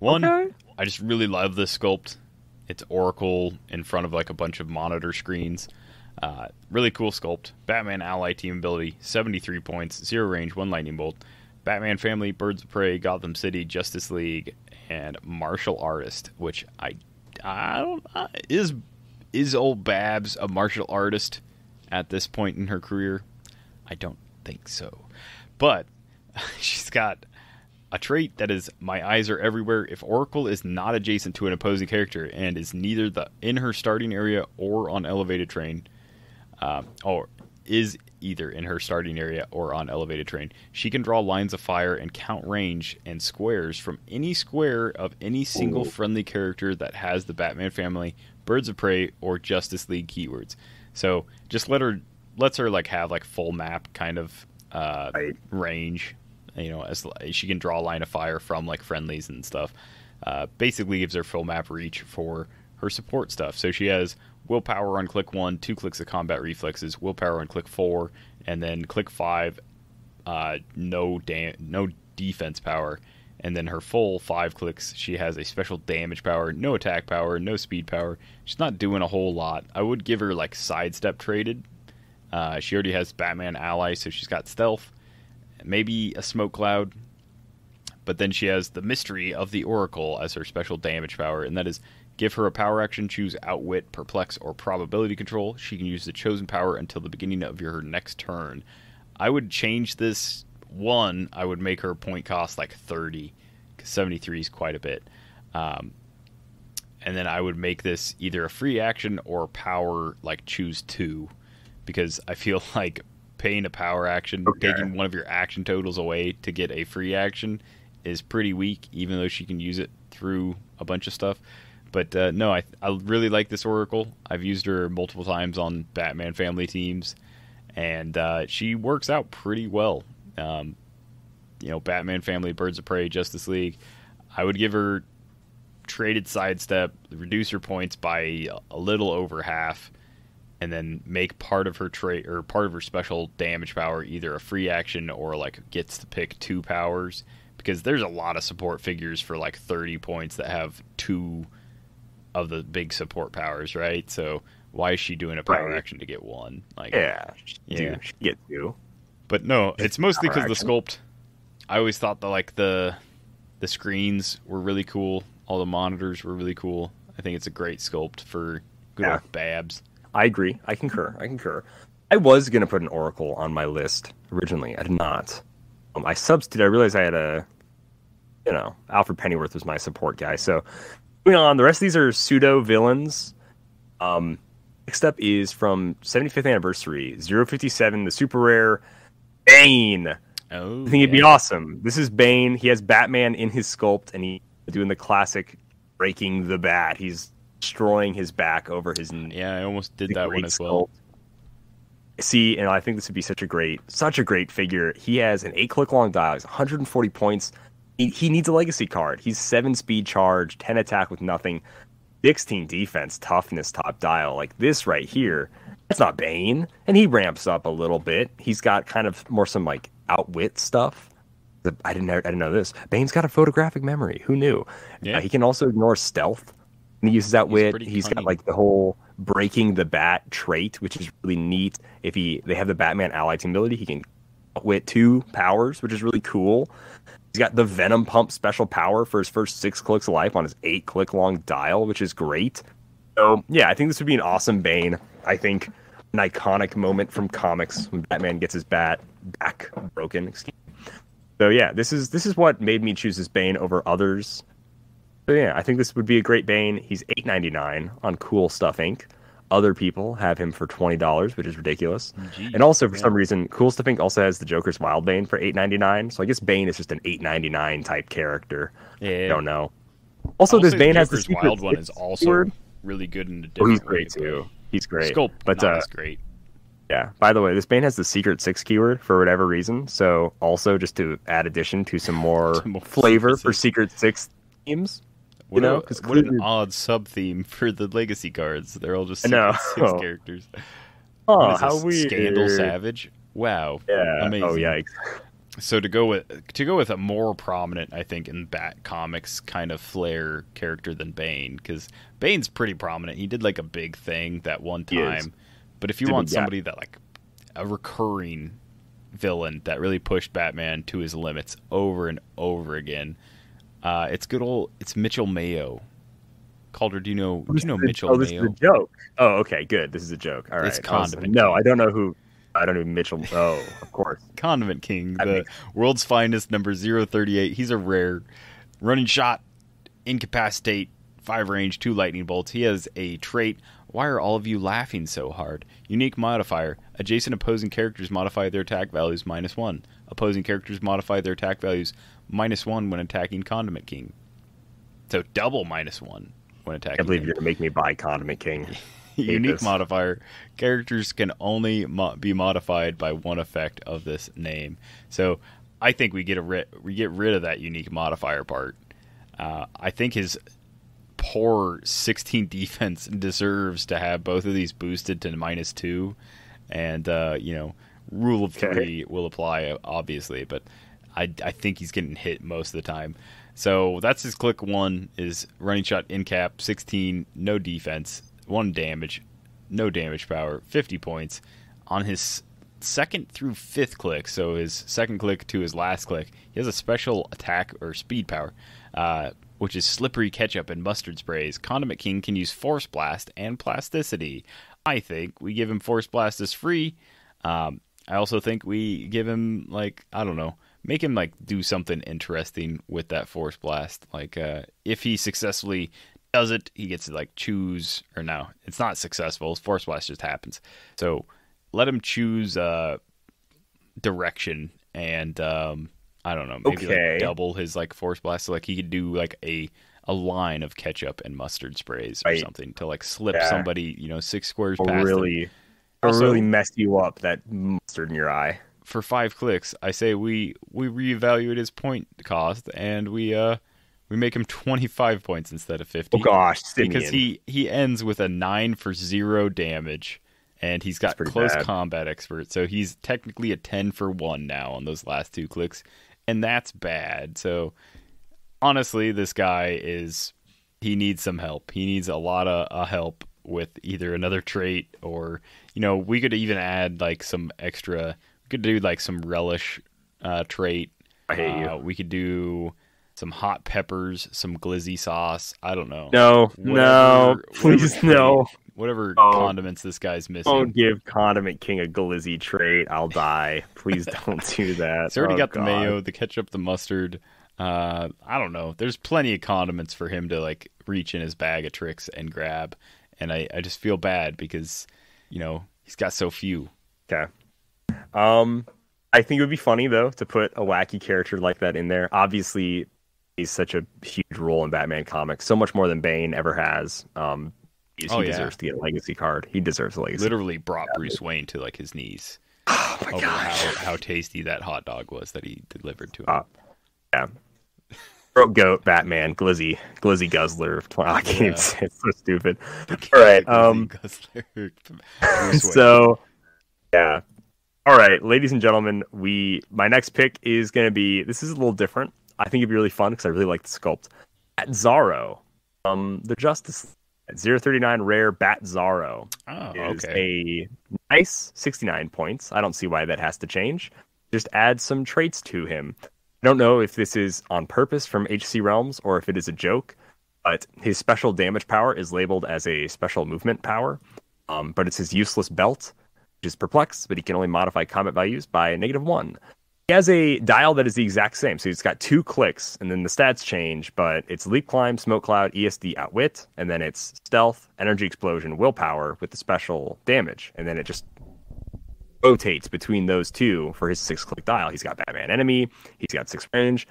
One, okay. I just really love this sculpt. It's Oracle in front of like a bunch of monitor screens. Uh, really cool sculpt. Batman Ally Team Ability, seventy-three points, zero range, one lightning bolt. Batman Family, Birds of Prey, Gotham City, Justice League, and Martial Artist. Which I, I don't I, is is old Babs a martial artist at this point in her career? I don't think so. But she's got a trait that is, my eyes are everywhere. If Oracle is not adjacent to an opposing character and is neither the in her starting area or on elevated terrain, uh, or is either in her starting area or on elevated terrain, she can draw lines of fire and count range and squares from any square of any single Ooh. friendly character that has the Batman Family, Birds of Prey, or Justice League keywords. So just let her, lets her like have like full map kind of uh, right. range. You know, as she can draw a line of fire from like friendlies and stuff, uh, basically gives her full map reach for her support stuff. So she has willpower on click one, two clicks of combat reflexes, willpower on click four, and then click five, uh, no da no defense power. And then her full five clicks, she has a special damage power, no attack power, no speed power. She's not doing a whole lot. I would give her, like, sidestep traded. Uh, she already has Batman ally, so she's got stealth, maybe a smoke cloud. But then she has the mystery of the Oracle as her special damage power, and that is give her a power action, choose outwit, perplex, or probability control. She can use the chosen power until the beginning of your next turn. I would change this... One, I would make her point cost like thirty, because seventy-three is quite a bit. Um, and then I would make this either a free action or power, like choose two, because I feel like paying a power action, okay. taking one of your action totals away to get a free action is pretty weak, even though she can use it through a bunch of stuff. But uh, no, I, I really like this Oracle. I've used her multiple times on Batman family teams, and uh, she works out pretty well. Um, you know, Batman family, Birds of Prey, Justice League. I would give her traded sidestep, reduce her points by a little over half, and then make part of her trade or part of her special damage power either a free action or like gets to pick two powers, because there's a lot of support figures for like thirty points that have two of the big support powers, right? So why is she doing a power right. action to get one? Like, yeah, yeah, she gets two. But no, it's mostly because the sculpt. I always thought that like the the screens were really cool. All the monitors were really cool. I think it's a great sculpt for good yeah. old Babs. I agree. I concur. I concur. I was gonna put an Oracle on my list originally. I did not. Um, I substituted. I realized I had a, you know, Alfred Pennyworth was my support guy. So moving on, the rest of these are pseudo villains. Um, next up is from seventy-fifth anniversary zero fifty-seven, the super rare. Bane. Oh, I think it'd yeah. be awesome. This is Bane. He has Batman in his sculpt, and he's doing the classic breaking the bat. He's destroying his back over his knee. Yeah, I almost did that one as well. See, and I think this would be such a great, such a great figure. He has an eight-click long dial. He's one hundred forty points. He, he needs a legacy card. He's seven speed charge, ten attack with nothing, sixteen defense, toughness, top dial. Like this right here. That's not Bane, and he ramps up a little bit. He's got kind of more some like outwit stuff. I didn't know, I didn't know this. Bane's got a photographic memory. Who knew? Yeah. Uh, he can also ignore stealth. And he uses outwit. He's, He's got like the whole breaking the bat trait, which is really neat. If he they have the Batman ally team ability, he can outwit two powers, which is really cool. He's got the Venom Pump special power for his first six clicks of life on his eight click long dial, which is great. So yeah, I think this would be an awesome Bane. I think an iconic moment from comics when Batman gets his bat back broken. Excuse me. So yeah, this is this is what made me choose this Bane over others. So yeah, I think this would be a great Bane. He's eight ninety-nine on Cool Stuff Incorporated. Other people have him for twenty dollars, which is ridiculous. Jeez, and also for yeah. some reason, Cool Stuff Incorporated also has the Joker's Wild Bane for eight ninety-nine. So I guess Bane is just an eight ninety-nine type character. Yeah, I don't know. Also, also this Bane has the Joker's Wild one is also word. really good in the different. Oh, he's great way, too. He's great. Sculpt, but uh, great. Yeah. By the way, this Bane has the secret six keyword for whatever reason. So also just to add addition to some more, some more flavor for secret six themes. What, you know, a, what an odd sub theme for the legacy cards. They're all just secret six characters. Oh, how weird! Scandal Savage. Wow. Yeah. Amazing. Oh yikes. So to go with to go with a more prominent, I think, in Bat comics kind of flair character than Bane, because Bane's pretty prominent. He did like a big thing that one time, but if you did want somebody that like a recurring villain that really pushed Batman to his limits over and over again, uh, it's good old it's Mitchell Mayo. Calder, do you know? Do you know Mitchell Mayo? Oh, this is a joke. Oh, okay, good. This is a joke. All right. It's Condiment. No, I don't know who. I don't even Mitchell. Oh, of course. Condiment King, the I mean, world's finest, number zero thirty-eight. He's a rare. Running shot, incapacitate, five range, two lightning bolts. He has a trait. Why are all of you laughing so hard? Unique modifier. Adjacent opposing characters modify their attack values minus one. Opposing characters modify their attack values minus one when attacking Condiment King. So double minus one when attacking. I can't believe King. You're going to make me buy Condiment King. Unique this. modifier. Characters can only mo be modified by one effect of this name. So I think we get a ri we get rid of that unique modifier part. Uh, I think his poor sixteen defense deserves to have both of these boosted to minus two. And, uh, you know, rule of okay. three will apply, obviously, but I, I think he's getting hit most of the time. So that's his click one, is running shot in cap, sixteen, no defense, one damage, no damage power, fifty points. On his second through fifth click, so his second click to his last click, he has a special attack or speed power, uh, which is slippery ketchup and mustard sprays. Condiment King can use Force Blast and Plasticity. I think we give him Force Blast is free. Um, I also think we give him, like, I don't know, make him, like, do something interesting with that Force Blast. Like, uh, if he successfully does it, he gets to, like, choose, or no, it's not successful. Force Blast just happens. So let him choose uh, direction and, um, I don't know, maybe okay. like, double his, like, Force Blast. So, like, he could do, like, a... a line of ketchup and mustard sprays or right. something to like slip yeah. somebody, you know, six squares past. Really, also, really mess you up, that mustard in your eye. For five clicks, I say we we reevaluate his point cost and we uh we make him twenty-five points instead of fifty. Oh gosh, Simeon. Because he he ends with a nine for zero damage, and he's got close bad. combat expert, so he's technically a ten for one now on those last two clicks, and that's bad. So. Honestly, this guy is, he needs some help. He needs a lot of uh, help with either another trait or, you know, we could even add like some extra, we could do like some relish uh, trait. I hate uh, you. We could do some hot peppers, some glizzy sauce. I don't know. No, whatever, no, whatever please trait, no. Whatever oh, condiments this guy's missing. Don't give Condiment King a glizzy trait. I'll die. Please don't do that. He's already oh, got God. the mayo, the ketchup, the mustard. Uh, I don't know. There's plenty of condiments for him to like reach in his bag of tricks and grab. And I, I just feel bad because, you know, he's got so few. Okay. Um, I think it would be funny though, to put a wacky character like that in there. Obviously he's such a huge role in Batman comics, so much more than Bane ever has. Um, he, oh, he yeah. deserves to get a legacy card. He deserves a legacy. Literally brought yeah. Bruce Wayne to like his knees. Oh my over gosh. How, how tasty that hot dog was that he delivered to him. Uh, yeah. Broke goat, Batman, Glizzy, Glizzy Guzzler. Oh, I can't yeah. say it's so stupid. All right. Um, so, yeah. All right, ladies and gentlemen, we my next pick is going to be, this is a little different. I think it'd be really fun because I really like the sculpt. Bat Zorro, um, the Justice League, zero thirty-nine rare Bat Zorro. Oh, is okay. a nice sixty-nine points. I don't see why that has to change. Just add some traits to him. I don't know if this is on purpose from H C Realms or if it is a joke, but his special damage power is labeled as a special movement power, um, but it's his useless belt, which is perplex, but he can only modify combat values by negative one. He has a dial that is the exact same, so he's got two clicks, and then the stats change, but it's leap climb, smoke cloud, E S D outwit, and then it's stealth, energy explosion, willpower with the special damage, and then it just rotates between those two for his six click dial. He's got Batman Enemy, he's got six range,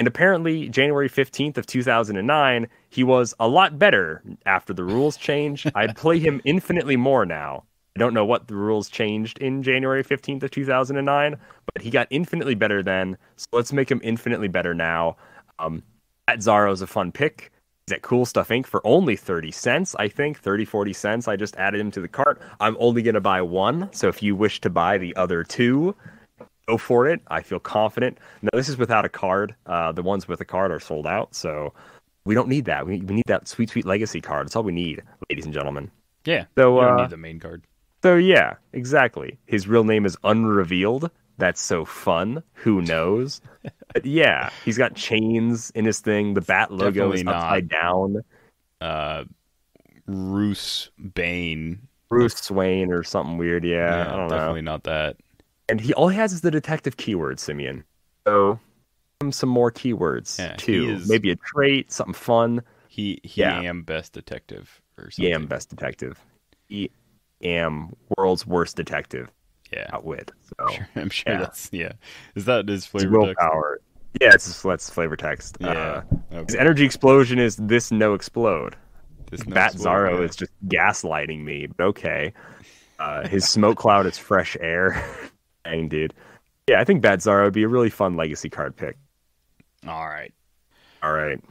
and apparently January fifteenth of two thousand nine he was a lot better after the rules change. I'd play him infinitely more now. I don't know what the rules changed in January fifteenth of two thousand nine, but he got infinitely better then, so let's make him infinitely better now. um Bat Zorro is a fun pick. He's at Cool Stuff Incorporated for only thirty cents, I think, thirty, forty cents. I just added him to the cart. I'm only going to buy one, so if you wish to buy the other two, go for it. I feel confident. Now, this is without a card. Uh, the ones with a card are sold out, so we don't need that. We, we need that sweet, sweet legacy card. That's all we need, ladies and gentlemen. Yeah, so, we don't uh, need the main card. So, yeah, exactly. His real name is Unrevealed. That's so fun. Who knows? But yeah, he's got chains in his thing. The bat logo Definitely is upside down. Uh, Bruce Bane. Bruce Swain or something weird. Yeah, yeah I don't definitely know. Not that. And he all he has is the detective keyword, Simeon. So some more keywords yeah, too. Is, Maybe a trait, something fun. He he yeah. am best detective or something. He am best detective. He am world's worst detective. Yeah, outwit. So sure, I'm sure yeah. that's yeah. Is that his flavor it's text? Willpower. Yeah, it's just, that's flavor text. Yeah. Uh, okay. His energy explosion is this no explode. This no Bat explode, Zorro yeah. is just gaslighting me. But okay. Uh, his smoke cloud is fresh air. Dang, dude. Yeah, I think Bat Zorro would be a really fun legacy card pick. All right. All right.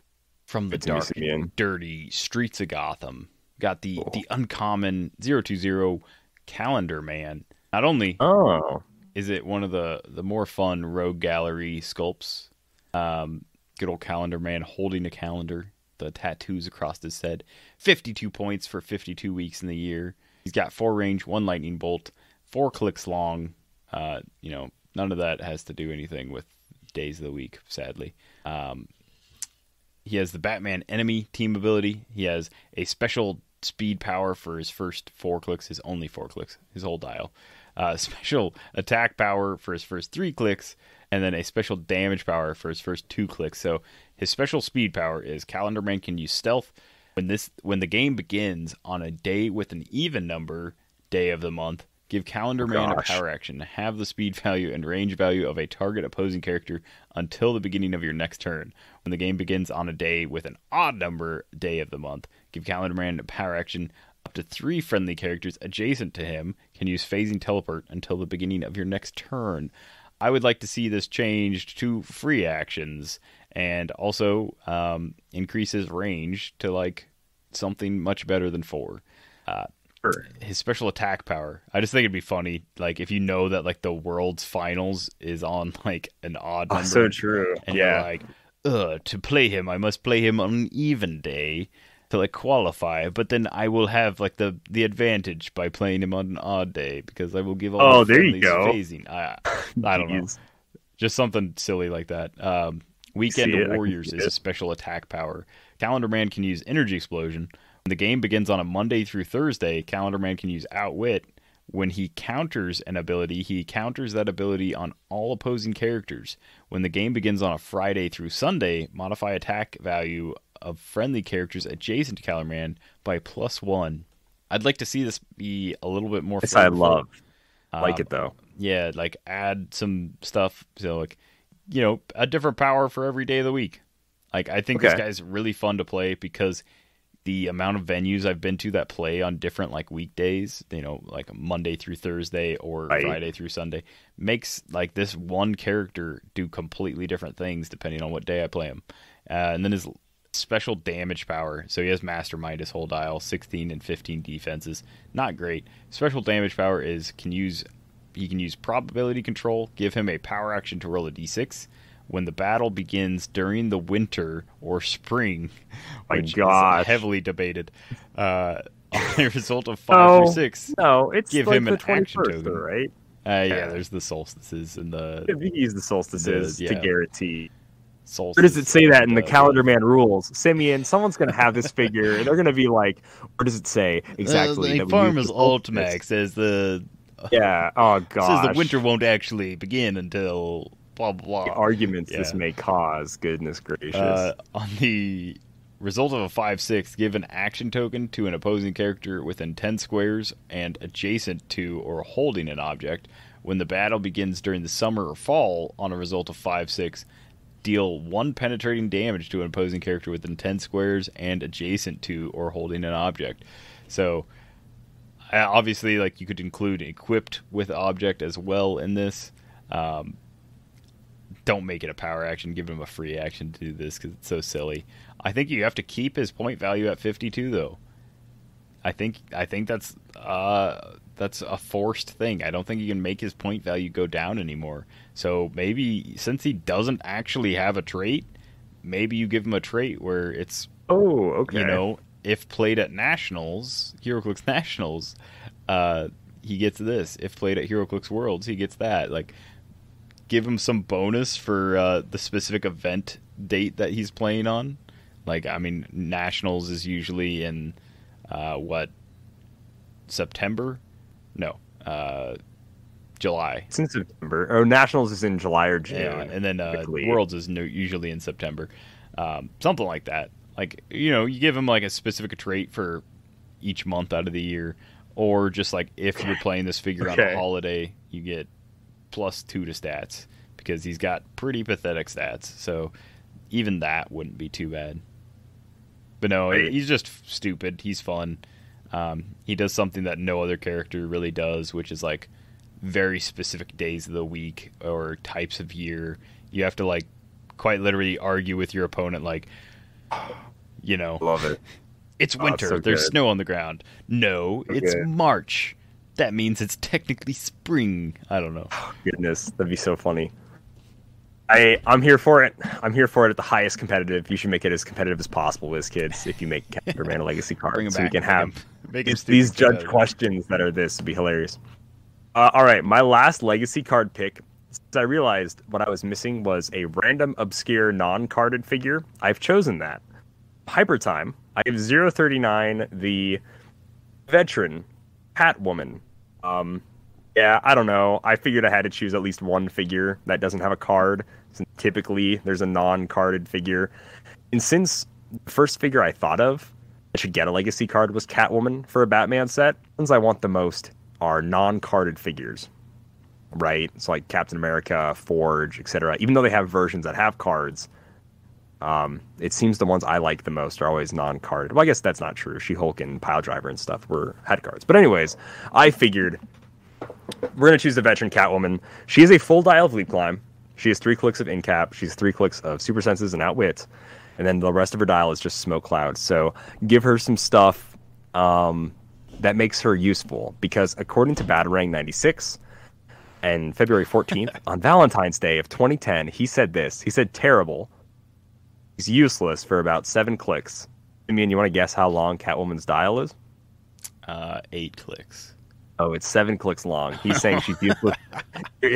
from the dark, dirty streets of Gotham. Got the, cool. the uncommon zero two zero Calendar Man. Not only oh. is it one of the, the more fun rogue gallery sculpts, um, good old Calendar Man holding a calendar, the tattoos across his head, fifty-two points for fifty-two weeks in the year. He's got four range, one lightning bolt, four clicks long. Uh, you know, none of that has to do anything with days of the week, sadly. Um, he has the Batman enemy team ability. He has a special speed power for his first four clicks, his only four clicks, his whole dial. Uh, special attack power for his first three clicks, and then a special damage power for his first two clicks. So his special speed power is Calendar Man can use stealth. When this when the game begins on a day with an even number, day of the month, give Calendar Man Gosh. a power action. Have the speed value and range value of a target opposing character until the beginning of your next turn. When the game begins on a day with an odd number, day of the month, give Calendar Man a power action. Up to three friendly characters adjacent to him can use phasing teleport until the beginning of your next turn. I would like to see this changed to free actions, and also um, increase his range to like something much better than four. Uh, sure. His special attack power. I just think it'd be funny, like if you know that like the world's finals is on like an odd number. Oh, so true. And yeah. You're like, ugh, to play him, I must play him on an even day to like qualify, but then I will have like the the advantage by playing him on an odd day because I will give all oh the there you go phasing. I, I don't know, just something silly like that. Um, Weekend it, Warriors is a special attack power. Calendar Man can use Energy Explosion. When the game begins on a Monday through Thursday, Calendar Man can use Outwit. When he counters an ability, he counters that ability on all opposing characters. When the game begins on a Friday through Sunday, modify attack value of friendly characters adjacent to Calendar Man by plus one. I'd like to see this be a little bit more fun. This I love. Um, like it, though. Yeah, like add some stuff. So, like, you know, a different power for every day of the week. Like, I think okay. this guy's really fun to play because the amount of venues I've been to that play on different, like, weekdays, you know, like Monday through Thursday or right. Friday through Sunday, makes, like, this one character do completely different things depending on what day I play him. Uh, and then his special damage power. So he has Mastermind his whole dial, sixteen and fifteen defenses. Not great. Special damage power is can use he can use probability control. Give him a power action to roll a d six when the battle begins during the winter or spring. My which God, is heavily debated. Uh, on the result of five no, or six. No, it's give like him the an twenty-first, action token, right? Uh, yeah, yeah, there's the solstices and the yeah, we use the solstices the, yeah. to guarantee. Where does it say that in the Calendar Man rules? Simeon, someone's going to have this figure, and they're going to be like, what does it say exactly? Uh, the Farmer's Ultimax says the... Yeah, oh god. Says the winter won't actually begin until blah, blah, blah. The arguments yeah. this may cause, goodness gracious. Uh, on the result of a five six, give an action token to an opposing character within ten squares and adjacent to or holding an object. When the battle begins during the summer or fall on a result of five six... deal one penetrating damage to an opposing character within ten squares and adjacent to or holding an object. So, obviously, like you could include equipped with object as well in this. Um, don't make it a power action. Give him a free action to do this because it's so silly. I think you have to keep his point value at fifty-two, though. I think I think that's uh, that's a forced thing. I don't think you can make his point value go down anymore. So maybe since he doesn't actually have a trait, maybe you give him a trait where it's oh okay. You know, if played at Nationals, HeroClix Nationals, uh, he gets this. If played at HeroClix Worlds, he gets that. Like, give him some bonus for uh, the specific event date that he's playing on. Like, I mean, Nationals is usually in. Uh, what, September? No, uh, July. It's in September. Oh, Nationals is in July or June. Yeah, and then uh, Worlds is no, usually in September. Um, something like that. Like, you know, you give him like a specific trait for each month out of the year, or just like if you're playing this figure okay. on a holiday, you get plus two to stats because he's got pretty pathetic stats. So even that wouldn't be too bad. But no, he's just stupid. He's fun. Um, he does something that no other character really does, which is like very specific days of the week or types of year. You have to like quite literally argue with your opponent, like, You know, love it. It's winter. Oh, so there's good. Snow on the ground. No, okay. It's March. That means it's technically spring. I don't know. Oh, goodness, that'd be so funny. I, I'm here for it. I'm here for it at the highest competitive. You should make it as competitive as possible, WizKids, if you make Superman a legacy card. Bring so back. We can have make him, make these judge questions that are this. Would be hilarious. Uh, all right, my last legacy card pick. I realized what I was missing was a random, obscure, non-carded figure. I've chosen that. Hyper Time. I have zero thirty-nine, the veteran Catwoman. Um, yeah, I don't know. I figured I had to choose at least one figure that doesn't have a card. Since typically, there's a non-carded figure. And since the first figure I thought of that should get a legacy card was Catwoman for a Batman set, the ones I want the most are non-carded figures, right? So like Captain America, Forge, et cetera. Even though they have versions that have cards, um, it seems the ones I like the most are always non-carded. Well, I guess that's not true. She-Hulk and Piledriver and stuff were had cards. But anyways, I figured we're going to choose the veteran Catwoman. She is a full dial of Leap Climb. She has three clicks of Incap. She's three clicks of Super Senses and Outwit. And then the rest of her dial is just Smoke Cloud. So give her some stuff um, that makes her useful. Because according to Batarang ninety-six and February fourteenth, on Valentine's Day of twenty ten, he said this. He said, terrible. He's useless for about seven clicks. I mean, you want to guess how long Catwoman's dial is? Uh, eight clicks. Oh, it's seven clicks long. He's saying she's useless.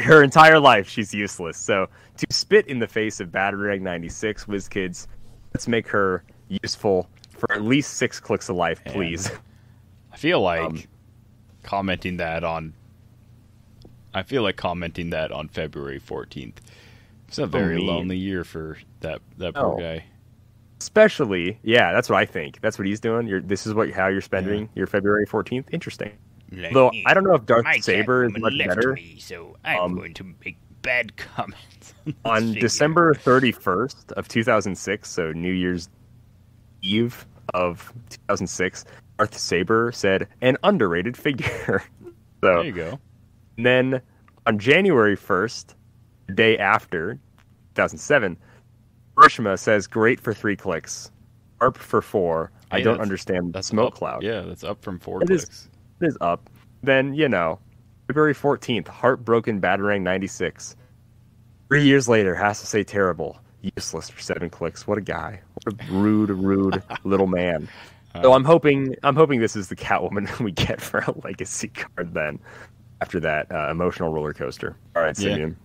Her entire life, she's useless. So to spit in the face of Batarang ninety-six, WizKids, let's make her useful for at least six clicks of life, please. And I feel like um, commenting that on... I feel like commenting that on February fourteenth. It's a very mean. lonely year for that, that oh. poor guy. Especially, yeah, that's what I think. That's what he's doing. You're, this is what how you're spending yeah. your February fourteenth. Interesting. Like, though I don't know if Darth Saber is much better. Me, so I'm um, going to make bad comments. On, on December thirty-first of two thousand six, so New Year's Eve of two thousand six, Darth Saber said an underrated figure. So there you go. And then on January first, the day after two thousand seven, Urshima says great for three clicks, A R P for four. Hey, I don't that's, understand that's Smoke up. Cloud. Yeah, that's up from four it clicks. Is, It is up. Then, you know, February fourteenth, heartbroken Batarang ninety-six. Three years later, has to say terrible. Useless for seven clicks. What a guy. What a rude, rude little man. Um, so I'm hoping I'm hoping this is the Catwoman we get for a legacy card then. After that uh, emotional roller coaster. All right, Simeon. Yeah.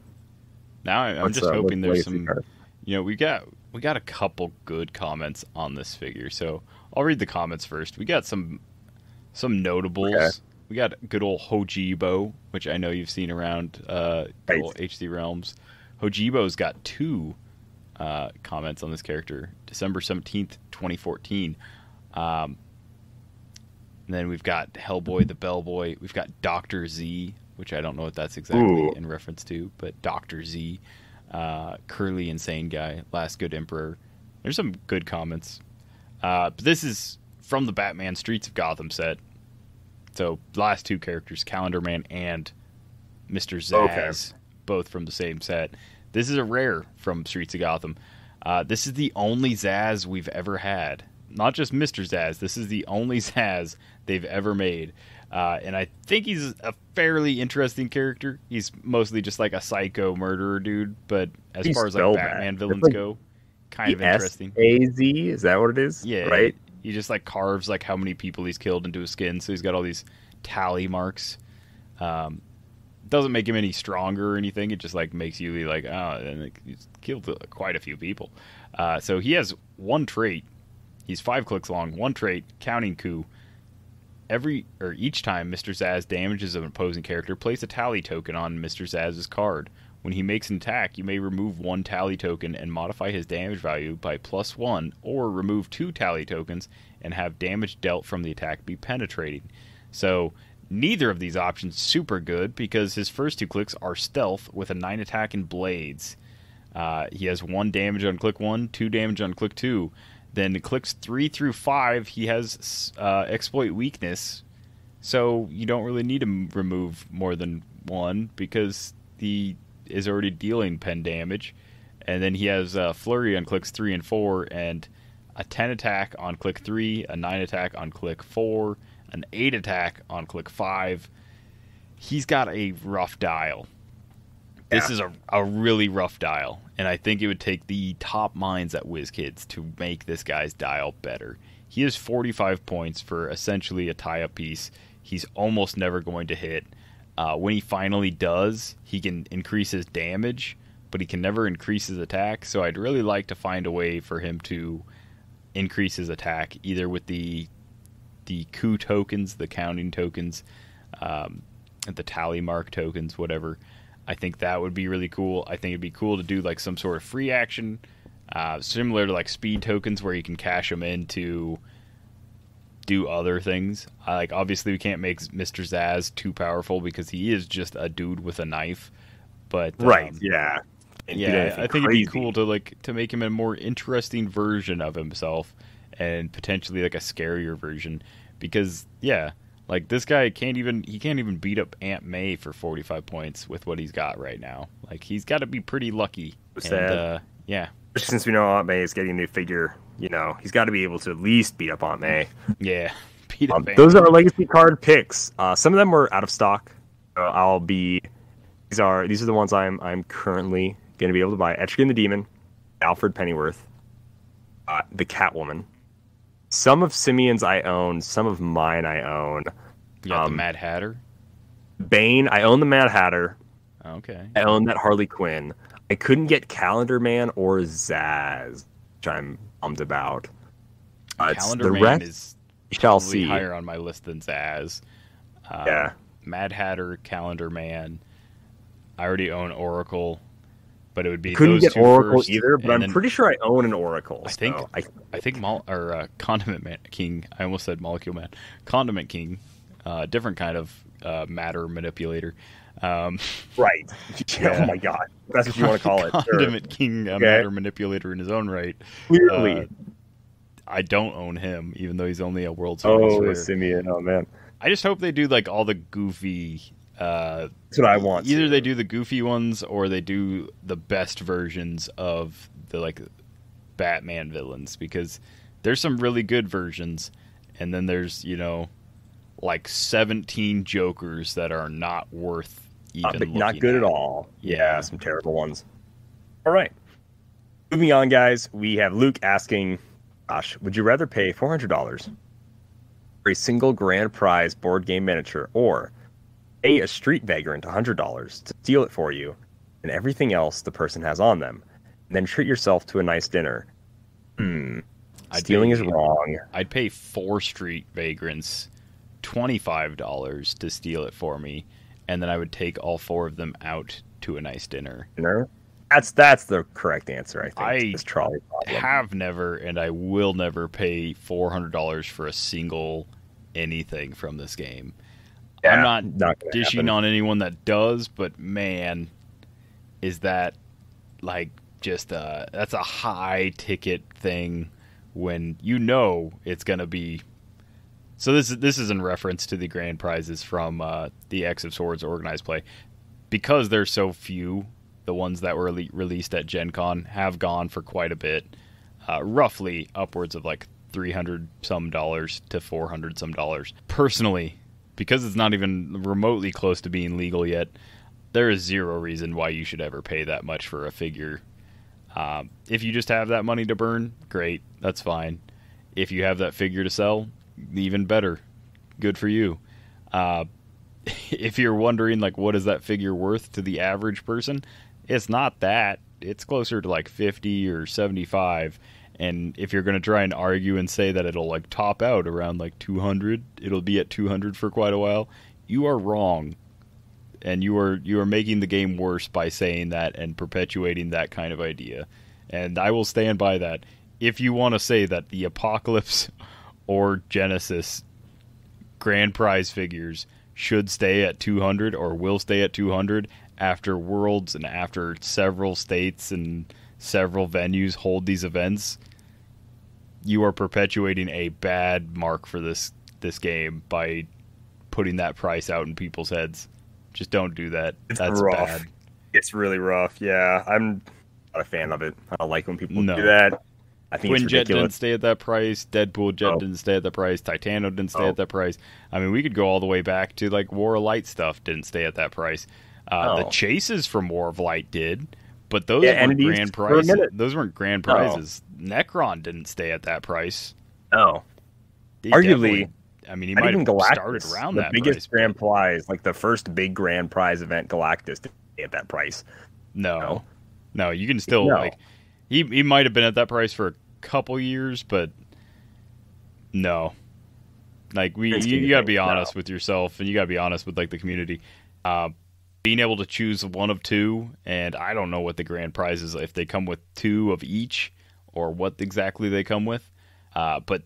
Now I'm What's, just uh, hoping there's some card? You know, we got we got a couple good comments on this figure. So I'll read the comments first. We got some Some notables. Okay. We got good old Hojibo, which I know you've seen around uh, right. old H D Realms. Hojibo's got two uh, comments on this character. December seventeenth, twenty fourteen. Um, and then we've got Hellboy the Bellboy. We've got Doctor Z, which I don't know what that's exactly Ooh. in reference to, but Doctor Z, uh, Curly Insane Guy, Last Good Emperor. There's some good comments. Uh, but this is from the Batman Streets of Gotham set. So last two characters, Calendar Man and Mister Zazz, okay. both from the same set. This is a rare from Streets of Gotham. Uh, this is the only Zazz we've ever had. Not just Mister Zazz. This is the only Zazz they've ever made. Uh, and I think he's a fairly interesting character. He's mostly just like a psycho murderer dude. But as he's far as so like Batman bad. villains like, go, kind of interesting. A Z, is that what it is? Yeah. Right? He just, like, carves, like, how many people he's killed into his skin, so he's got all these tally marks. Um, doesn't make him any stronger or anything. It just, like, makes you be like, oh, and like, he's killed quite a few people. Uh, so he has one trait. He's five clicks long, one trait, counting coup. Every, or each time Mister Zazz damages an opposing character, place a tally token on Mister Zazz's card. When he makes an attack, you may remove one tally token and modify his damage value by plus one, or remove two tally tokens and have damage dealt from the attack be penetrating. So neither of these options super good because his first two clicks are stealth with a nine attack and blades. Uh, he has one damage on click one, two damage on click two. Then the clicks three through five, he has uh, exploit weakness. So you don't really need to remove more than one because the is already dealing pen damage, and then he has uh, flurry on clicks three and four and a ten attack on click three, a nine attack on click four, an eight attack on click five. He's got a rough dial. Yeah. This is a, a really rough dial, and I think it would take the top minds at WizKids to make this guy's dial better. He has forty-five points for essentially a tie-up piece. He's almost never going to hit. Uh, when he finally does, he can increase his damage, but he can never increase his attack. So I'd really like to find a way for him to increase his attack, either with the the coup tokens, the counting tokens, um, the tally mark tokens, whatever. I think that would be really cool. I think it'd be cool to do like some sort of free action, uh, similar to like speed tokens, where you can cash them in to do other things. I, like obviously, we can't make Mister Zaz too powerful because he is just a dude with a knife. But right, um, yeah, yeah. I think crazy. It'd be cool to like to make him a more interesting version of himself, and potentially like a scarier version, because yeah. Like, this guy can't even, he can't even beat up Aunt May for forty-five points with what he's got right now. Like, he's got to be pretty lucky. Sad. And, uh, yeah. Since we know Aunt May is getting a new figure, you know, he's got to be able to at least beat up Aunt May. Yeah. Beat um, up Aunt those May. Are our legacy card picks. Uh, some of them were out of stock. So I'll be, these are these are the ones I'm I'm currently going to be able to buy. Etrigan the Demon, Alfred Pennyworth, uh, the Catwoman. Some of Simeon's I own, some of mine I own. You got um, the Mad Hatter? Bane, I own the Mad Hatter. Okay. I own that Harley Quinn. I couldn't get Calendar Man or Zaz, which I'm bummed about. Uh, Calendar the Man rest is shall see. Higher on my list than Zaz. Uh, yeah. Mad Hatter, Calendar Man. I already own Oracle. But it would be couldn't those get two Oracle first, either, but I'm then, pretty sure I own an Oracle. I think so. I, I think Mol- or uh, Condiment Man King. I almost said Molecule Man. Condiment King, uh, different kind of uh, matter manipulator. Um, right. Yeah. Oh my God, that's what you want to call it. Condiment sure. King, uh, okay. Matter manipulator in his own right. Clearly, uh, I don't own him, even though he's only a world. Oh, Simeon. Oh man. I just hope they do like all the goofy. Uh, That's what I want. Either to. They do the goofy ones, or they do the best versions of the like Batman villains, because there's some really good versions, and then there's you know like seventeen Jokers that are not worth even. Uh, not good at. at all. Yeah. yeah, some terrible ones. All right, moving on, guys. We have Luke asking, "Gosh, would you rather pay four hundred dollars for a single grand prize board game miniature, or?" Pay a street vagrant one hundred dollars to steal it for you and everything else the person has on them, and then treat yourself to a nice dinner. Hmm. Stealing is wrong. I'd pay four street vagrants twenty-five dollars to steal it for me, and then I would take all four of them out to a nice dinner. Dinner? That's that's the correct answer, I think. I to this trolley problem. Have never, and I will never pay four hundred dollars for a single anything from this game. Yeah, I'm not, not dishing happen. on anyone that does, but man, is that like just a, that's a high ticket thing when you know it's going to be. So this is, this is in reference to the grand prizes from uh, the X of Swords organized play. Because there's so few, the ones that were re- released at Gen Con have gone for quite a bit, uh, roughly upwards of like three hundred some dollars to four hundred some dollars. Personally, because it's not even remotely close to being legal yet, there is zero reason why you should ever pay that much for a figure. Um, if you just have that money to burn, great, that's fine. If you have that figure to sell, even better. Good for you. Uh, if you're wondering, like, what is that figure worth to the average person? It's not that. It's closer to like fifty or seventy-five. And if you're going to try and argue and say that it'll like top out around like two hundred, it'll be at two hundred for quite a while, you are wrong. And you are you are making the game worse by saying that and perpetuating that kind of idea. And I will stand by that. If you want to say that the Apocalypse or Genesis grand prize figures should stay at two hundred or will stay at two hundred after Worlds and after several states and several venues hold these events, you are perpetuating a bad mark for this this game by putting that price out in people's heads. Just don't do that. It's That's rough. Bad. It's really rough. Yeah, I'm not a fan of it. I don't like when people no. do that. I think Quinjet it's ridiculous. Didn't stay at that price. Deadpool Jet oh. didn't stay at that price. Titano didn't stay oh. at that price. I mean, we could go all the way back to like War of Light stuff didn't stay at that price. Uh, oh. The chases from War of Light did, but those yeah, weren't grand prices. Those weren't grand prizes. Oh. Necron didn't stay at that price. Oh, he arguably. I mean, he might have Galactus, started around the that biggest price, grand but... prize, like the first big grand prize event, Galactus didn't stay at that price. No, no, no you can still no. like. He he might have been at that price for a couple years, but no. Like we, you, you gotta be honest no. with yourself, and you gotta be honest with like the community. Uh, being able to choose one of two, and I don't know what the grand prize is if they come with two of each, or what exactly they come with. Uh, but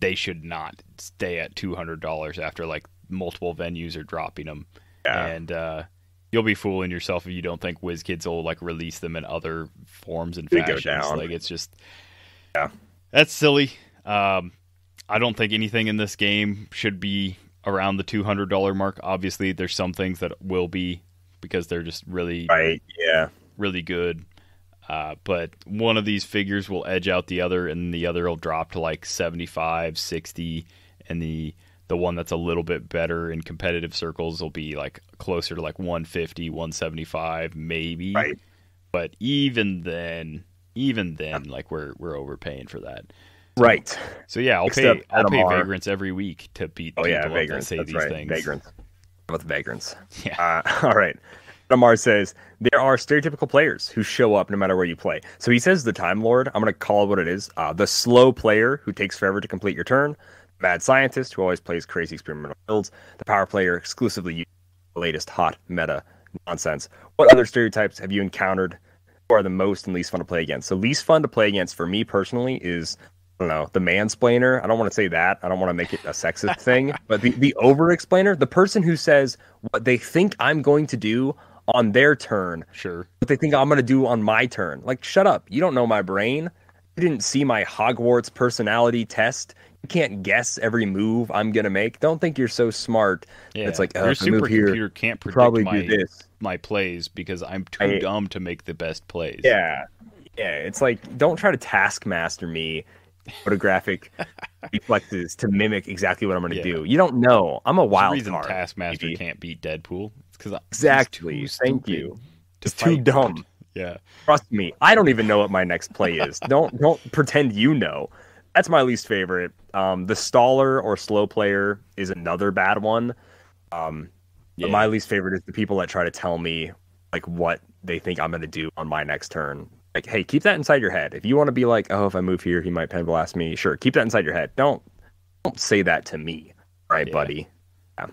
they should not stay at two hundred dollars after like multiple venues are dropping them, yeah. and. Uh, You'll be fooling yourself if you don't think WizKids will like release them in other forms and they fashions. Go down. Like it's just, yeah, that's silly. Um, I don't think anything in this game should be around the two hundred dollar mark. Obviously, there's some things that will be because they're just really, right, yeah, really good. Uh, but one of these figures will edge out the other, and the other will drop to like seventy-five, sixty, and the. The one that's a little bit better in competitive circles will be like closer to like one fifty, one seventy-five, maybe. Right. But even then, even then, yeah. like we're we're overpaying for that. So, right. So yeah, I'll Except pay I'll pay vagrants every week to beat. Oh yeah, vagrants. Say that's these right. Things. Vagrants. With vagrants. Yeah. Uh, all right. Amar says there are stereotypical players who show up no matter where you play. So he says the Time Lord. I'm gonna call it what it is. Uh, the slow player who takes forever to complete your turn. Mad scientist who always plays crazy experimental builds. The power player exclusively uses the latest hot meta nonsense. What other stereotypes have you encountered who are the most and least fun to play against? So least fun to play against for me personally is, I don't know, the mansplainer. I don't want to say that. I don't want to make it a sexist thing. But the, the over-explainer, the person who says what they think I'm going to do on their turn. Sure. What they think I'm going to do on my turn. Like, shut up. You don't know my brain. You didn't see my Hogwarts personality test. You can't guess every move I'm gonna make. Don't think you're so smart. Yeah. It's like oh, your supercomputer can't predict probably my, do this. my plays because I'm too I, dumb to make the best plays. Yeah, yeah. It's like don't try to taskmaster me. Photographic reflexes to mimic exactly what I'm gonna yeah. do. You don't know. I'm a wild There's a reason card. Taskmaster maybe. Can't beat Deadpool. It's because exactly. Thank you. It's too dumb. Yeah. Trust me. I don't even know what my next play is. don't don't pretend you know. That's my least favorite. Um, the staller or slow player is another bad one. Um, yeah. But my least favorite is the people that try to tell me like what they think I'm going to do on my next turn. Like, hey, keep that inside your head. If you want to be like, oh, if I move here, he might pen blast me. Sure, keep that inside your head. Don't don't say that to me, right, yeah. buddy? Yeah.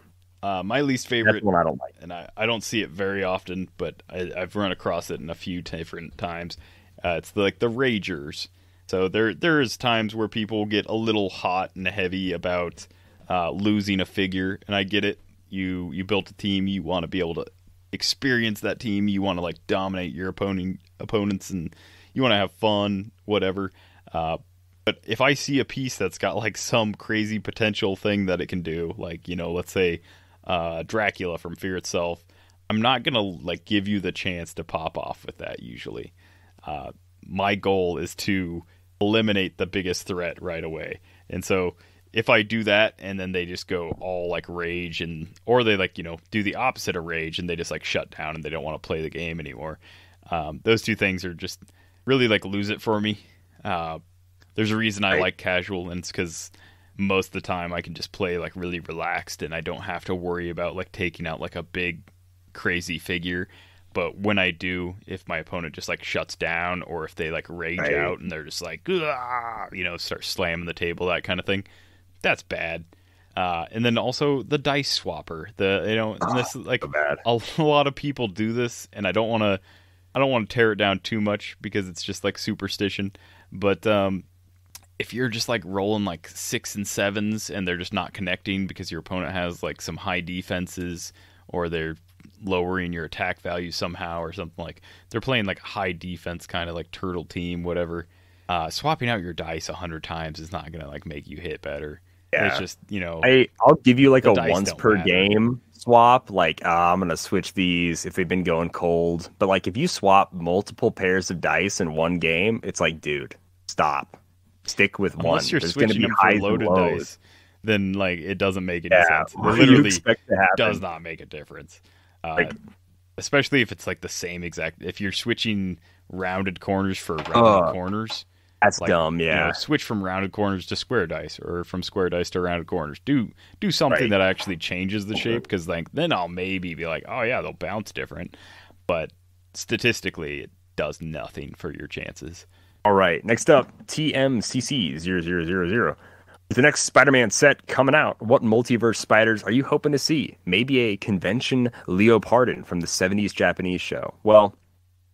Uh, my least favorite, that's one I don't like, and I, I don't see it very often, but I, I've run across it in a few different times. Uh, it's the, like the Ragers. So there, there is times where people get a little hot and heavy about uh, losing a figure, and I get it. You you built a team, you want to be able to experience that team, you want to like dominate your opponent opponents, and you want to have fun, whatever. Uh, but if I see a piece that's got like some crazy potential thing that it can do, like you know, let's say uh, Dracula from Fear Itself, I'm not gonna like give you the chance to pop off with that. Usually, uh, my goal is to eliminate the biggest threat right away. And so if I do that and then they just go all like rage and or they like, you know, do the opposite of rage and they just like shut down and they don't want to play the game anymore. Um, those two things are just really like lose it for me. Uh, there's a reason I like casual, and it's because most of the time I can just play like really relaxed and I don't have to worry about like taking out like a big crazy figure. But when I do, if my opponent just like shuts down or if they like rage right. out and they're just like, you know, start slamming the table, that kind of thing, that's bad. Uh, and then also the dice swapper, the, you know, ah, this like so bad. a lot of people do this, and I don't want to, I don't want to tear it down too much because it's just like superstition. But um, if you're just like rolling like six and sevens and they're just not connecting because your opponent has like some high defenses or they're lowering your attack value somehow or something, like they're playing like a high defense kind of like turtle team, whatever, uh swapping out your dice a hundred times is not gonna like make you hit better. Yeah, it's just, you know, I, I'll give you like a once per game swap, like uh, I'm gonna switch these if they've been going cold, but like if you swap multiple pairs of dice in one game, it's like, dude, stop. stick with one. Unless you're There's switching them for loaded dice, then like it doesn't make any yeah, sense. It literally does not make a difference. Uh, like, especially if it's like the same exact. If you're switching rounded corners for rounded uh, corners, that's like, dumb. Yeah, you know, switch from rounded corners to square dice, or from square dice to rounded corners. Do do something right. that actually changes the shape, because like then I'll maybe be like, oh yeah, they'll bounce different. But statistically, it does nothing for your chances. All right, next up, T M C C zero zero zero zero. With the next Spider-Man set coming out, what multiverse spiders are you hoping to see? Maybe a convention Leopardon from the seventies Japanese show. Well,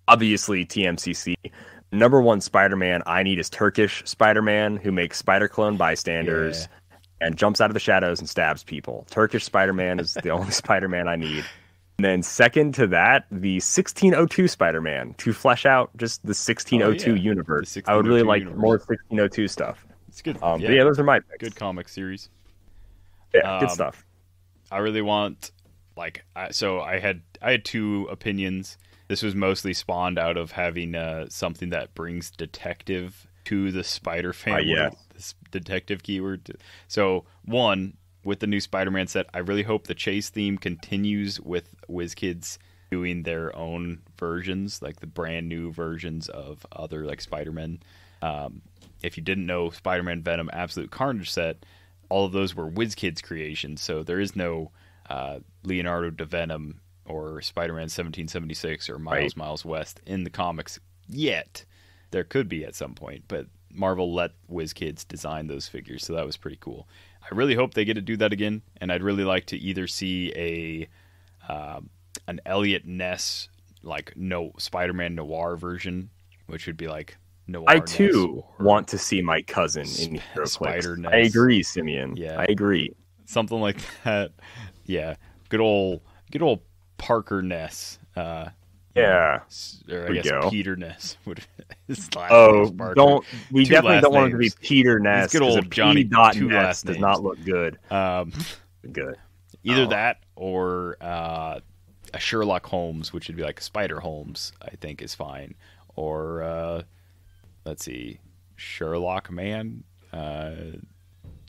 obviously T M C C. Number one Spider-Man I need is Turkish Spider-Man, who makes spider clone bystanders yeah. and jumps out of the shadows and stabs people. Turkish Spider-Man is the only Spider-Man I need. And then second to that, the sixteen oh two Spider-Man, to flesh out just the sixteen oh two oh, yeah. universe. The sixteen oh two I would really like universe. more sixteen oh two stuff. It's good. Um, yeah. But yeah, those are my picks. Good comic series. Yeah, um, good stuff. I really want, like, I, so I had I had two opinions. This was mostly spawned out of having uh, something that brings detective to the spider family. Uh, yeah. This detective keyword. So one. With the new Spider-Man set, I really hope the chase theme continues with WizKids doing their own versions, like the brand new versions of other like Spider-Man. Um, if you didn't know, Spider-Man Venom Absolute Carnage set, all of those were WizKids creations, so there is no uh, Leonardo da Venom or Spider-Man seventeen seventy-six or Miles right. Miles West in the comics yet. There could be at some point, but Marvel let WizKids design those figures, so that was pretty cool. I really hope they get to do that again, and I'd really like to either see a uh, an Elliot Ness like no Spider-Man noir version, which would be like noir. I too want to see my cousin in Sp- Spider Ness. I agree, Simeon. Yeah, I agree. Something like that. Yeah, good old good old Parker Ness. Uh, yeah, or I we guess go. Peter Ness. Would his last oh, don't we two definitely don't names. want him to be Peter Ness. Good old Johnny Dot Ness last does names. not look good. Um, good. Either oh. that or uh, a Sherlock Holmes, which would be like Spider Holmes, I think is fine. Or uh, let's see, Sherlock Man. Uh,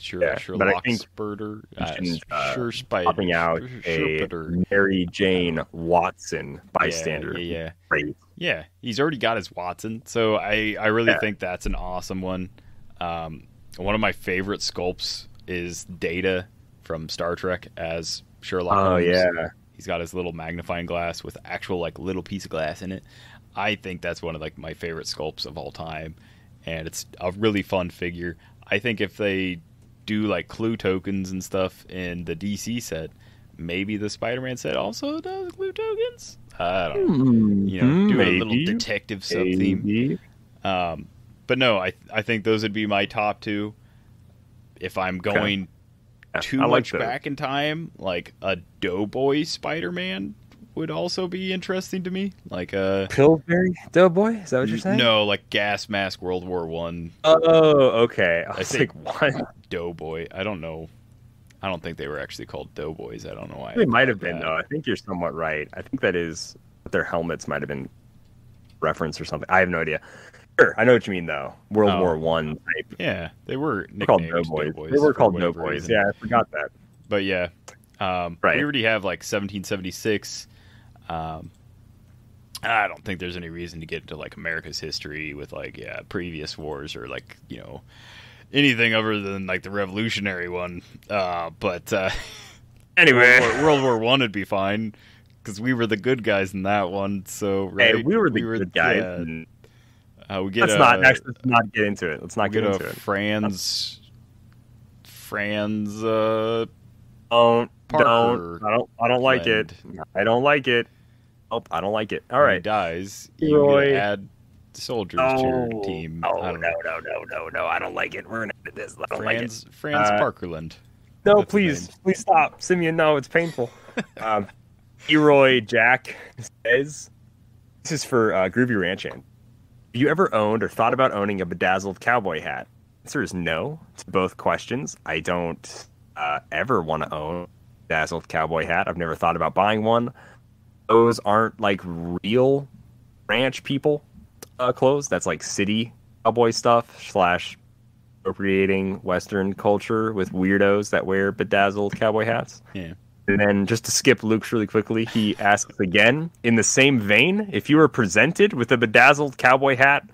Sure, yeah, Sherlock but I think Spurter, uh, uh, sure Spider, popping out sure, sure a Mary Jane Watson bystander. Yeah, yeah, yeah. yeah, he's already got his Watson, so I, I really yeah. think that's an awesome one. Um, one of my favorite sculpts is Data from Star Trek as Sherlock oh, Holmes. Oh yeah, he's got his little magnifying glass with actual like little piece of glass in it. I think that's one of like my favorite sculpts of all time, and it's a really fun figure. I think if they do like clue tokens and stuff in the D C set, maybe the Spider-Man set also does clue tokens. I don't know. You know, do maybe. a little detective sub theme. Um, but no, I I think those would be my top two. If I'm going okay. too like much those. back in time, like a Doughboy Spider-Man would also be interesting to me. Like a Pillsbury Doughboy? Is that what you're saying? No, like Gas Mask World War One. Oh, okay. I, I think like, what? Doughboy. I don't know. I don't think they were actually called Doughboys. I don't know why. They might have been that. though. I think you're somewhat right. I think that is their helmets might have been referenced or something. I have no idea. Sure, I know what you mean though. World oh. War One type. Yeah, they were nicknamed Doughboys. They were called Doughboys. Yeah, I forgot that. But yeah, um, right. we already have like seventeen seventy-six. Um, I don't think there's any reason to get into like America's history with like yeah previous wars or like you know anything other than like the Revolutionary one. Uh, but uh, anyway, World War One would be fine because we were the good guys in that one. So right? hey, we were the we were, good guys. Yeah, and uh, we get let's a, not actually, let's not get into it. Let's not get, get into a it. Franz, Franz. Uh, don't Parker don't. I don't. I don't like it. I don't like it. Oh, I don't like it. All right. He dies. Roy. You add soldiers no. to your team. Oh, no, no, no, no, no. I don't like it. We're going to end this. I don't Franz, like it. Franz uh, Parkerland. No, That's please. Please stop. Simeon, no, it's painful. um, Eroy Jack says, this is for uh, Groovy Ranchin. Have you ever owned or thought about owning a bedazzled cowboy hat? The answer is no to both questions. I don't uh, ever want to own a bedazzled cowboy hat. I've never thought about buying one. Those aren't like real ranch people uh, clothes. That's like city cowboy stuff slash appropriating Western culture with weirdos that wear bedazzled cowboy hats. Yeah. And then just to skip Luke's really quickly, he asks again, in the same vein, if you were presented with a bedazzled cowboy hat,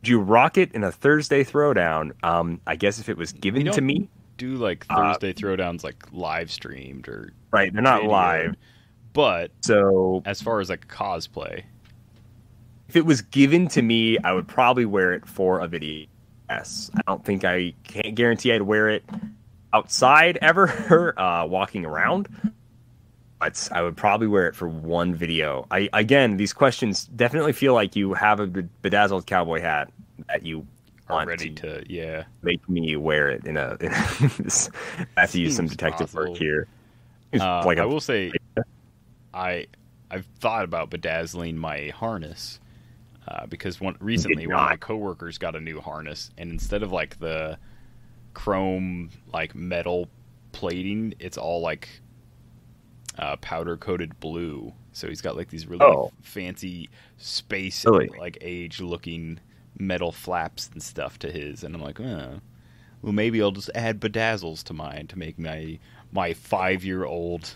would you rock it in a Thursday throwdown? Um, I guess if it was given to me. Do like Thursday uh, throwdowns like live streamed or right? They're not live. But so as far as like cosplay, if it was given to me, I would probably wear it for a video. Yes, I don't think I can't guarantee I'd wear it outside ever, uh, walking around. But I would probably wear it for one video. I again, these questions definitely feel like you have a bedazzled cowboy hat that you are ready to, to yeah make me wear it in a. In a I have to use some detective awful. work here. Uh, like I a, will say, I I've thought about bedazzling my harness. Uh, because one recently one of my coworkers got a new harness, and instead of like the chrome like metal plating, it's all like uh, powder coated blue. So he's got like these really oh. fancy space really? and, like age looking metal flaps and stuff to his, and I'm like, oh, well maybe I'll just add bedazzles to mine to make my my five year old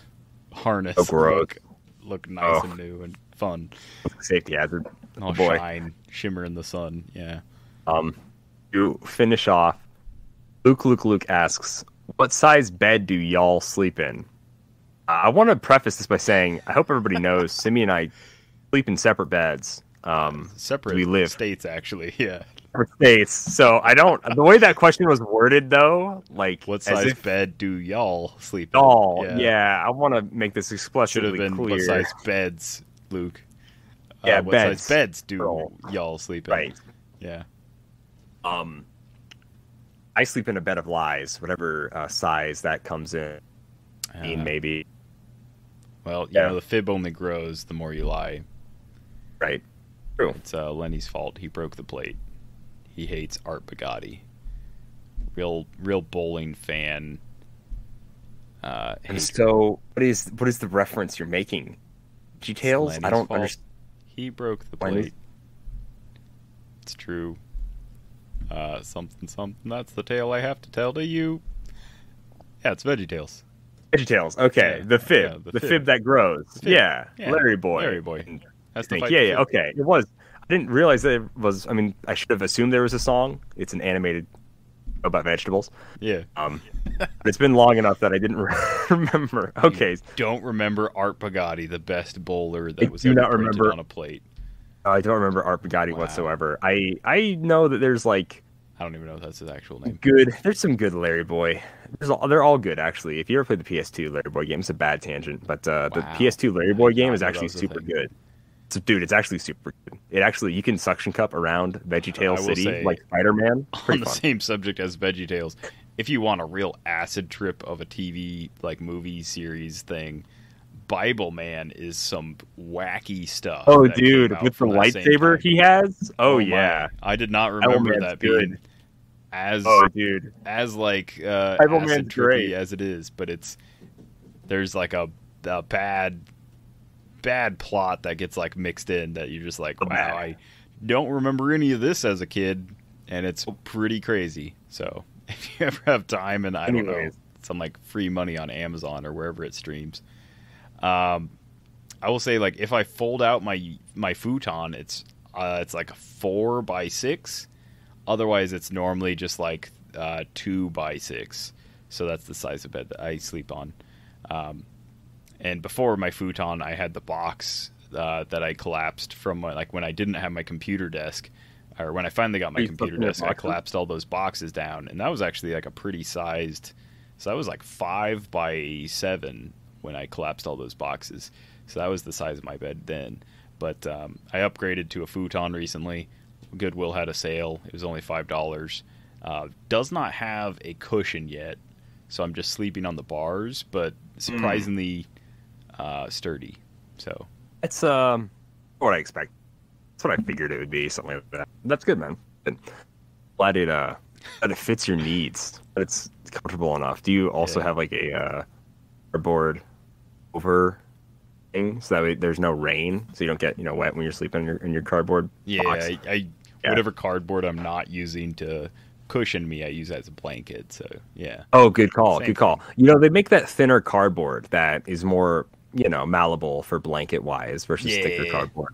harness oh, look look nice oh. and new and fun. Safety hazard. All boy. shine, shimmer in the sun. Yeah. Um, to finish off, Luke, Luke, Luke asks, "What size bed do y'all sleep in?" Uh, I want to preface this by saying, I hope everybody knows, Simi and I sleep in separate beds. Um, separate. We live states, actually. Yeah. Separate states. So I don't. The way that question was worded, though, like, "What size if, bed do y'all sleep in?" Y'all. Yeah. yeah. I want to make this explicitly clear. Should have been clear. What size beds, Luke. Yeah, uh, what beds. size beds do y'all sleep in? Right. Yeah. Um, I sleep in a bed of lies, whatever uh, size that comes in. Uh, I mean, maybe. Well, you yeah. know, the fib only grows the more you lie. Right. True. It's uh, Lenny's fault. He broke the plate. He hates Art Bugatti. Real, real bowling fan. Uh, so, what is what is the reference you're making? VeggieTales? I don't fault. understand. He broke the plate. It's true. Uh, something, something. That's the tale I have to tell to you. Yeah, it's VeggieTales. VeggieTales. Okay, yeah, the fib, yeah, the, the fib. fib that grows. Fib. Yeah. yeah, Larry Boy. Larry Boy. That's the fight yeah, yeah. Okay, it was. I didn't realize that it was. I mean, I should have assumed there was a song. It's an animated about vegetables. Yeah. Um, but it's been long enough that I didn't re remember. Okay. You don't remember Art Bugatti, the best bowler that I was ever printed remember, on a plate. I don't remember Art Bugatti wow. whatsoever. I I know that there's like I don't even know if that's his actual name. Good. There's some good Larry Boy. There's all, they're all good actually. If you ever played the P S two Larry Boy game, it's a bad tangent, but uh, wow. the P S two Larry Boy game is actually super thing. good. So, dude, it's actually super good. It actually, you can suction cup around VeggieTales City say, like Spider-Man. On fun. the same subject as VeggieTales, if you want a real acid trip of a T V, like movie series thing, Bible Man is some wacky stuff. Oh, dude, with the lightsaber he has? Oh, oh yeah. My. I did not remember Bible that being good. as, oh, dude. as like uh, Bible Man's great as it is, but it's, there's like a, a bad... bad plot that gets like mixed in that you're just like, wow, I don't remember any of this as a kid, and it's pretty crazy. So if you ever have time, and I don't know, some like free money on Amazon or wherever it streams, um I will say, like, if I fold out my my futon, it's uh it's like a four by six, otherwise it's normally just like uh two by six, so that's the size of bed that I sleep on. um And before my futon, I had the box uh, that I collapsed from, my, like, when I didn't have my computer desk, or when I finally got my Are computer desk, I collapsed all those boxes down. And that was actually, like, a pretty sized, so that was, like, five by seven when I collapsed all those boxes. So that was the size of my bed then. But um, I upgraded to a futon recently. Goodwill had a sale. It was only five dollars. Uh, does not have a cushion yet, so I'm just sleeping on the bars, but surprisingly... Mm. Uh, sturdy, so that's um what I expect. That's what I figured it would be, something like that. That's good, man. Glad it uh that it fits your needs. That it's comfortable enough. Do you also yeah. have like a uh board over thing so that way there's no rain, so you don't get you know wet when you're sleeping in your in your cardboard? Yeah, box? I, I yeah. whatever cardboard I'm not using to cushion me, I use that as a blanket. So yeah. Oh, good call. Same good call. Thing. You know, they make that thinner cardboard that is more, you know, malleable for blanket wise versus yeah, thicker yeah, cardboard.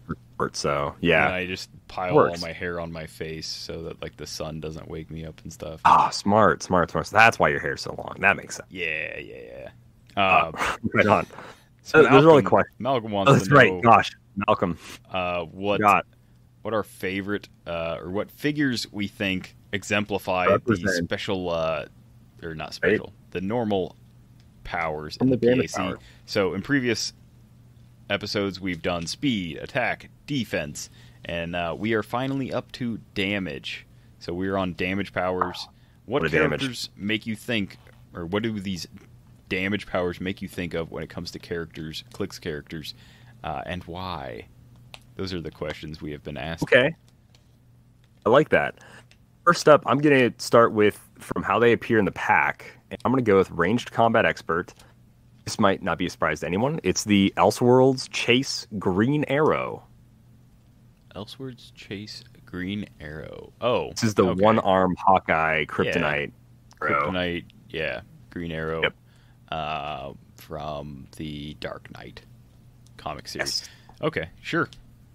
So yeah, and I just pile all my hair on my face so that like the sun doesn't wake me up and stuff. Ah, oh, smart, smart, smart. So that's why your hair's so long. That makes sense. Yeah, yeah, yeah. Uh, uh, right on. So uh, Malcolm, there's really question. Malcolm wants oh, that's to know. Right. Gosh, Malcolm. Uh, what? God. What our favorite uh, or what figures we think exemplify represent the special uh, or not special, right? The normal powers in the, the P A C. Power. So in previous episodes we've done speed, attack, defense, and uh, we are finally up to damage. So we're on damage powers. What, what characters damage. make you think, or what do these damage powers make you think of when it comes to characters, Clix characters, uh, and why? Those are the questions we have been asked. Okay. I like that. First up, I'm going to start with from how they appear in the pack. And I'm going to go with Ranged Combat Expert. This might not be a surprise to anyone. It's the Elseworlds Chase Green Arrow. Elseworlds Chase Green Arrow. Oh. This is the okay. one-armed Hawkeye Kryptonite. Yeah. Kryptonite, yeah. Green Arrow. Yep. Uh, from the Dark Knight comic series. Yes. Okay, sure.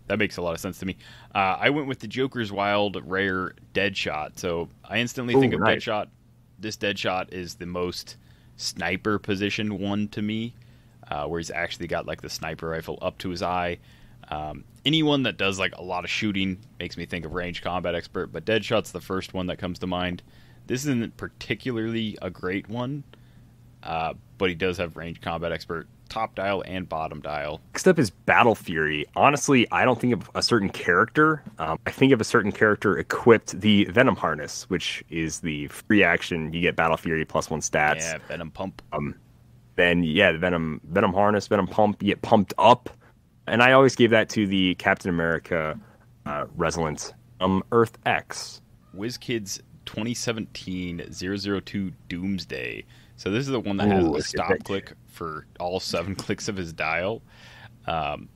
That makes a lot of sense to me. Uh, I went with the Joker's Wild Rare Deadshot. So I instantly Ooh, think of right. Deadshot. This Deadshot is the most sniper position one to me, uh, where he's actually got like the sniper rifle up to his eye. Um, anyone that does like a lot of shooting makes me think of Ranged Combat Expert, but Deadshot's the first one that comes to mind. This isn't particularly a great one, uh, but he does have Ranged Combat Expert top dial and bottom dial. Next up is Battle Fury. Honestly, I don't think of a certain character. Um, I think of a certain character equipped the Venom Harness, which is the free action. You get Battle Fury plus one stats. Yeah, Venom Pump. Um, then, yeah, the Venom Venom Harness, Venom Pump, you get pumped up. And I always gave that to the Captain America uh, Resonance um, Earth X. WizKids twenty seventeen oh oh two Doomsday. So this is the one that has Ooh, the stop click for all seven clicks of his dial. Um,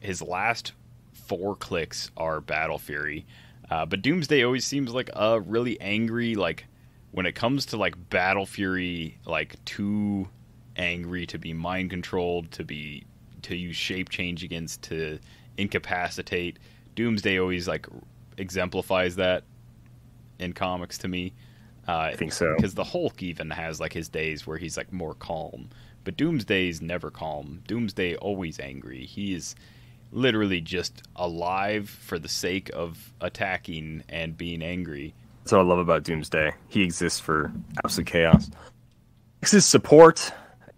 his last four clicks are Battle Fury. Uh, but Doomsday always seems like a really angry, like when it comes to like Battle Fury, like too angry to be mind controlled, to be to use shape change against, to incapacitate. Doomsday always like exemplifies that in comics to me. Uh, I think so. Because the Hulk even has like his days where he's like more calm, but Doomsday's never calm. Doomsday always angry. He is literally just alive for the sake of attacking and being angry. That's what I love about Doomsday. He exists for absolute chaos. Next is support.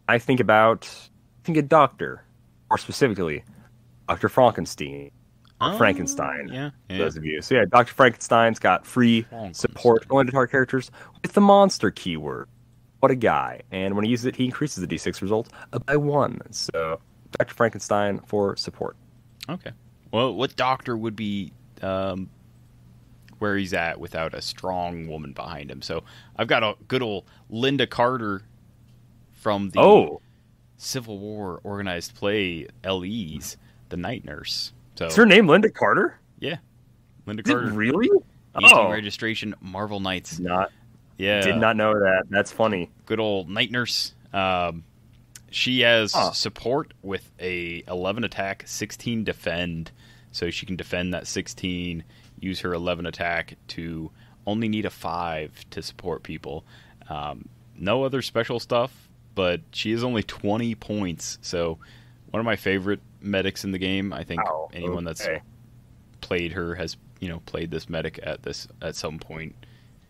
I think about I think a doctor, or specifically Doctor Frankenstein. Oh, Frankenstein, yeah, for yeah. those of you. So yeah, Doctor Frankenstein's got free support going to target characters with the monster keyword. What a guy. And when he uses it, he increases the D six result by one. So Doctor Frankenstein for support. Okay. Well, what doctor would be um, where he's at without a strong woman behind him? So I've got a good old Linda Carter from the oh. Civil War organized play L E's, The Night Nurse. So, is her name Linda Carter? Yeah, Linda Did Carter. Really? Eastern oh, registration Marvel Knights. Not. Yeah. Did not know that. That's funny. Good old Night Nurse. Um, she has huh. support with a eleven attack, sixteen defend, so she can defend that sixteen. Use her eleven attack to only need a five to support people. Um, no other special stuff, but she is only twenty points. So one of my favorite medics in the game. I think oh, anyone okay. that's played her has, you know, played this medic at this at some point.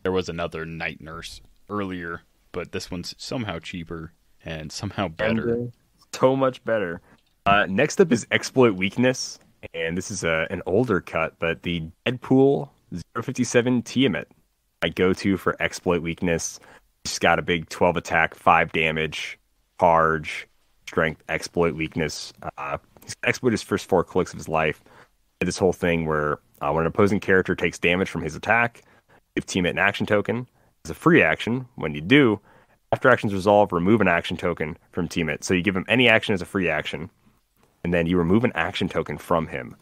There was another Night Nurse earlier, but this one's somehow cheaper and somehow better. Okay. So much better. Uh, next up is Exploit Weakness, and this is a, an older cut, but the Deadpool zero fifty-seven Tiamat. I go to for Exploit Weakness. She's got a big twelve attack, five damage, charge, strength, exploit weakness. Uh, He's exploited his first four clicks of his life. This whole thing where uh, when an opposing character takes damage from his attack, give teammate an action token. It's a free action. When you do, after actions resolve, remove an action token from teammate. So you give him any action as a free action, and then you remove an action token from him.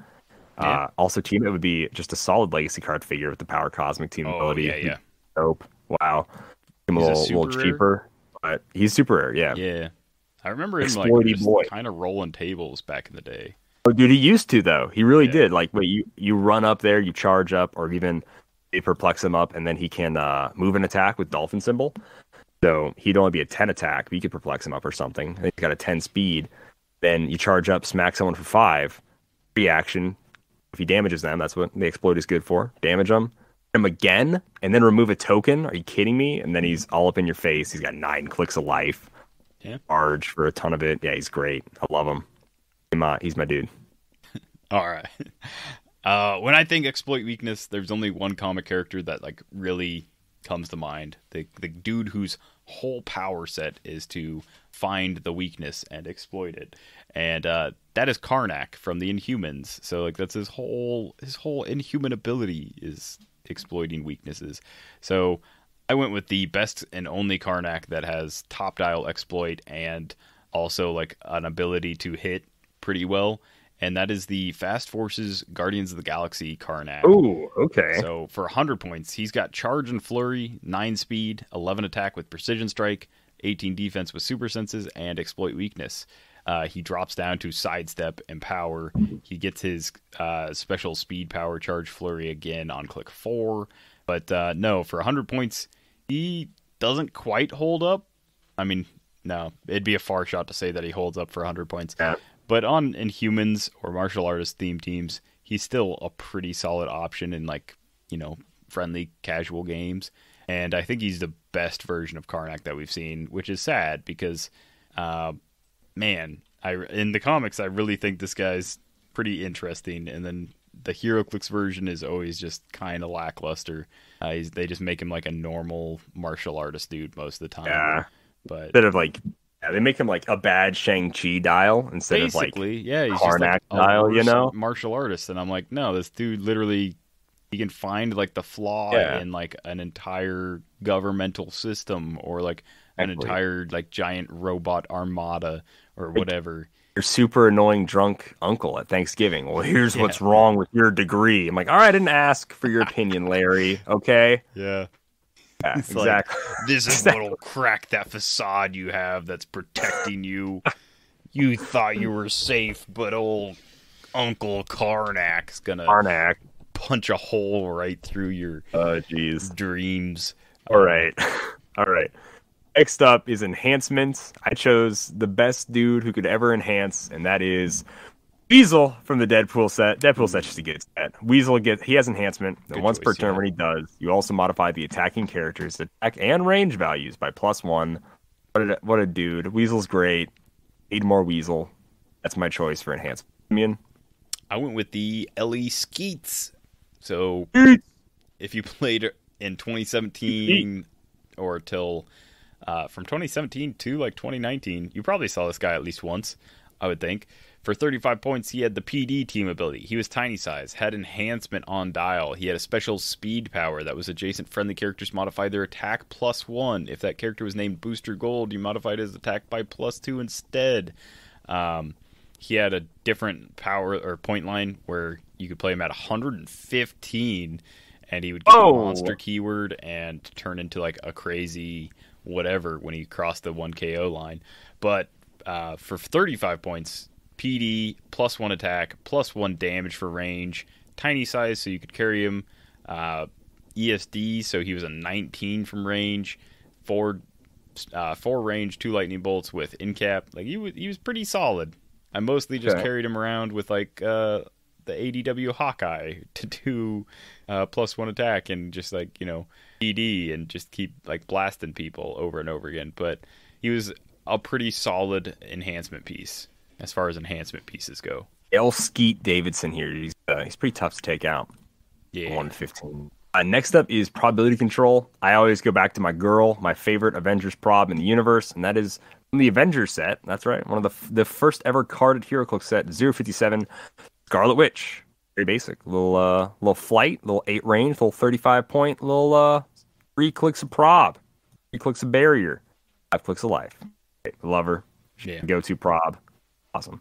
Yeah. Uh, also, teammate would be just a solid legacy card figure with the power cosmic team oh, ability. Yeah, yeah. dope. Wow. He's a little, a little cheaper, but he's super rare. Yeah. Yeah. I remember him like kind of rolling tables back in the day. Oh, dude, he used to though. He really yeah. did. Like, wait, you you run up there, you charge up, or even they perplex him up, and then he can uh, move an attack with dolphin symbol. So he'd only be a ten attack, but you could perplex him up or something. He's got a ten speed. Then you charge up, smack someone for five. Reaction. If he damages them, that's what the exploit is good for. Damage them. Him again, and then remove a token. Are you kidding me? And then he's all up in your face. He's got nine clicks of life. Yeah. Charge for a ton of it. Yeah, he's great. I love him. He's my, he's my dude. All right. Uh, when I think exploit weakness, there's only one comic character that like really comes to mind. The the dude whose whole power set is to find the weakness and exploit it, and uh, that is Karnak from the Inhumans. So like that's his whole his whole Inhuman ability is exploiting weaknesses. So I went with the best and only Karnak that has top dial exploit and also like an ability to hit pretty well. And that is the Fast Forces Guardians of the Galaxy Karnak. Oh, okay. So for one hundred points, he's got charge and flurry, nine speed, eleven attack with precision strike, eighteen defense with super senses, and exploit weakness. Uh, he drops down to sidestep and power. He gets his uh, special speed power charge flurry again on click four. But uh, no, for one hundred points, he doesn't quite hold up. I mean, no, it'd be a far shot to say that he holds up for one hundred points. Yeah. But on Inhumans or martial artist themed teams, he's still a pretty solid option in like, you know, friendly casual games. And I think he's the best version of Karnak that we've seen, which is sad because, uh, man, I in the comics I really think this guy's pretty interesting. And then the HeroClix version is always just kind of lackluster. Uh, he's, they just make him like a normal martial artist dude most of the time. Yeah, but instead of like. Yeah, they make him like a bad Shang-Chi dial instead Basically, of like yeah, he's Karnak just like dial, a you know, martial artist. And I'm like, no, this dude literally he can find like the flaw yeah. in like an entire governmental system or like an exactly. entire like giant robot armada or whatever. Your super annoying drunk uncle at Thanksgiving. Well, here's yeah. what's wrong with your degree. I'm like, all right, I didn't ask for your opinion, Larry. Okay. Yeah. Yeah, exactly. Like, this is exactly. what'll crack that facade you have that's protecting you. You thought you were safe, but old Uncle Karnak's gonna Karnak. punch a hole right through your uh, geez. dreams. All right. All right. Next up is enhancements. I chose the best dude who could ever enhance, and that is Weasel from the Deadpool set. Deadpool set's just a good set. Weasel gets he has enhancement, and once choice, per turn yeah. when he does, you also modify the attacking character's attack and range values by plus one. What a what a dude. Weasel's great. Need more Weasel. That's my choice for enhancement. Simeon? I went with the Ellie Skeets. So if you played in twenty seventeen or till uh, from twenty seventeen to like twenty nineteen, you probably saw this guy at least once, I would think. For thirty-five points, he had the P D team ability. He was tiny size, had enhancement on dial. He had a special speed power that was adjacent friendly characters modify their attack plus one. If that character was named Booster Gold, you modified his attack by plus two instead. Um, he had a different power or point line where you could play him at one hundred fifteen, and he would get oh. a monster keyword and turn into like a crazy whatever when he crossed the one K O line. But uh, for thirty-five points... P D, plus one attack, plus one damage for range, tiny size so you could carry him, uh, E S D, so he was a nineteen from range, four, uh, four range, two lightning bolts with in cap. Like he was, he was pretty solid. I mostly just okay. carried him around with like uh, the A D W Hawkeye to do uh, plus one attack and just like, you know, P D and just keep like blasting people over and over again. But he was a pretty solid enhancement piece. As far as enhancement pieces go, L. Skeet Davidson here. He's uh, he's pretty tough to take out. Yeah, one fifteen. Uh, next up is probability control. I always go back to my girl, my favorite Avengers prob in the universe, and that is from the Avengers set. That's right, one of the the first ever carded HeroClix set, zero fifty seven, Scarlet Witch. Very basic, little uh, little flight, little eight range, little thirty five point, little uh, three clicks of prob, three clicks of barrier, five clicks of life. Okay, love her. Yeah, go to prob. Awesome.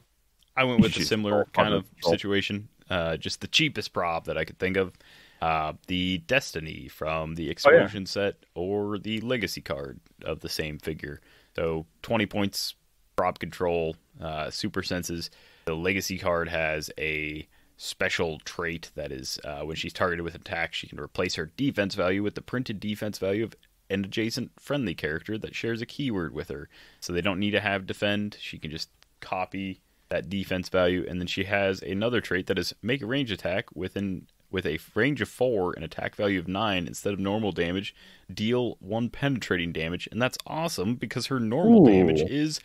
I went with a similar kind of situation, uh, just the cheapest prob that I could think of. Uh, the Destiny from the Explosion oh, yeah. set, or the Legacy card of the same figure. So twenty points, prop control, uh, super senses. The Legacy card has a special trait that is uh, when she's targeted with an attack, she can replace her defense value with the printed defense value of an adjacent friendly character that shares a keyword with her. So they don't need to have defend. She can just copy that defense value. And then she has another trait that is make a range attack with an with a range of four and attack value of nine instead of normal damage, deal one penetrating damage. And that's awesome because her normal Ooh. damage is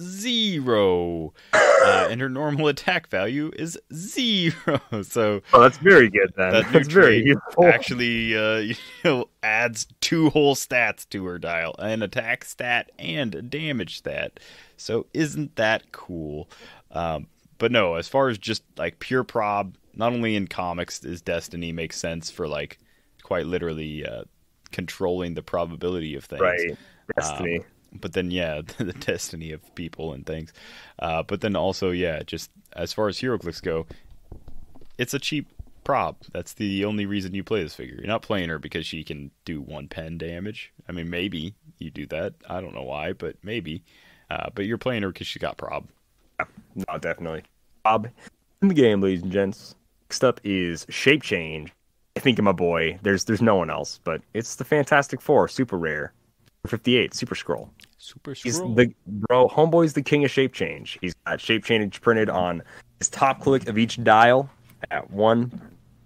zero. Uh, and her normal attack value is zero. So oh, that's very good then. That that's very useful. Actually uh, you know, adds two whole stats to her dial, an attack stat and a damage stat. So isn't that cool? Um, but no, as far as just like pure prob, not only in comics is Destiny makes sense for like quite literally uh, controlling the probability of things. Right. Destiny. Um, but then, yeah, the destiny of people and things. Uh, but then also, yeah, just as far as HeroClix go, it's a cheap prop. That's the only reason you play this figure. You're not playing her because she can do one pen damage. I mean, maybe you do that. I don't know why, but maybe. Uh, but you're playing her because she got prob. No, definitely. Prob in the game, ladies and gents. Next up is Shape Change. I think of my boy. There's, there's no one else, but it's the Fantastic Four, super rare. fifty-eight, Super Scroll. Super Scroll. He's the, bro, homeboy's the king of shape change. He's got shape change printed on his top click of each dial at one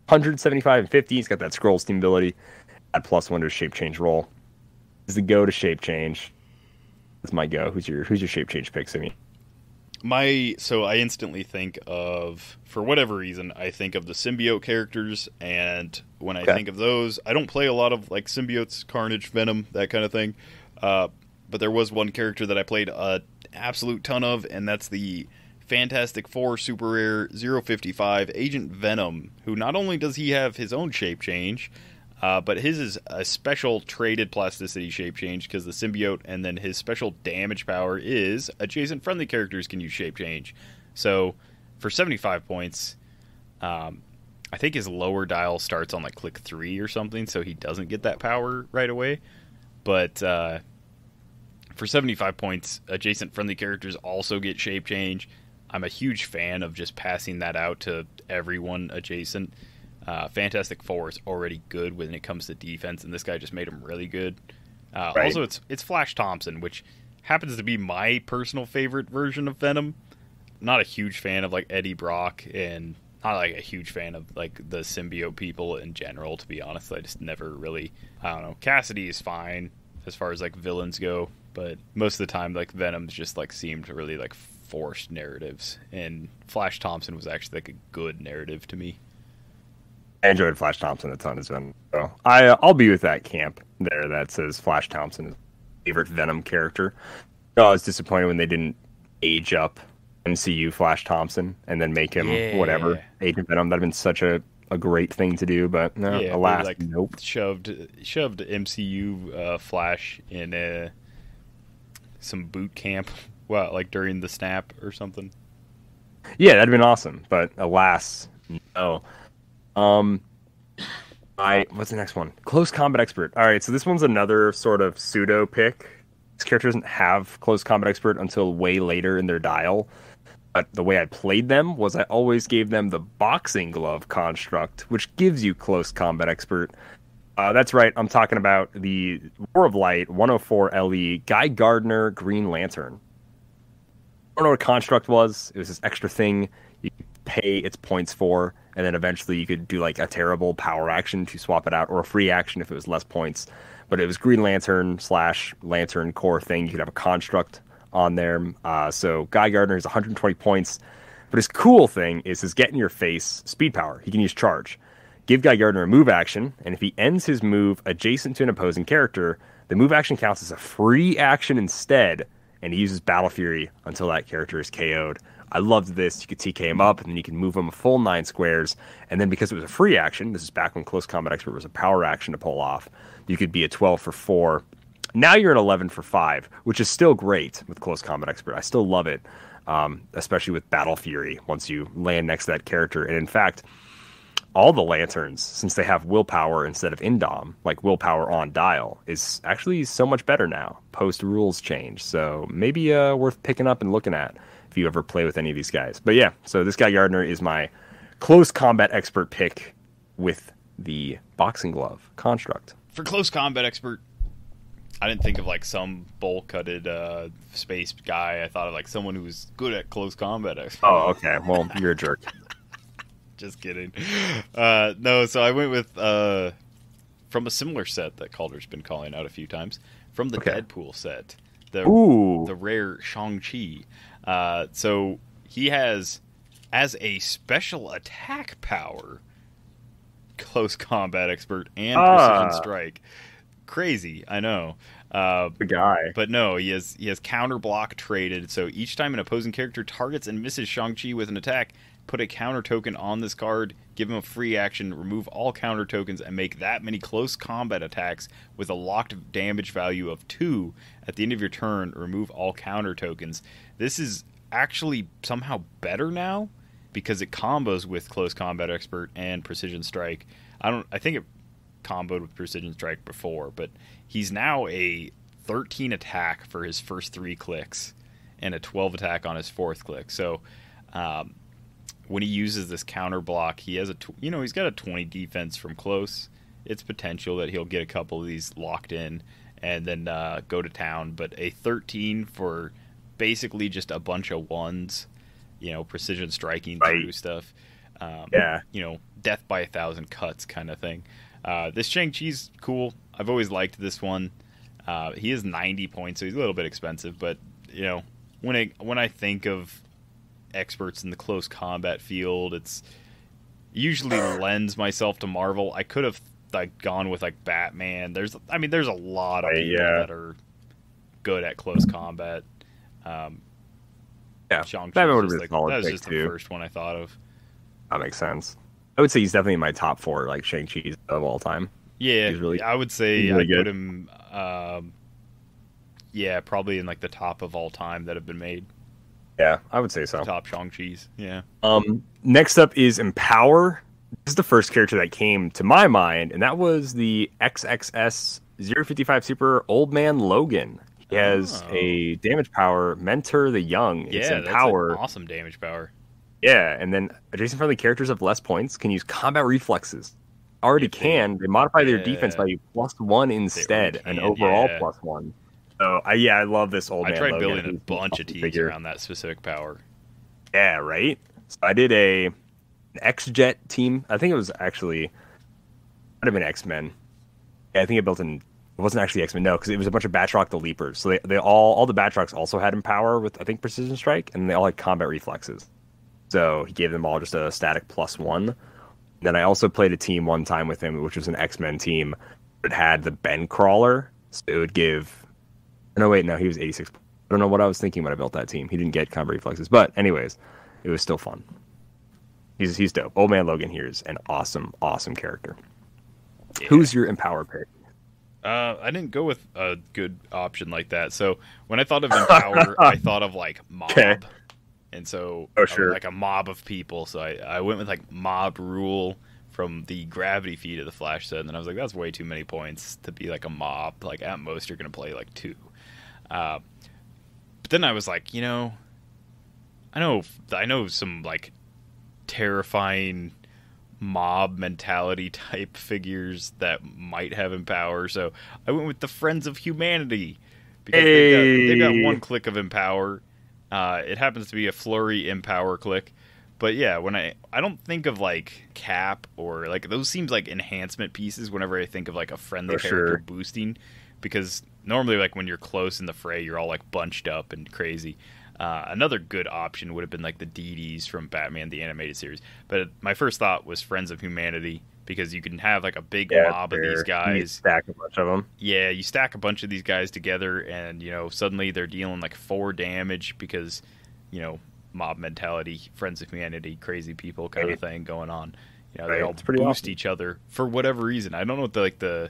seventy-five and fifty. He's got that scroll steam ability at plus one to shape change roll. He's the go to shape change. That's my go. Who's your who's your shape change pick, Simi? My so I instantly think of, for whatever reason, I think of the symbiote characters, and when I okay. think of those, I don't play a lot of like symbiotes, Carnage, Venom, that kind of thing. Uh, but there was one character that I played a absolute ton of, and that's the Fantastic Four Super Rare zero fifty-five Agent Venom, who not only does he have his own shape change, uh, but his is a special traded plasticity shape change because the symbiote, and then his special damage power is adjacent friendly characters can use shape change. So for seventy-five points, um, I think his lower dial starts on like click three or something, so he doesn't get that power right away. But uh, for seventy-five points, adjacent friendly characters also get shape change. I'm a huge fan of just passing that out to everyone adjacent. Uh, Fantastic Four is already good when it comes to defense, and this guy just made him really good. Uh, right. Also, it's it's Flash Thompson, which happens to be my personal favorite version of Venom. Not a huge fan of like Eddie Brock, and not like a huge fan of like the symbiote people in general. To be honest, I just never really. I don't know. Cassidy is fine as far as like villains go, but most of the time, like Venom's just like seemed really like forced narratives, and Flash Thompson was actually like a good narrative to me. I enjoyed Flash Thompson a ton as Venom. So I, uh, I'll be with that camp there that says Flash Thompson is favorite Venom character. So I was disappointed when they didn't age up M C U Flash Thompson and then make him yeah. whatever Agent Venom. That would have been such a, a great thing to do, but no, yeah, alas, like nope. Shoved, shoved M C U uh, Flash in uh, some boot camp, well, like during the snap or something. Yeah, that would have been awesome, but alas, no. Um, I, what's the next one? Close Combat Expert. All right, so this one's another sort of pseudo pick. This character doesn't have Close Combat Expert until way later in their dial. But the way I played them was I always gave them the Boxing Glove construct, which gives you Close Combat Expert. Uh, that's right, I'm talking about the War of Light one oh four L E Guy Gardner Green Lantern. I don't know what a construct was. It was this extra thing you could pay its points for. And then eventually you could do like a terrible power action to swap it out, or a free action if it was less points. But it was Green Lantern slash Lantern core thing. You could have a construct on there. Uh, so Guy Gardner is one hundred twenty points. But his cool thing is his get in your face speed power. He can use charge. Give Guy Gardner a move action. And if he ends his move adjacent to an opposing character, the move action counts as a free action instead. And he uses Battle Fury until that character is K O'd. I loved this. You could T K him up, and then you can move him a full nine squares. And then because it was a free action, this is back when Close Combat Expert was a power action to pull off, you could be a twelve for four. Now you're an eleven for five, which is still great with Close Combat Expert. I still love it, um, especially with Battle Fury once you land next to that character. And in fact, all the lanterns, since they have willpower instead of indom, like willpower on dial, is actually so much better now, post rules change. So maybe uh, worth picking up and looking at if you ever play with any of these guys. But yeah, so this guy Gardner is my close combat expert pick with the boxing glove construct. For close combat expert, I didn't think of like some bowl-cutted uh, space guy. I thought of like someone who was good at close combat expert. Oh, okay. Well, you're a jerk. Just kidding. Uh, no, so I went with uh, from a similar set that Calder's been calling out a few times, from the okay. Deadpool set, the Ooh. the rare Shang-Chi. Uh, so he has as a special attack power, close combat expert and precision uh. strike. Crazy, I know. Uh, the guy, but no, he has he has counter block traded. So each time an opposing character targets and misses Shang-Chi with an attack, put a counter token on this card, give him a free action, remove all counter tokens, and make that many close combat attacks with a locked damage value of two. At the end of your turn, remove all counter tokens. This is actually somehow better now because it combos with close combat expert and precision strike. I don't. I think it comboed with precision strike before, but he's now a thirteen attack for his first three clicks and a twelve attack on his fourth click. So, um, when he uses this counter block, he has a tw you know he's got a twenty defense from close. It's potential that he'll get a couple of these locked in and then uh, go to town. But a thirteen for basically just a bunch of ones, you know, precision striking right. through stuff. Um, yeah, you know, death by a thousand cuts kind of thing. Uh, this Shang-Chi's cool. I've always liked this one. Uh, he is ninety points, so he's a little bit expensive. But you know, when I when I think of experts in the close combat field, it's usually lends myself to Marvel. I could have like gone with like Batman. There's, I mean, there's a lot of people yeah. that are good at close combat. Um, yeah, Shang-Chi that would have been like, that was just too. the first one I thought of. That makes sense. I would say he's definitely in my top four, like Shang-Chi of all time. Yeah, he's really, I would say really I good. put him, um, yeah, probably in like the top of all time that have been made. Yeah, I would say so. Top Shang-Chi's, yeah. Um, next up is Empower. This is the first character that came to my mind, and that was the X X S zero fifty-five Super Old Man Logan. He has oh. a damage power, Mentor the Young. Yeah, it's Empower. That's an awesome damage power. Yeah, and then adjacent friendly characters of less points can use combat reflexes. Already can. They modify their yeah. defense by plus one instead, an overall yeah. plus one. So, I, yeah, I love this old I man. I tried Logan. building a bunch of teams around that specific power. Yeah, right? So I did a an X-Jet team. I think it was actually... It might have been X-Men. Yeah, I think I built an... It wasn't actually X-Men, no, because it was a bunch of Batroc the Leapers. So they, they all... All the Batrocs also had Empower with, I think, Precision Strike, and they all had combat reflexes. So he gave them all just a static plus one. Then I also played a team one time with him, which was an X-Men team. It had the Ben Crawler, so it would give... No, wait, no, he was eighty-six. I don't know what I was thinking when I built that team. He didn't get combat reflexes. But anyways, it was still fun. He's, he's dope. Old Man Logan here is an awesome, awesome character. Yeah. Who's your Empower pick? Uh, I didn't go with a good option like that. So when I thought of Empower, I thought of, like, Mob. Okay. And so, oh, sure. like a mob of people. So I, I went with like Mob Rule from the Gravity Feed of the Flash set. And then I was like, that's way too many points to be like a mob. Like at most, you're going to play like two. Uh, but then I was like, you know, I know, I know some like terrifying mob mentality type figures that might have Empower. So I went with the Friends of Humanity because hey. they've got, they've got one click of Empower. Uh, it happens to be a flurry Empower click, but yeah, when I I don't think of like cap or like those seems like enhancement pieces whenever I think of like a friendly For character sure. boosting, because normally like when you're close in the fray you're all like bunched up and crazy. Uh, another good option would have been like the D Ds from Batman the Animated Series, but my first thought was Friends of Humanity because you can have like a big yeah, mob fair. of these guys. You stack a bunch of them. Yeah, you stack a bunch of these guys together, and you know suddenly they're dealing like four damage because you know mob mentality, Friends of Humanity, crazy people kind right. of thing going on. You know, right. they all boost awesome. each other for whatever reason. I don't know what the like the.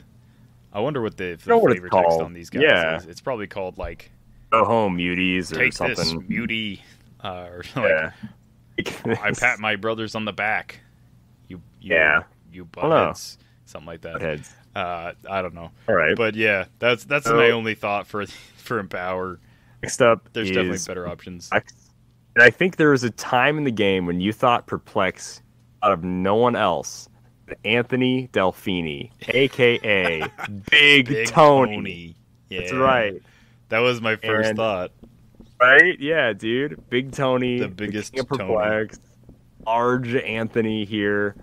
I wonder what the, if the flavor text called. on these guys yeah. is. It's probably called like. Go home, muties, or Take something. This, mutie. Uh, or yeah. like, I pat my brothers on the back. You, you you, yeah. you buttheads, oh, no. something like that. Heads. Uh, I don't know. All right, but yeah, that's that's so, my only thought for for Empower. Next up, there's is, definitely better options. I, and I think there was a time in the game when you thought Perplex out of no one else, Anthony Delfini, aka Big, Big Tony. Tony. Yeah. That's right. That was my first and, thought. Right? Yeah, dude. Big Tony, the biggest the King of Perplex, Arge Anthony here.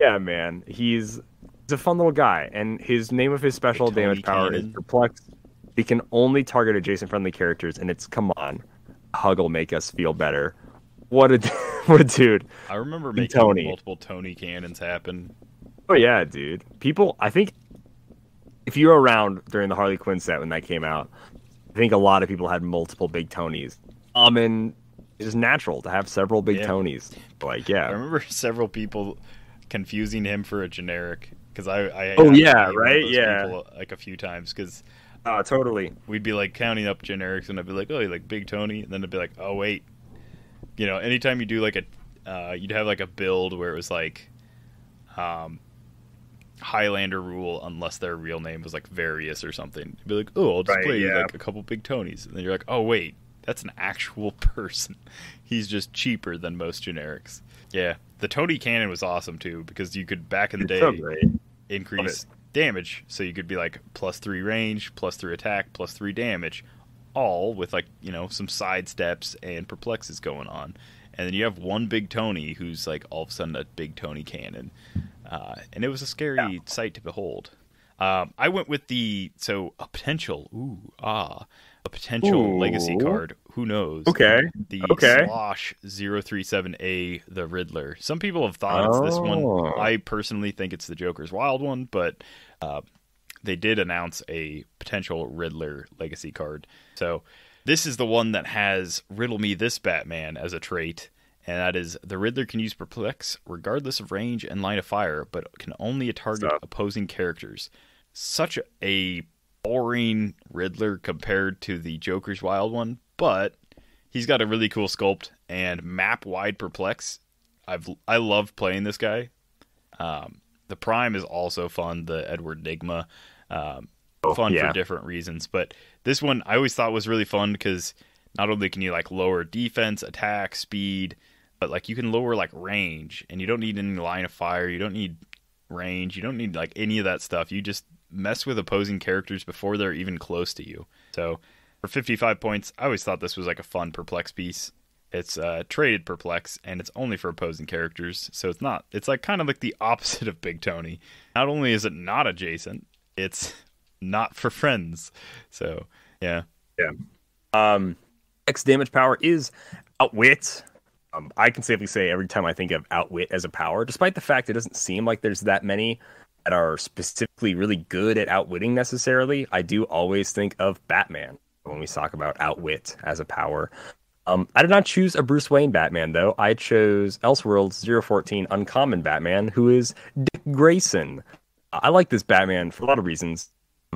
Yeah, man. He's he's a fun little guy, and his name of his special Big damage power Cannon. is Perplex. He can only target adjacent-friendly characters, and it's come on, Hug'll make us feel better. What a what a dude! I remember making Tony. multiple Tony cannons happen. Oh yeah, dude. People, I think if you were around during the Harley Quinn set when that came out, I think a lot of people had multiple Big Tonys. Um, and it's just natural to have several Big yeah. Tonys. Like, yeah, I remember several people confusing him for a generic because I, I oh yeah, right, yeah, people, like a few times because. Oh, uh, totally. We'd be like counting up generics, and I'd be like, "Oh, you like Big Tony," and then I'd be like, "Oh, wait." You know, anytime you do like a, uh, you'd have like a build where it was like, um, Highlander rule unless their real name was like Various or something. You'd be like, "Oh, I'll just right, play yeah. like a couple Big Tonys," and then you're like, "Oh, wait, that's an actual person. He's just cheaper than most generics." Yeah, the Tony cannon was awesome too because you could back in the day so increase. damage, so you could be like plus three range, plus three attack, plus three damage, all with like, you know, some side steps and perplexes going on, and then you have one Big Tony who's like all of a sudden a Big Tony cannon, uh, and it was a scary yeah. sight to behold. Um, I went with the so a potential ooh ah a potential ooh. legacy card. Who knows? Okay, the okay. Slosh zero three seven A, the Riddler. Some people have thought oh. it's this one. I personally think it's the Joker's Wild one, but uh, they did announce a potential Riddler legacy card. So this is the one that has Riddle Me This Batman as a trait, and that is the Riddler can use Perplex regardless of range and line of fire, but can only target Stop. opposing characters. Such a boring Riddler compared to the Joker's Wild one. But he's got a really cool sculpt and map-wide Perplex. I've I love playing this guy. Um, the Prime is also fun. The Edward Nigma, um, oh, fun yeah. for different reasons. But this one I always thought was really fun because not only can you like lower defense, attack, speed, but like you can lower like range, and you don't need any line of fire. You don't need range. You don't need like any of that stuff. You just mess with opposing characters before they're even close to you. So. For fifty-five points, I always thought this was like a fun Perplex piece. It's uh, traded Perplex, and it's only for opposing characters, so it's not. It's like kind of like the opposite of Big Tony. Not only is it not adjacent, it's not for friends. So, yeah. Yeah. Um, X damage power is Outwit. Um, I can safely say every time I think of Outwit as a power, despite the fact it doesn't seem like there's that many that are specifically really good at outwitting necessarily, I do always think of Batman when we talk about Outwit as a power. Um, I did not choose a Bruce Wayne Batman, though. I chose Elseworlds zero fourteen Uncommon Batman, who is Dick Grayson. I like this Batman for a lot of reasons.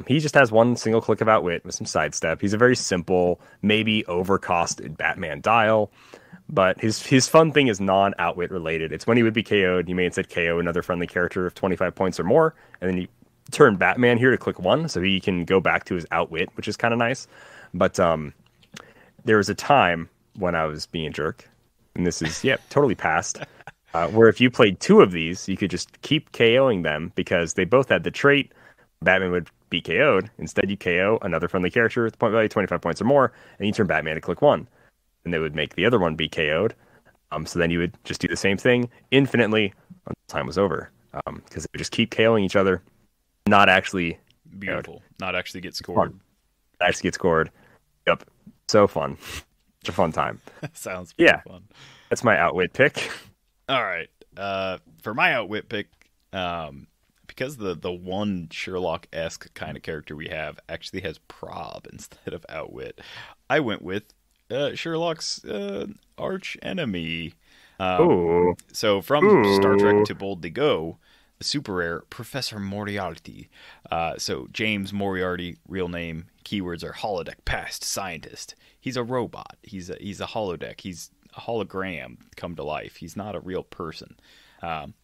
He just has one single click of Outwit with some sidestep. He's a very simple, maybe overcosted Batman dial, but his his fun thing is non-Outwit related. It's when he would be K O'd, you may instead K O another friendly character of twenty-five points or more, and then you turn Batman here to click one, so he can go back to his Outwit, which is kind of nice. But um, there was a time when I was being a jerk, and this is, yeah, totally past, uh, where if you played two of these, you could just keep KOing them because they both had the trait. Batman would be K O'd. Instead, you K O another friendly character with point value twenty-five points or more, and you turn Batman to click one, and they would make the other one be K O'd. Um, so then you would just do the same thing infinitely until time was over um, because they would just keep KOing each other, not actually Beautiful. K O'd. Not actually get scored. Fun. Actually get scored. Yep. So fun. It's a fun time. Sounds pretty yeah. fun. That's my Outwit pick. All right. Uh, for my Outwit pick, um, because the, the one Sherlock-esque kind of character we have actually has Prob instead of Outwit, I went with uh, Sherlock's uh, arch enemy. Um, Ooh. So from Ooh. Star Trek to Boldly Go, the super rare Professor Moriarty. Uh, so James Moriarty, real name. Keywords are holodeck, past, scientist. He's a robot. He's a, he's a holodeck. He's a hologram come to life. He's not a real person. Um,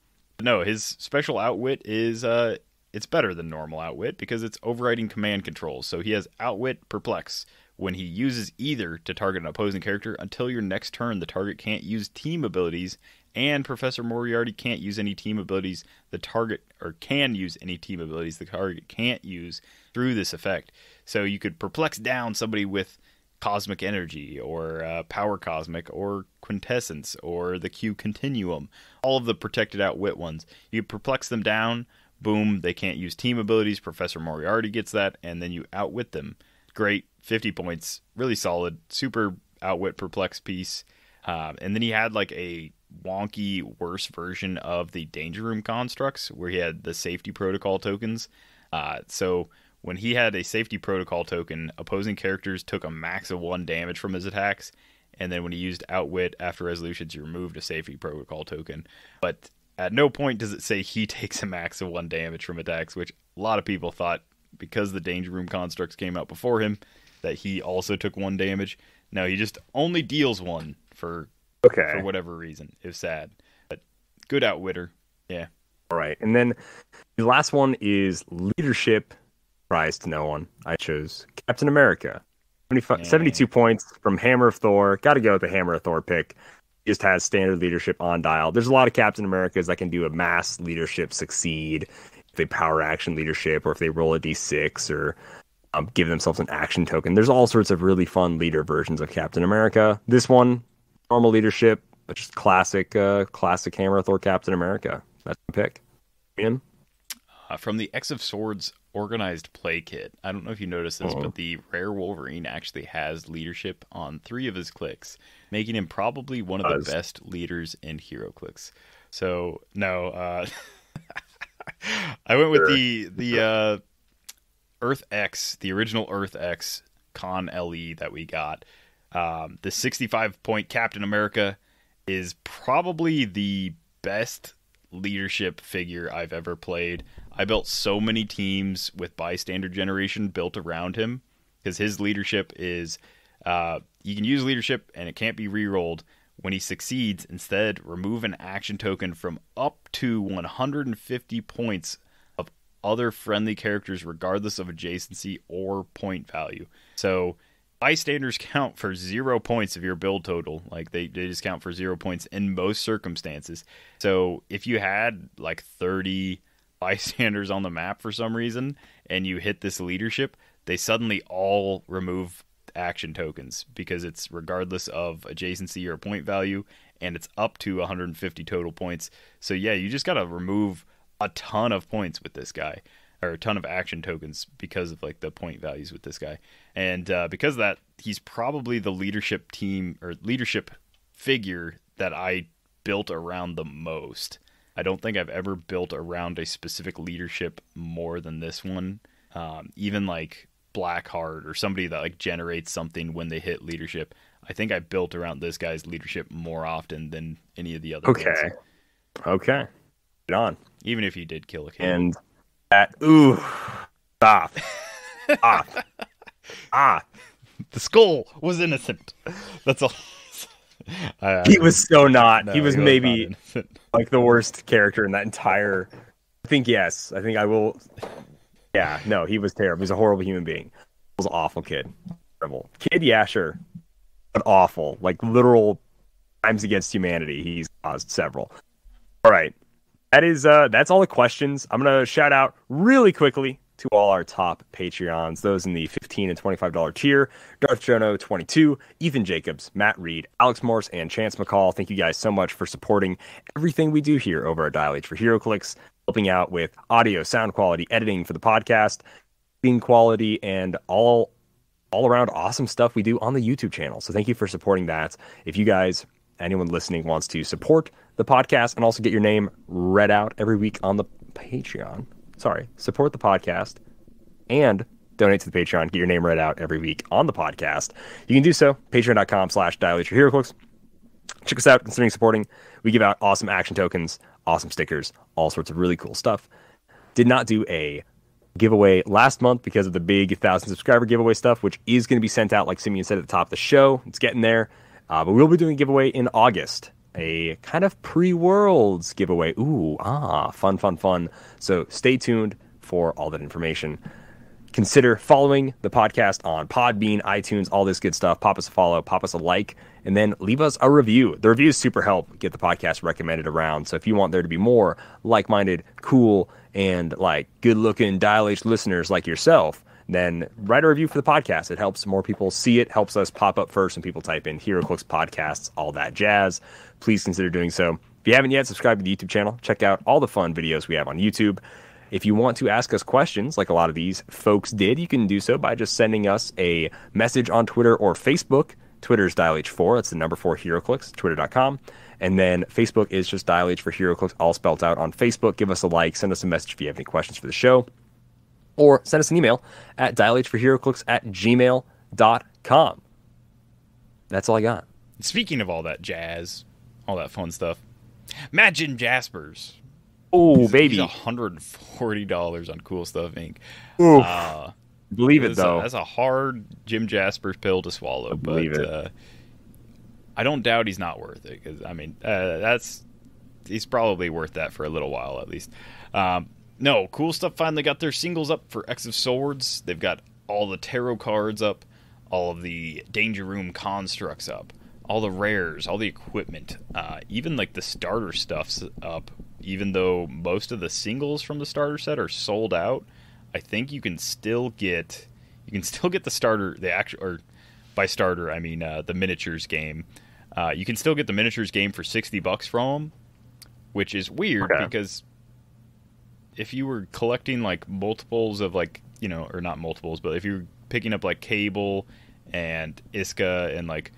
No, his special outwit is, uh, it's better than normal outwit because it's overriding command controls. So he has outwit perplex. When he uses either to target an opposing character, until your next turn, the target can't use team abilities, and Professor Moriarty can't use any team abilities the target, or can use any team abilities the target can't use through this effect. So you could perplex down somebody with Cosmic Energy, or uh, Power Cosmic, or Quintessence, or the Q Continuum. All of the protected outwit ones. You perplex them down, boom, they can't use team abilities, Professor Moriarty gets that, and then you outwit them. Great, fifty points, really solid, super outwit perplex piece. Um, and then he had like a wonky, worse version of the Danger Room constructs where he had the safety protocol tokens. Uh, so when he had a safety protocol token, opposing characters took a max of one damage from his attacks. And then when he used outwit after resolutions, you removed a safety protocol token. But at no point does it say he takes a max of one damage from attacks, which a lot of people thought, because the Danger Room constructs came out before him, that he also took one damage. No, he just only deals one for okay. for whatever reason. It was sad. But good outwitter. Yeah. All right. And then the last one is leadership. Prize to no one. I chose Captain America. Yeah. seventy-two points from Hammer of Thor. Got to go with the Hammer of Thor pick. Just has standard leadership on dial. There's a lot of Captain Americas that can do a mass leadership succeed. If they power action leadership, or if they roll a d six, or um, give themselves an action token. There's all sorts of really fun leader versions of Captain America. This one, normal leadership, but just classic, uh, classic Hammer of Thor Captain America. That's my pick. Ian? Uh, from the X of Swords organized play kit. I don't know if you noticed this, uh-oh. but the rare Wolverine actually has leadership on three of his clicks, making him probably one of the best leaders in HeroClix. So, no... Uh... I went with the the uh, Earth X, the original Earth X Con L E that we got. Um, the sixty-five point Captain America is probably the best leadership figure I've ever played. I built so many teams with bystander generation built around him because his leadership is uh, you can use leadership and it can't be re-rolled. When he succeeds, instead, remove an action token from up to one hundred fifty points of other friendly characters, regardless of adjacency or point value. So bystanders count for zero points of your build total. Like they, they just count for zero points in most circumstances. So if you had like thirty bystanders on the map for some reason, and you hit this leadership, they suddenly all remove action tokens because it's regardless of adjacency or point value, and it's up to one hundred fifty total points. So yeah, you just got to remove a ton of points with this guy, or a ton of action tokens because of like the point values with this guy. And uh, because of that, he's probably the leadership team or leadership figure that I built around the most. I don't think I've ever built around a specific leadership more than this one. Um, even like Blackheart or somebody that like generates something when they hit leadership. I think I built around this guy's leadership more often than any of the other okay ones. Okay. Get on. Even if you did kill a kid. And that ooh stop. ah. ah. The skull was innocent. That's all. I, I, he was so not. No, he was he maybe was like the worst character in that entire I think yes. I think I will Yeah, no, he was terrible. He was a horrible human being. He was an awful kid. Terrible. Kid, yeah, sure. But awful. Like, literal crimes against humanity. He's caused several. All right. That is, uh, that's all the questions. I'm going to shout out really quickly to all our top Patreons, those in the fifteen and twenty-five dollar tier. Darth Jono, twenty-two, Ethan Jacobs, Matt Reed, Alex Morse, and Chance McCall. Thank you guys so much for supporting everything we do here over at Dial H for HeroClix, helping out with audio, sound quality, editing for the podcast, being quality, and all all around awesome stuff we do on the YouTube channel. So thank you for supporting that. If you guys, anyone listening, wants to support the podcast and also get your name read out every week on the Patreon, sorry, support the podcast and donate to the Patreon, get your name read out every week on the podcast, you can do so, patreon dot com slash dial h for heroclix. Check us out, considering supporting. We give out awesome action tokens, awesome stickers, all sorts of really cool stuff. Did not do a giveaway last month because of the big one thousand subscriber giveaway stuff, which is going to be sent out, like Simeon said at the top of the show. It's getting there. Uh, but we'll be doing a giveaway in August. a kind of pre-Worlds giveaway. Ooh, ah, fun, fun, fun. So stay tuned for all that information. Consider following the podcast on Podbean, iTunes, all this good stuff. Pop us a follow, pop us a like, and then leave us a review. The reviews super help get the podcast recommended around. So if you want there to be more like-minded, cool, and like good-looking Dial H listeners like yourself, then write a review for the podcast. It helps more people see it, helps us pop up first when people type in HeroClix podcasts, all that jazz. Please consider doing so. If you haven't yet, subscribe to the YouTube channel. Check out all the fun videos we have on YouTube. If you want to ask us questions, like a lot of these folks did, you can do so by just sending us a message on Twitter or Facebook. Twitter's Dial H four. That's the number four HeroClix, twitter dot com. And then Facebook is just Dial H for HeroClix, all spelled out on Facebook. Give us a like. Send us a message if you have any questions for the show. Or send us an email at dial h for heroclix at gmail dot com. That's all I got. Speaking of all that jazz, all that fun stuff, imagine Jaspers. Oh, he's, baby. He's one hundred forty dollars on Cool Stuff Incorporated. Oof. Uh, Believe it, though. A, that's a hard Jim Jasper's pill to swallow. I believe but, it. Uh, I don't doubt he's not worth it. Cause, I mean, uh, that's he's probably worth that for a little while, at least. Um, no, Cool Stuff finally got their singles up for X of Swords. They've got all the tarot cards up, all of the Danger Room constructs up, all the rares, all the equipment, uh, even like the starter stuff's up. Even though most of the singles from the starter set are sold out, I think you can still get you can still get the starter, the actual, or by starter I mean uh, the miniatures game. Uh, you can still get the miniatures game for sixty bucks from them, which is weird okay. because if you were collecting like multiples of like you know or not multiples, but if you were picking up like Cable and Iska and like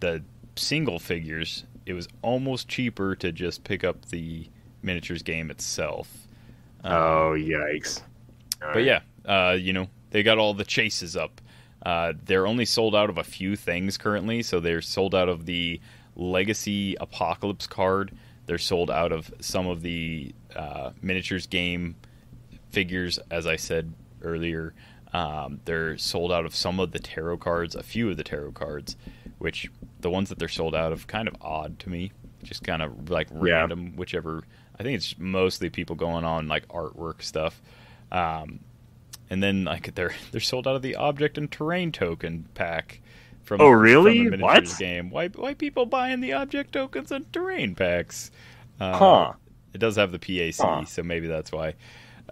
the single figures, it was almost cheaper to just pick up the miniatures game itself. Um, oh yikes! All but right. yeah, uh, you know they got all the chases up. Uh, they're only sold out of a few things currently, so they're sold out of the Legacy Apocalypse card. They're sold out of some of the uh, miniatures game figures, as I said earlier. Um, they're sold out of some of the tarot cards, a few of the tarot cards, which the ones that they're sold out of kind of odd to me. Just kind of like random, yeah. whichever. I think it's mostly people going on like artwork stuff, um, and then like they're they're sold out of the object and terrain token pack. From oh really? From the what game? Why why people buying the object tokens and terrain packs? Uh, huh. It does have the P A C, huh. so maybe that's why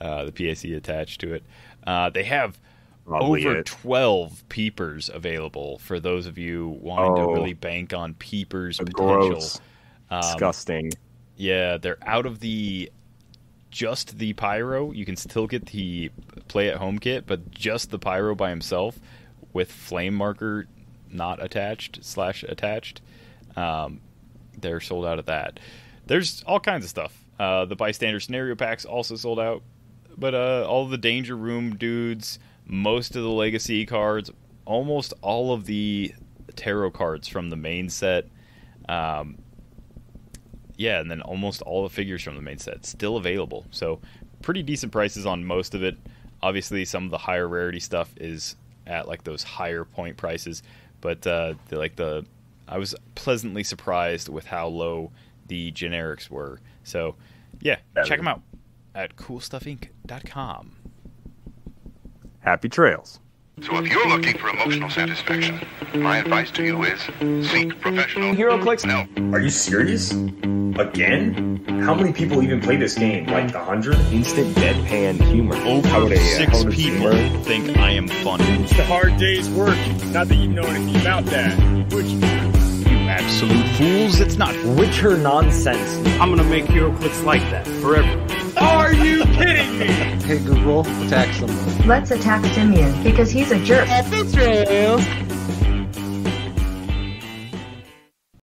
uh, the P A C attached to it. Uh, they have Probably over it. twelve peepers available for those of you wanting oh, to really bank on peepers potential. Gross. Um, Disgusting. Yeah, they're out of the just the pyro. You can still get the play at home kit, but just the pyro by himself with flame marker not attached slash attached. Um, they're sold out of that. There's all kinds of stuff. Uh, the bystander scenario packs also sold out, but uh, all the Danger Room dudes, most of the Legacy cards, almost all of the tarot cards from the main set. Um, Yeah, and then almost all the figures from the main set still available. So pretty decent prices on most of it. Obviously, some of the higher rarity stuff is at like those higher point prices, but uh, like the I was pleasantly surprised with how low the generics were. So yeah, check them out at cool stuff inc dot com. Happy trails. So if you're looking for emotional satisfaction, my advice to you is seek professional HeroClix. No. Are you serious? Again? How many people even play this game? Like a hundred? Instant deadpan humor. Over six people think I am funny. It's a hard day's work. Not that you know anything about that. Which you absolute fools, it's not Witcher nonsense. I'm gonna make HeroClix like that forever. Are you kidding me? Hey Google, attack someone. Let's attack Simeon because he's a jerk. That's true.